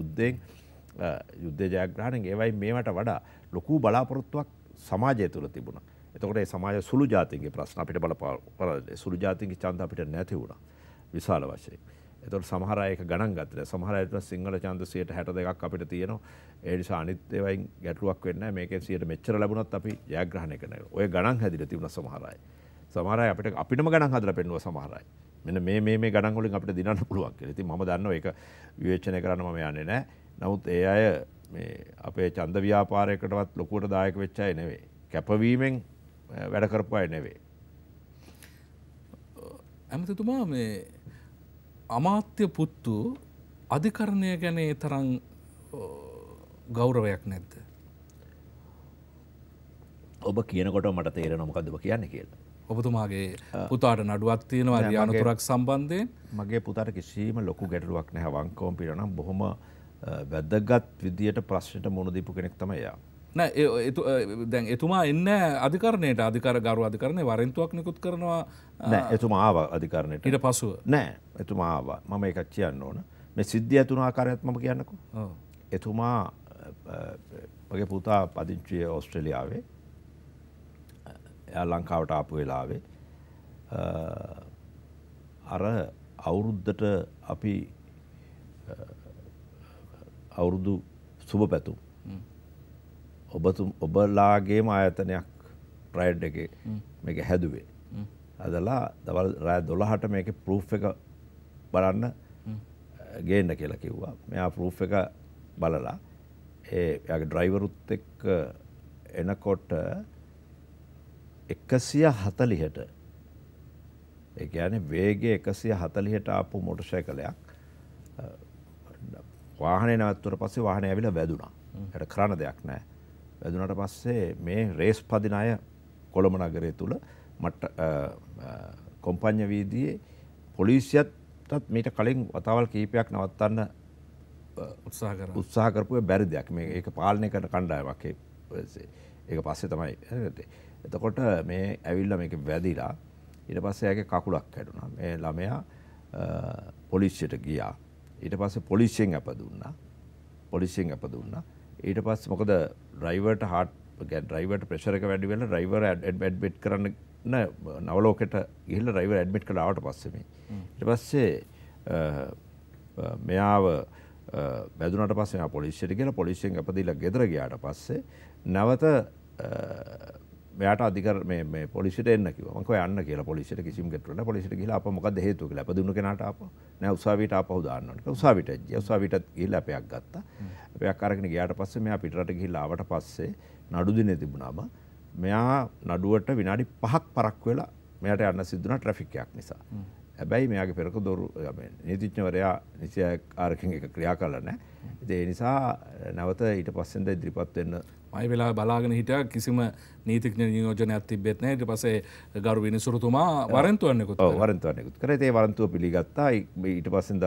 යුද්ධ ජයග්‍රහණයෙන් ඒවයි මේවට වඩා ලොකු බලාපොරොත්තුවක් සමාජය තුළ තිබුණා. එතකොට ඒ සමාජ සුළු ජාතීන්ගේ ප්‍රශ්න අපිට බලපාන සුළු ජාතීන්ගේ ඡන්ද අපිට නැති වුණා විශාල වශයෙන්. එතකොට සමහර අය ඒක ගණන් ගත්තේ. සමහර අය තුන සිංහල ඡන්ද 62ක් අපිට තියෙනවා. ඒ නිසා අනිත් ඒවායින් ගැටලුවක් වෙන්නේ නැහැ. මේකෙන් 100 මෙච්චර ලැබුණත් අපි ජයග්‍රහණය කරනවා. ඔය ගණන් හැදිලා තිබුණා සමහර අය. සමහර අය අපිටම ගණන් හදලා පෙන්නුවා සමහර අය. මෙන්න මේ ගණන් වලින් අපිට දිනන්න පුළුවන් කියලා. ඉතින් මම දන්නවා ඒක විවේචනය කරන්න මම යන්නේ නැහැ. නමුත් ඒ අය මේ අපේ ඡන්ද ව්‍යාපාරයකටවත් ලොකුවට දායක වෙච්ච අය නෙවෙයි. කැපවීමෙන් වැඩ කරපු අය නෙවෙයි. ඇමතිතුමා මේ අමාත්‍ය පුත්තු අධිකරණය ගැන ඒ තරම් ගෞරවයක් නැද්ද? ඔබ කියනකොට මට තේරෙනවා මොකද්ද ඔබ කියන්නේ කියලා. ඔබතුමාගේ පුතාට නඩුවක් තියෙනවා යානතුරක් සම්බන්ධයෙන්. මගේ පුතාට කිසිම ලොකු ගැටලුවක් නැහැ. වංකෝම් පිරණම් බොහොම වැදගත් විදියට ප්‍රශ්නෙට මුහුණ දීපු කෙනෙක් තමයි යා. දැන් එතුමා එන්න අධිකරණයට අධිකාර ගරු අධිකරණය වරෙන්තුවක් නිකුත් කරනවා. නෑ එතුමා ආවා අධිකරණයට ඊට පසුව. නෑ එතුමා ආවා. මම ඒකක් කියන්න ඕන. මේ සිද්ධිය ඇතුණු ආකාරයත් මම කියන්නකෝ. ඔව්. එතුමා මගේ පුතා පදිංචි ඕස්ට්‍රේලියාවේ. එයා ලංකාවට ආපු වෙලාවේ අර අවුරුද්දට අපි අවුරුදු සුබපැතුම් ඔබලාගේම ආයතනයක් ප්‍රයිඩ් එකේ මේක හැදුවේ. හදලා දවල් රාත්‍රී 12ට මේකේ ප්‍රූෆ් එක බලන්න ගේන්න කියලා කිව්වා. මෙයා ප්‍රූෆ් එක බලලා එයාගේ ඩ්‍රයිවරුත් එක්ක එනකොට 140ට ඒ කියන්නේ වේගය 140ට ආපු මොටර් සයිකලයක් වාහනේ නවත්තුවට පස්සේ වාහනේ ඇවිල්ලා වැදුනා. ඒකට කරන්න දෙයක් නැහැ. වැදුනට පස්සේ මේ රේස් පදින අය කොළඹ නගරය තුළ මට කොම්පඤ්ඤ වීදියේ පොලිසියටත් මීට කලින් වතාවල් කීපයක් නවත්තන්න උත්සාහ කරපු බැරි දෙයක්. මේ ඒක පාලනය කරන කණ්ඩායමක්. ඒක පස්සේ තමයි. එතකොට මේ ඇවිල්ලා මේක වැදිලා ඊට පස්සේ එයාගේ කකුලක් කැඩුනා. මේ ළමයා පොලිසියට ගියා. ඊට පස්සේ පොලිසියෙන් අපදුන්නා. ඊට පස්සේ මොකද ඩ්‍රයිවර්ට ඩ්‍රයිවර්ට ප්‍රෙෂර් එක වැඩි වෙලා ඩ්‍රයිවර් ඇඩ්මිට් කරන්න නවලෝකෙට ගිහිල්ලා ඩ්‍රයිවර් ඇඩ්මිට් කරලා ආවට පස්සේ මේ ඊට පස්සේ මෙයාව වැදුනට පස්සේ මම පොලිසියට ගිහලා පොලිසියෙන් අපදීලා ගෙදර ගියාට පස්සේ නැවත මෙයාට අධිකරණ මේ පොලිසියට එන්න කිව්වා. මම කෝ යන්න කියලා පොලිසියට කිසිම ගැටුවක් නැහැ. පොලිසියට ගිහලා අප මොකද්ද හේතුව කියලා අපදුණු කෙනාට ආපහු නෑ උසාවියට ආපහු දාන්න ඕනේ කියලා උසාවියට ගියා. උසාවියටත් ගිහලා අපයක් ගත්තා. අපයක් අරගෙන ගියාට පස්සේ මෙයා පිටරට ගිහිල්ලා ආවට පස්සේ නඩු දිනේ තිබුණාම මෙයා නඩුවට විනාඩි 5ක් පරක් වෙලා මෙයාට යන්න සිද්ධ වුණා ට්‍රැෆික් එකක් නිසා. හැබැයි මෙයාගේ පෙරකදොරු නීතිඥවරයා නිසියාකාරකින් එක ක්‍රියා කළා නැහැ. ඉතින් ඒ නිසා නැවත ඊට පස්සෙන්ද ඉදිරිපත් වෙන්න මම වෙලාව බලාගෙන හිටියා. කිසිම නීතිඥ නියෝජනයක් තිබෙත් නැහැ. ඊට පස්සේ ගරු විනිසුරුතුමා වරන්තුවක් නිකුත් කළා. ඔව් වරන්තුවක් නිකුත් කළා. ඒ වරන්තුව පිළිගත්තා. ඊට පස්සෙන්ද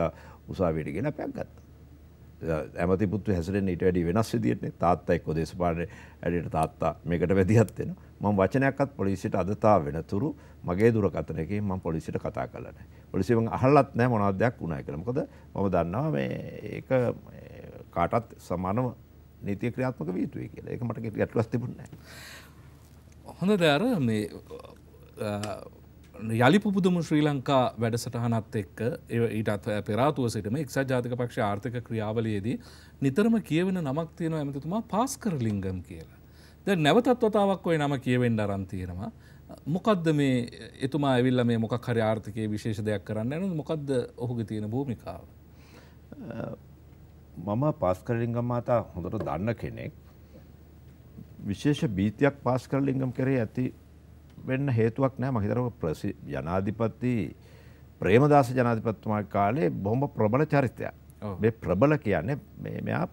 උසාවියට ගෙන අපයක් ගත්තා. ඇමති පුත්තු හැසිරෙන්නේ ඊට වැඩි වෙනස් විදියටනේ. තාත්තා එක්ක දේශපාලනේ ඇඩියට තාත්තා මේකට වැදියත් වෙනවා. මම වචනයක්වත් පොලිසියට අදතාව වෙනතුරු මගේ දුරකථන එකේ මම පොලිසියට කතා කළා නැහැ. පොලිසිය මං අහලත් නැහැ මොනවද දෙයක් වුණා කියලා. මොකද මම දන්නවා මේ ඒක කාටවත් සමානව නීති ක්‍රියාත්මක විය යුතුයි කියලා. ඒක මට ගැටලුවක් තිබුණේ නැහැ. හොඳද අර මේ යළි පුබුදුම ශ්‍රී ලංකා වැඩසටහනත් එක්ක ඊටත් පෙරාතුව සිටම එක්සත් ජාතික පක්ෂ ආර්ථික ක්‍රියාවලියේදී නිතරම කියවෙන නමක් තියෙනවා ඇමතිතුමා පාස්කරලිංගම් කියලා. දැන් නැවතත් වතාවක් ওই නම කියවෙන්න ආරම්භ තියෙනවා. මොකද්ද මේ එතුමා ඇවිල්ලා මේ මොකක් හරි ආර්ථිකයේ විශේෂ දෙයක් කරන්න යනවද? මොකද්ද ඔහුගේ තියෙන භූමිකාව? මම පාස්කරලිංගම් මහතා හොඳට දන්න කෙනෙක්. විශේෂ බීතියක් පාස් කර ලිංගම් කරේ ඇති වෙන්න හේතුවක් නැහැ. මම හිතනවා ජනාධිපති ප්‍රේමදාස ජනාධිපතිතුමාගේ කාලේ බොහොම ප්‍රබල චරිතයක්. මේ ප්‍රබල කියන්නේ මේ මෙයා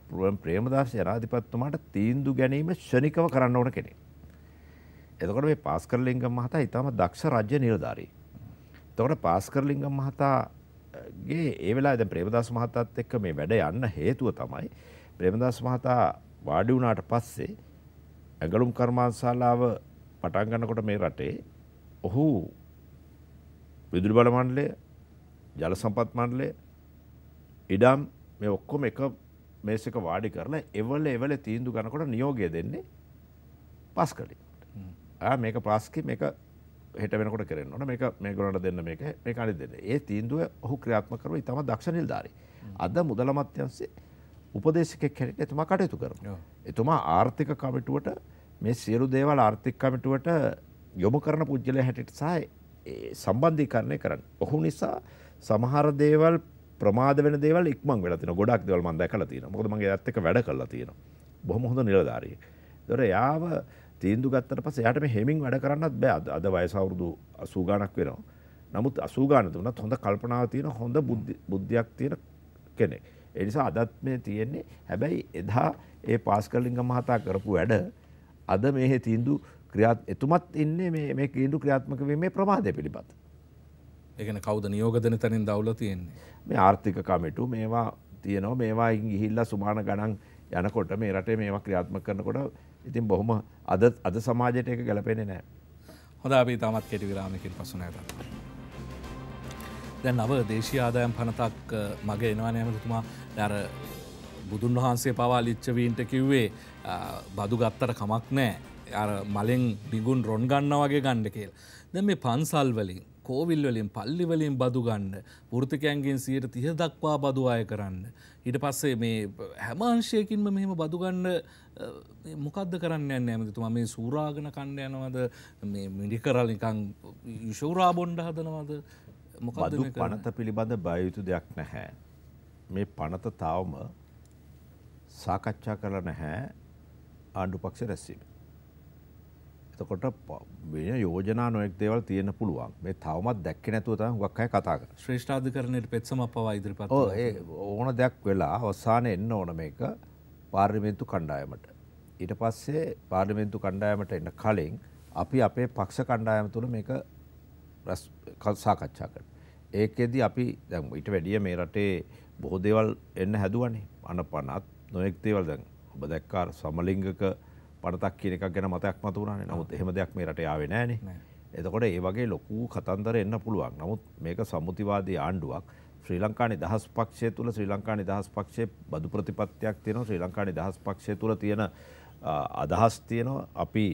ප්‍රේමදාස ජනාධිපතිතුමාට තීන්දුව ගැනීම ශනිකව කරන්න ඕන කෙනෙක්. එතකොට මේ පාස්කර් ලිංගම් මහතා ඊටම දක්ෂ රාජ්‍ය නිලධාරී. එතකොට පාස්කර් ලිංගම් මහතාගේ ඒ වෙලාවේ දැන් ප්‍රේමදාස මහතාත් එක්ක මේ වැඩ යන්න හේතුව තමයි ප්‍රේමදාස මහතා වාඩි වුණාට පස්සේ ඇඟලුම් කර්මාන්තශාලාව පටන් ගන්නකොට මේ රටේ ඔහු විදුලි බල මණ්ඩලය, ජල සම්පත් මණ්ඩලය, ඉඩම් මේ ඔක්කොම එක මේසෙක වාඩි කරලා එවල තීන්දුව ගන්නකොට නියෝගය දෙන්නේ පාස්කර්ට. මේක පාස්කි මේක හෙට වෙනකොට කරන්න ඕන, මේක මේගොල්ලන්ට දෙන්න, මේක අනිත් දෙන්න. ඒ තීන්දුව ඔහු ක්‍රියාත්මක කරනවා. ඊටම දක්ෂ නිලධාරී. අද මුදල අමාත්‍යාංශයේ උපදේශකෙක් හැටියට එතුමා කටයුතු කරනවා. එතුමා ආර්ථික කමිටුවට මේ සියලු දේවල් ආර්ථික කමිටුවට යොමු කරන පුද්ගලයා හැටියට සහ සම්බන්ධීකරණය කරන්න. ඔහු නිසා සමහර දේවල් ප්‍රමාද වෙන දේවල් ඉක්මන් වෙලා තියෙනවා. ගොඩක් දේවල් මම දැකලා තියෙනවා. මොකද මම ඒත් එක්ක වැඩ කරලා තියෙනවා. බොහොම හොඳ නිලධාරියෙක්. ඒතර යාව තීන්දු ගත්තට පස්සේ යාට මේ හැමින් වැඩ කරන්නත් බෑ. අද වයස අවුරුදු 80 ගණක් වෙනවා. නමුත් 80 ගණන තුනත් හොඳ කල්පනාවක් තියෙන, හොඳ බුද්ධියක් තියෙන කෙනෙක්. ඒ නිසා අදත් මේ තියෙන්නේ. හැබැයි එදා ඒ පාස්කර් ලිංගම් මහතා කරපු වැඩ අද මේ තීන්දු එතුමත් ඉන්නේ මේ තීන්දු ක්‍රියාත්මක වීමේ ප්‍රමාදය පිළිබඳ. ඒ කියන්නේ කවුද නියෝග දෙන තැනින් දවුල තියෙන්නේ? මේ ආර්ථික කමිටු මේවා තියෙනවා. මේවා ගිහිල්ලා සුමාන ගණන් යනකොට මේ රටේ මේවා ක්‍රියාත්මක කරනකොට ඉතින් බොහොම අද සමාජයට ඒක ගැලපෙන්නේ නැහැ. හොඳ අපි තාමත් කෙටි විරාමයකින් පසු නැවත. දැන් නව දේශීය ආදායම් පනතක් මග එනවනේ එතුමා. අර බුදුන් වහන්සේ පවා ලිච්ඡවීන්ට කිව්වේ බදු ගත්තට කමක් නැහැ. අර මලෙන් බිඟුන් රොන් ගන්නවා වගේ ගන්න කියලා. දැන් මේ පන්සල් වලින්, කෝවිල් වලින්, පල්ලි වලින් බදු ගන්න, වෘත්තිකයන්ගෙන් 30% දක්වා බදු අය කරන්න. ඊට පස්සේ මේ හැම අංශයකින්ම මෙහෙම බදු ගන්න මොකද්ද කරන්න යන්නේ ඇමතිතුමා? මේ සූරාගෙන කන්න යනවද? මේ මිනිකරල් නිකන් යෂෝරා බොණ්ඩ හදනවද? මොකද්ද මේ කරන්නේ? පනත පිළිබඳ බය යුතු දෙයක් නැහැ. මේ පනත තාවම සාකච්ඡා කරලා නැහැ ආණ්ඩු පක්ෂ රැස්වීම. එතකොට වෙන යෝජනා නොයෙක් දේවල් තියෙන්න පුළුවන්. මේ තවමත් දැක්කේ නැතුව තමයි හුඟක් අය කතා කරන්නේ. ශ්‍රේෂ්ඨාධිකරණයට පෙත්සමක් පවා ඉදිරිපත් කරනවා. ඔව් ඒ ඕන දෙයක් වෙලා අවසානයේ එන්න ඕන මේක පාර්ලිමේන්තු කණ්ඩායමට. ඊට පස්සේ පාර්ලිමේන්තු කණ්ඩායමට එන්න කලින් අපි අපේ පක්ෂ කණ්ඩායම තුල මේක සාකච්ඡා කරනවා. ඒකෙදි අපි දැන් ඊට වැඩිය මේ රටේ බොහෝ දේවල් එන්න හැදුවානේ. අනපනත් නොයෙක් දේවල් දැන් ඔබ දැක්කා සමලිංගක පනතක් කියන එකක් ගැන මතයක් මතු වුණානේ. නමුත් එහෙම දෙයක් මේ රටේ ආවේ නැහනේ. එතකොට ඒ වගේ ලොකු කතන්දර එන්න පුළුවන්. නමුත් මේක සම්මුතිවාදී ආණ්ඩුවක්. ශ්‍රී ලංකා නිදහස් පක්ෂය තුල ශ්‍රී ලංකා නිදහස් පක්ෂයේ බදු ප්‍රතිපත්තියක් තියෙනවා. ශ්‍රී ලංකා නිදහස් පක්ෂය තුල තියෙන අදහස් තියෙනවා. අපි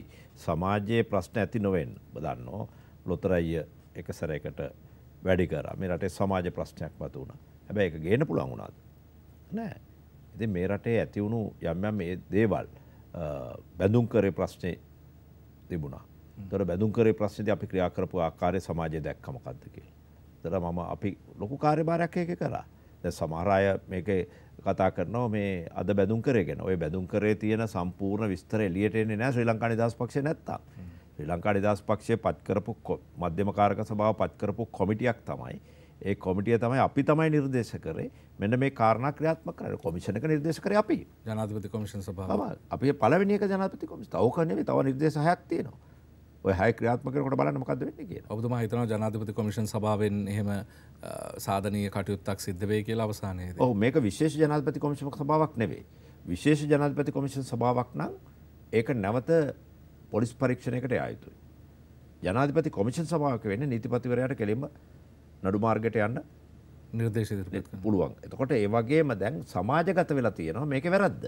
සමාජයේ ප්‍රශ්න ඇති නොවෙන්න. ඔබ දන්නවා ලොතරැය එක සැරයකට වැඩි කරා. මේ රටේ සමාජ ප්‍රශ්නයක් මතු වුණා. හැබැයි ඒක ගේන්න පුළුවන් වුණාද? නෑ. ඉතින් මේ රටේ ඇති වුණු යම් යම් මේ දේවල් බැඳුම් කරේ ප්‍රශ්නේ තිබුණා. ඒතර බැඳුම් කරේ ප්‍රශ්නේදී අපි ක්‍රියා කරපු ආකාරය සමාජයේ දැක්ක මොකද්ද කියලා. ඒතර අපි ලොකු කාර්යභාරයක් එකේ කරා. දැන් සමහර අය මේකේ කතා කරනවා මේ අද බැඳුම් කරේ ගැන. ওই බැඳුම් කරේ තියෙන සම්පූර්ණ විස්තර එළියට එන්නේ නැහැ ශ්‍රී ලංකා නිදහස් පක්ෂේ නැත්තම්. ශ්‍රී ලංකා නිදහස් පක්ෂයේ පත් කරපු මධ්‍යම කාරක සභාව පත් කරපු කොමිටියක් තමයි. ඒ කොමිටිය තමයි අපි නිර්දේශ කරේ මෙන්න මේ කාරණා ක්‍රියාත්මක කරන්න. කොමිෂන් එක නිර්දේශ කරේ අපි. ජනාධිපති කොමිෂන් සභාව. තමයි. අපි පළවෙනි එක ජනාධිපති කොමිෂන්. තව කන්නේ තව නිර්දේශ 6ක් තියෙනවා. ඔය 6 ක්‍රියාත්මක කරනකොට බලන්න මොකද්ද වෙන්නේ කියලා. ඔබතුමා හිතනවා ජනාධිපති කොමිෂන් සභාවෙන් එහෙම සාධනීය කටයුත්තක් සිද්ධ වෙයි කියලා අවසානයේදී? ඔව් මේක විශේෂ ජනාධිපති කොමිෂන් සභාවක් නෙවෙයි. විශේෂ ජනාධිපති කොමිෂන් සභාවක් නම් ඒක නැවත පොලිස් පරීක්ෂණයකට යා යුතුයි. ජනාධිපති කොමිෂන් සභාවක වෙන්නේ නීතිපතිවරයාට කෙලින්ම නඩු මාර්ගයට යන්න නිර්දේශ ඉදිරිපත් කරන්න පුළුවන්. එතකොට ඒ වගේම දැන් සමාජගත වෙලා තියෙනවා මේකේ වැරද්ද.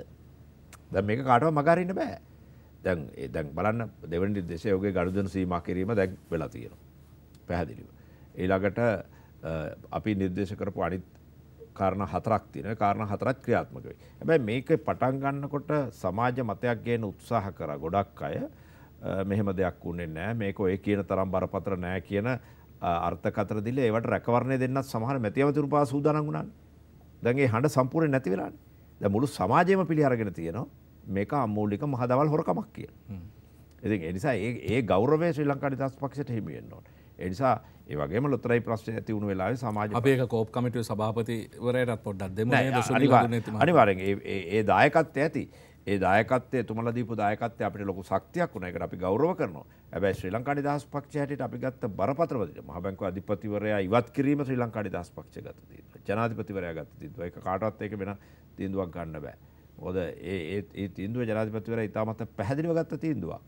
දැන් මේක කාටවත් මග අරින්න බෑ. දැන් බලන්න දෙවෙනි නිර්දේශයේ ඔහුගේ ගනුදෙනු සීමා කිරීම දැන් වෙලා තියෙනවා. පැහැදිලිව. ඊළඟට අපි නිර්දේශ කරපු අනිත් කාරණා හතරක් තියෙනවා. ඒ කාරණා හතරත් ක්‍රියාත්මක වෙයි. හැබැයි මේක පටන් ගන්නකොට සමාජ මතයක් ගේන්න උත්සාහ කරා ගොඩක් අය. මෙහෙම දෙයක් වුණේ නැහැ. මේක ඔය කියන තරම් බරපතල නැහැ කියන අර්ථකථන දිල ඒවට රැකවරණය දෙන්නත් සමහර මැතිවතුරු පාසු සූදානම් වුණානේ. දැන් ඒ හඬ සම්පූර්ණ නැති වෙලානේ. දැන් මුළු සමාජයම පිළි අරගෙන තියෙනවා. මේක අමූලික මහදවල් හොරකමක් කියලා. ඉතින් ඒ නිසා ඒ ගෞරවය ශ්‍රී ලංකා නිදහස් පක්ෂයට හිමි වෙන්න ඕනේ. ඒ නිසා ඒ වගේම ලොතරැයි ප්‍රශ්නේ ඇති වුණු වෙලාවේ සමාජ අපි ඒක කෝප් කමිටුවේ සභාපතිවරයාටත් පොඩ්ඩක් දෙමු නේද සුදුසුනේ. අනිවාර්යෙන් ඒ දායකත්වය ඇති. ඒ දායකත්වය තුමලා දීපු දායකත්වය අපිට ලොකු ශක්තියක් වුණා. ඒකට අපි ගෞරව කරනවා. හැබැයි ශ්‍රී ලංකා නිදහස් පක්ෂය හැටියට අපි ගත්ත බරපතල මහ බැංකුව අධිපතිවරයා ඉවත් කිරීම ශ්‍රී ලංකා නිදහස් පක්ෂය ගත තීන්දුව. ජනාධිපතිවරයා ගත තීන්දුව. ඒක කාටවත් ඒක වෙන තීන්දුවක් ගන්න බෑ. මොකද ඒ තීන්දුව ජනාධිපතිවරයා ඉතාමත් පැහැදිලිව ගත්ත තීන්දුවක්.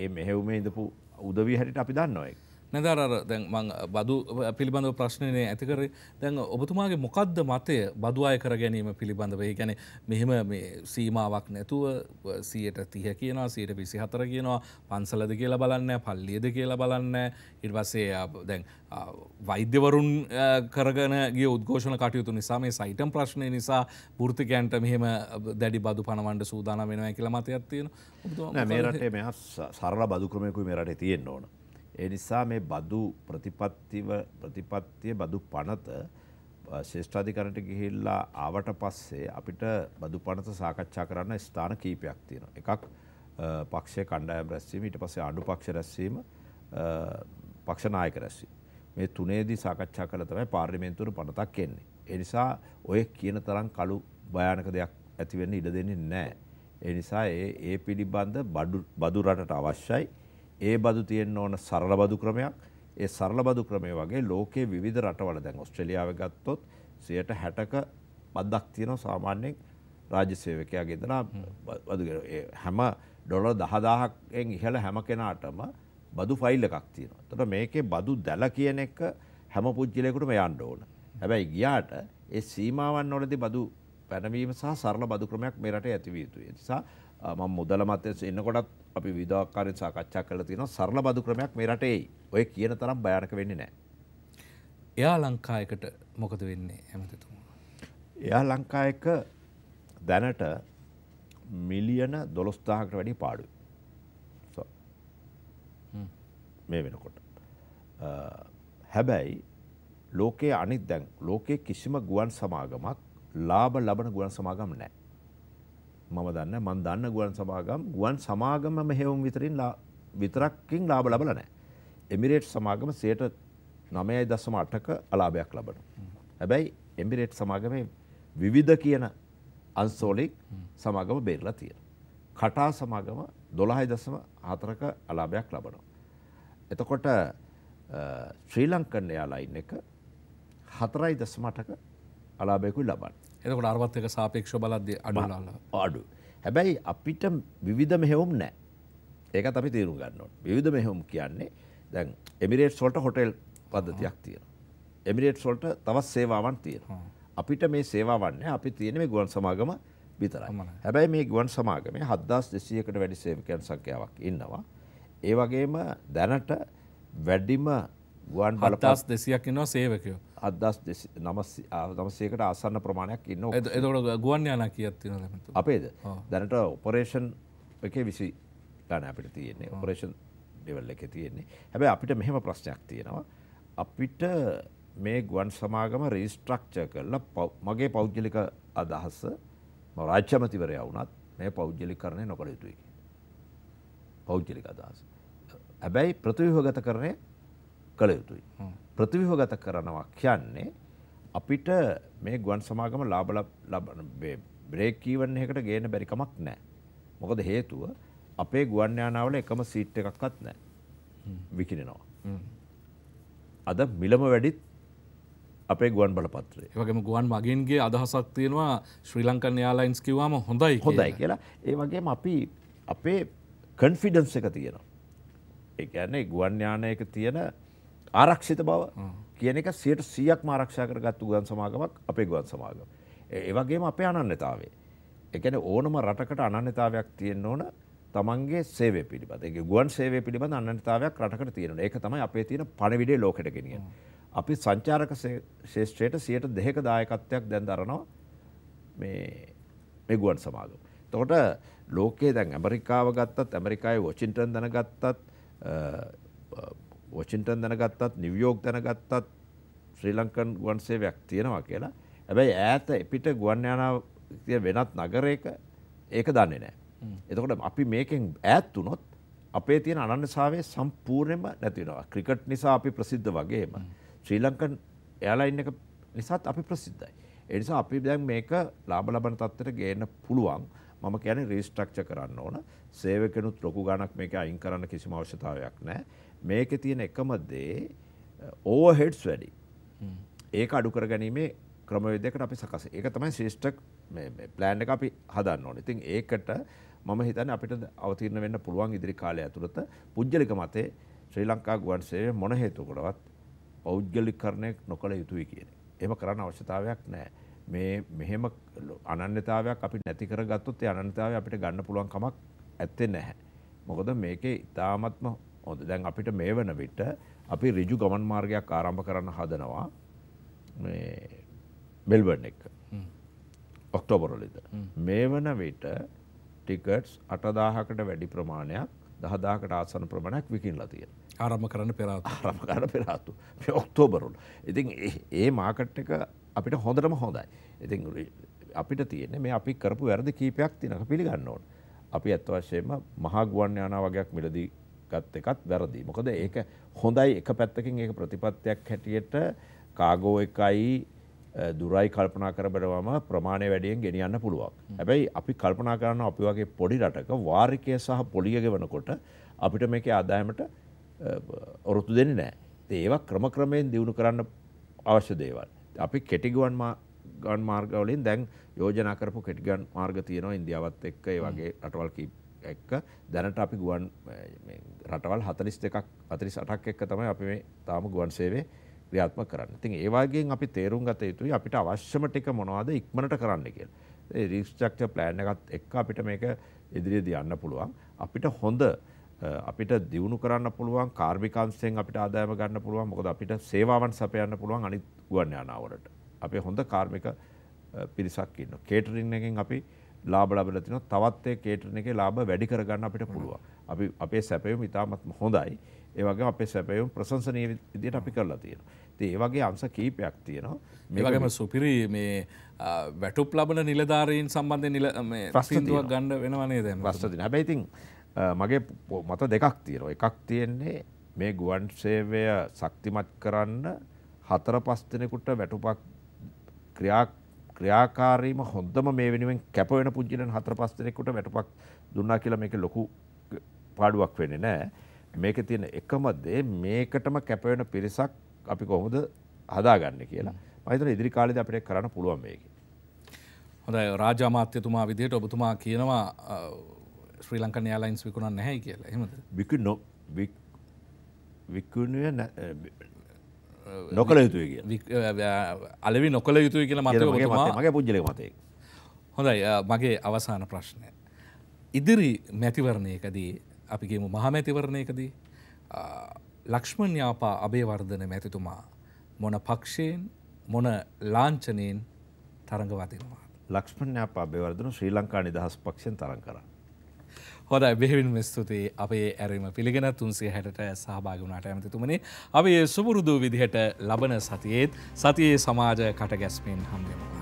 ඒ මෙහෙයුමේ ඉඳපු උදවිය හැටියට අපි දන්නවා ඒක. නේද? අර දැන් මම බදු පිළිබඳව ප්‍රශ්නනේ ඇති කරේ. දැන් ඔබතුමාගේ මොකද්ද මතය බදු අය කර ගැනීම පිළිබඳව? ඒ කියන්නේ මෙහෙම මේ සීමාවක් නැතුව 130 කියනවා, 124 කියනවා, පන්සලද කියලා බලන්නේ නැහැ, පල්ලියද කියලා බලන්නේ නැහැ. ඊට පස්සේ දැන් වෛද්‍යවරුන් කරගෙන ගිය උද්ඝෝෂණ කටයුතු නිසා මේ සයිටම් ප්‍රශ්නේ නිසා වෘත්තිකයන්ට මෙහෙම දැඩි බදු පනවන්න සූදානම් වෙනවා කියලා මතයක් තියෙනවා. ඔබතුමා නෑ මේ රටේ මෙහා සරල බදු ක්‍රමයකුයි මේ රටේ තියෙන්න ඕන. ඒ නිසා මේ බදු ප්‍රතිපත්තිය බදු පනත ශිෂ්ඨාධිකරණයට ගිහිල්ලා ආවට පස්සේ අපිට බදු පනත සාකච්ඡා කරන්න ස්ථාන කීපයක් තියෙනවා. එකක් පක්ෂයේ කණ්ඩායම් රැස්වීම, ඊට පස්සේ ආණ්ඩු පක්ෂ රැස්වීම, පක්ෂ නායක රැස්වීම. මේ තුනේදී සාකච්ඡා කළා තමයි පාර්ලිමේන්තුවට පනතක් එන්නේ. ඒ නිසා ඔය කියන තරම් කළු භයානක දෙයක් ඇති වෙන්න ඉඩ දෙන්නේ නැහැ. ඒ නිසා ඒ පිළිබඳ බදු රටට අවශ්‍යයි. ඒ බදු තියෙන්න ඕන සරල බදු ක්‍රමයක්. ඒ සරල බදු ක්‍රමය වගේ ලෝකයේ විවිධ රටවල දැන් ඔස්ට්‍රේලියාව ගත්තොත් 60ක බද්දක් තියෙනවා සාමාන්‍යයෙන් රාජ්‍ය සේවකයාගේ ඉඳලා බදු හැම $10,000න් ඉහළ හැම කෙනාටම බදු ෆයිල් එකක් තියෙනවා. එතකොට මේකේ බදු දැල කියන එක හැම පුජ්‍යලයකටම යන්න ඕන. හැබැයි ගියාට ඒ සීමාවන් වලදී බදු පැනවීම සහ සරල බදු ක්‍රමයක් මේ රටේ ඇති විය යුතුයි. ඒ නිසා මම මුදල මත එනකොටත් අපි විවිධාකාරයෙන් සාකච්ඡා කරලා තියෙනවා සරල බදු ක්‍රමයක් මේ රටේ ඔය කියන තරම් භයානක වෙන්නේ නැහැ. එයා ලංකායකට මොකද වෙන්නේ හැමතිතුමා? එයා ලංකායක දැනට මිලියන 12000කට වැඩි පාඩුයි. මේ වෙනකොට. හැබැයි ලෝකයේ අනිත් දැන් ලෝකයේ කිසිම ගුවන් සමාගමක් ලාභ ලබන ගුවන් සමාගම් නැහැ. මම දන්න ගුවන් සමාගම මෙහෙවුම් විතරකින් ලාභ ලබලා නැහැ. එමිරේට්ස් සමාගම 9.8ක අලාභයක් ලබනවා. හැබැයි එමිරේට්ස් සමාගමේ විවිධ කියන අංශෝලික සමාගම බෙදලා තියෙනවා. කටා සමාගම 12.4ක අලාභයක් ලබනවා. එතකොට ශ්‍රී ලංකන් එයාලයින් එක 4.8ක අලාභයකුයි ලබන්නේ. එතකොට 61 සාපේක්ෂව බලද්දී අඩු. හැබැයි අපිට විවිධ මෙහෙයුම් නැහැ. ඒකත් අපි තේරුම් ගන්න ඕනේ. විවිධ මෙහෙයුම් කියන්නේ දැන් එමිරේට්ස් වලට හොටෙල් පද්ධතියක් තියෙනවා. එමිරේට්ස් වලට තවත් සේවාවන් තියෙනවා. අපිට මේ සේවාවන් නැහැ. අපි තියෙන්නේ මේ ගුවන් සමාගම විතරයි. හැබැයි මේ ගුවන් සමාගමේ 7200කට වැඩි සේවකයන් සංඛ්‍යාවක් ඉන්නවා. ඒ වගේම දැනට වැඩිම ගුවන් බලපත් 7200ක් ඉන්නවා සේවකයෝ. 900කට ආසන්න ප්‍රමාණයක් ඉන්නවා. එතකොට ගුවන් යානා කීයක් තියෙනවද මෙතන? අපේද? දැනට ඔපරේෂන් එකේ 20 ගන්න අපිට තියෙන්නේ. ඔපරේෂන් ලෙවල් එකේ තියෙන්නේ. හැබැයි අපිට මෙහෙම ප්‍රශ්නයක් තියෙනවා. අපිට මේ ගුවන් සමාගම රීස්ට්‍රක්චර් කරලා මගේ පෞද්ගලික අදහස මම රාජ්‍ය අමාත්‍යවරයා වුණත් මේ පෞද්ගලිකකරණය නොකළ යුතුයි කියන පෞද්ගලික අදහස. හැබැයි ප්‍රතිව්‍යුහගතකරණය කළ යුතුයි. ප්‍රතිව්‍යුහගත කරනවා කියන්නේ අපිට මේ ගුවන් සමාගම ලාභ ලබන බ්‍රේක් ඊවන් එකකට ගේන්න බැරි කමක් නැහැ. මොකද හේතුව අපේ ගුවන් යානාවල එකම සීට් එකක්වත් නැහැ. විකිනෙනවා. අද මිලම වැඩිත් අපේ ගුවන් බලපත්‍රය. ඒ වගේම ගුවන් මගින්ගේ අදහසක් තියෙනවා ශ්‍රී ලංකන් එයාලයින්ස් කිව්වම හොඳයි කියලා. ඒ වගේම අපි අපේ කන්ෆිඩන්ස් එක තියෙනවා. ඒ කියන්නේ ගුවන් යානයක තියෙන ආරක්ෂිත බව කියන එක 100%ක්ම ආරක්ෂා කරගත්තු ගුවන් සමාගමක් අපේ ගුවන් සමාගම. ඒ වගේම අපේ අනන්‍යතාවය. ඒ කියන්නේ ඕනම රටකට අනන්‍යතාවයක් තියෙන්න ඕන තමන්ගේ සේවය පිළිබඳ. ඒ ගුවන් සේවය පිළිබඳ අනන්‍යතාවයක් රටකට තියෙන්න ඕන. ඒක තමයි අපේ තියෙන පණිවිඩය ලෝකෙට ගෙනියන්නේ. අපි සංචාරක ශාස්ත්‍රයට 2%ක දායකත්වයක් දැන් දරනවා මේ ගුවන් සමාගම. එතකොට ලෝකයේ දැන් ඇමරිකාව ගත්තත් ඇමරිකාවේ වොෂින්ටන් දන ගත්තත් වොෂින්ටන් දැනගත්තත් නිව්යෝක් දැනගත්තත් ශ්‍රී ලංකන් ගුවන් සේවයක් තියෙනවා කියලා. හැබැයි ඈත පිට ගුවන් යානා වෙනත් නගරයක ඒක දන්නේ නැහැ. එතකොට අපි මේකෙන් ඈත් වුණොත් අපේ තියෙන අනන්‍යතාවය සම්පූර්ණයෙන්ම නැති වෙනවා. ක්‍රිකට් නිසා අපි ප්‍රසිද්ධ වගේම ශ්‍රී ලංකන් එයාලයින් එක නිසාත් අපි ප්‍රසිද්ධයි. ඒ නිසා අපි දැන් මේක ලාභ ලබන තත්ත්වයට ගේන්න පුළුවන්. මම කියන්නේ රීස්ට්‍රක්චර් කරන්න ඕන. සේවකෙනුත් ලොකු ගාණක් මේක අයින් කරන්න කිසිම අවශ්‍යතාවයක් නැහැ. මේකේ තියෙන එකම දේ ඕවර්හෙඩ්ස් වැඩි. ඒක අඩු කර ගැනීමේ ක්‍රමවේදයකට අපි සකස්. ඒක තමයි ශ්‍රේෂ්ඨ මේ ප්ලෑන් එක අපි හදන්න ඕනේ. ඉතින් ඒකට මම හිතන්නේ අපිට අවතීර්ණ වෙන්න පුළුවන් ඉදිරි කාලය ඇතුළත. පුද්ගලික මතේ ශ්‍රී ලංකා ගුවන් සේවය මොන හේතුකටවත් පෞද්ගලිකකරණය නොකළ යුතුයි කියන එක. එහෙම කරන්න අවශ්‍යතාවයක් නැහැ. මේ මෙහෙම අනන්‍යතාවයක් අපි නැති කරගත්තොත් ඒ අනන්‍යතාවය අපිට ගන්න පුළුවන් කමක් ඇත්තේ නැහැ. මොකද මේකේ ඉතාමත්ම හොඳ දැන් අපිට මේ වෙන විට අපි ඍජු ගමන් මාර්ගයක් ආරම්භ කරන්න හදනවා මේ මෙල්බර්න් එක. ඔක්තෝබරවලද මේ වන විට ටිකට්ස් 8,000කට වැඩි ප්‍රමාණයක් 10,000කට ආසන්න ප්‍රමාණයක් විකිණලා තියෙනවා. ආරම්භ කරන්න පෙර ආතු. ආරම්භ කරන්න පෙර ආතු. මේ ඔක්තෝබරවල. ඉතින් ඒ මාකට් එක අපිට හොඳටම හොඳයි. ඉතින් අපිට තියෙන්නේ මේ අපි කරපු වැරදි කීපයක් තියෙනවා පිළිගන්න ඕන. අපි අත් වශයෙන්ම මහා ගුවන් යානා වගේක් මිලදී ගත් එකත් වැරදි. මොකද ඒක හොඳයි එක පැත්තකින් ඒක ප්‍රතිපත්තියක් හැටියට කාගෝ එකයි දුරයි කල්පනා කර බලවම ප්‍රමාණය වැඩියෙන් ගෙනියන්න පුළුවන්. හැබැයි අපි කල්පනා කරනවා අපි වගේ පොඩි රටක වාරිකය සහ පොලිය ගෙවනකොට අපිට මේකේ ආදායමට ඔරොත්තු දෙන්නේ නැහැ. ඒවා ක්‍රම ක්‍රමයෙන් දියුණු කරන්න අවශ්‍ය දේවල්. අපි කෙටි ගමන් මාර්ගවලින් දැන් යෝජනා කරපු කෙටි ගමන් මාර්ග තියෙනවා ඉන්දියාවත් එක්ක ඒ වගේ රටවල් එක්ක. දැනට අපි ගුවන් රටවල් 42ක් 48ක් එක්ක තමයි අපි මේ තාම ගුවන් සේවයේ ක්‍රියාත්මක කරන්න. ඉතින් ඒ වගේන් අපි තේරුම් ගත යුතුයි අපිට අවශ්‍යම ටික මොනවද ඉක්මනට කරන්න කියලා. ඒ රීස්ට්‍රක්චර් ප්ලෑන් එකත් එක්ක අපිට මේක ඉදිරියේදී යන්න පුළුවන්. අපිට හොඳ අපිට දියුණු කරන්න පුළුවන් කාර්මිකාංශයෙන් අපිට ආදායම ගන්න පුළුවන්. මොකද අපිට සේවාවන් සපයන්න පුළුවන් අනිත් ගුවන් යානාවලට. අපි හොඳ කාර්මික පිරිසක් ඉන්නවා. කේටරින් එකෙන් අපි ලාභ ලැබලා තිනවා. තවත් ඒ කේටරින් එකේ ලාභ වැඩි කරගන්න අපිට පුළුවන්. අපි අපේ සැපයුම ඉතාමත්ම හොඳයි. ඒ වගේම අපේ සැපයුම් ප්‍රශංසනීය විදිහට අපි කරලා තියෙනවා. ඉතින් ඒ වගේ අංශ කීපයක් තියෙනවා. මේ වගේම සුපිරි මේ වැටුප් ලබන නිලධාරීන් සම්බන්ධයෙන් මේ සින්දුවක් ගන්න වෙනවා නේද? ප්‍රශ්න තියෙනවා. හැබැයි ඉතින් මගේ මත දෙකක් තියෙනවා. එකක් තියෙන්නේ මේ ගුවන් සේවය ශක්තිමත් කරන්න 4-5 දිනකට වැටුපක් ක්‍රියාකාරීම හොඳම මේ වෙනුවෙන් කැප වෙන පුද්ගලයන් 4-5 දිනකට වැටුපක් දුන්නා කියලා මේක ලොකු පාඩුවක් වෙන්නේ නැහැ. මේක තියෙන එකම දේ මේකටම කැප වෙන පිරිසක් අපි කොහොමද හදාගන්නේ කියලා මම හිතනවා ඉදිරි කාලෙදී අපිට කරන්න පුළුවන් මේකේ. හොඳයි රාජ අමාත්‍යතුමා විදිහට ඔබතුමා කියනවා ශ්‍රී ලංකන් එයාලයින්ස් විකුණන්නේ නැහැ කියලා. එහෙමද? විකුණුවේ නොකළ යුතුයි කියලා. අලෙවි නොකළ යුතුයි කියලා මතය ඔබතුමා. මගේ පුජ්‍යලේ මතය. හොඳයි මගේ අවසාන ප්‍රශ්නය. ඉදිරි මැතිවරණයකදී අපි කියමු මහමැතිවරණයකදී ලක්ෂ්මන් යාපා අබේවර්ධන මැතිතුමා මොන පක්ෂයෙන් මොන ලාංඡනයෙන් තරඟ වදිනවා? ලක්ෂ්මන් යාපා අබේවර්ධන ශ්‍රී ලංකා නිදහස් පක්ෂයෙන් තරඟ කරා. හොඳයි බෙහෙවින්ම ස්තුතියි අපේ ඇරීම පිළිගෙන 360ට සහභාගී වුණාට ඇමතිතුමනි. අපි සුපුරුදු විදිහට ලබන සතියේත් සතියේ සමාජ කටගැස්මෙන් හම්බෙමු.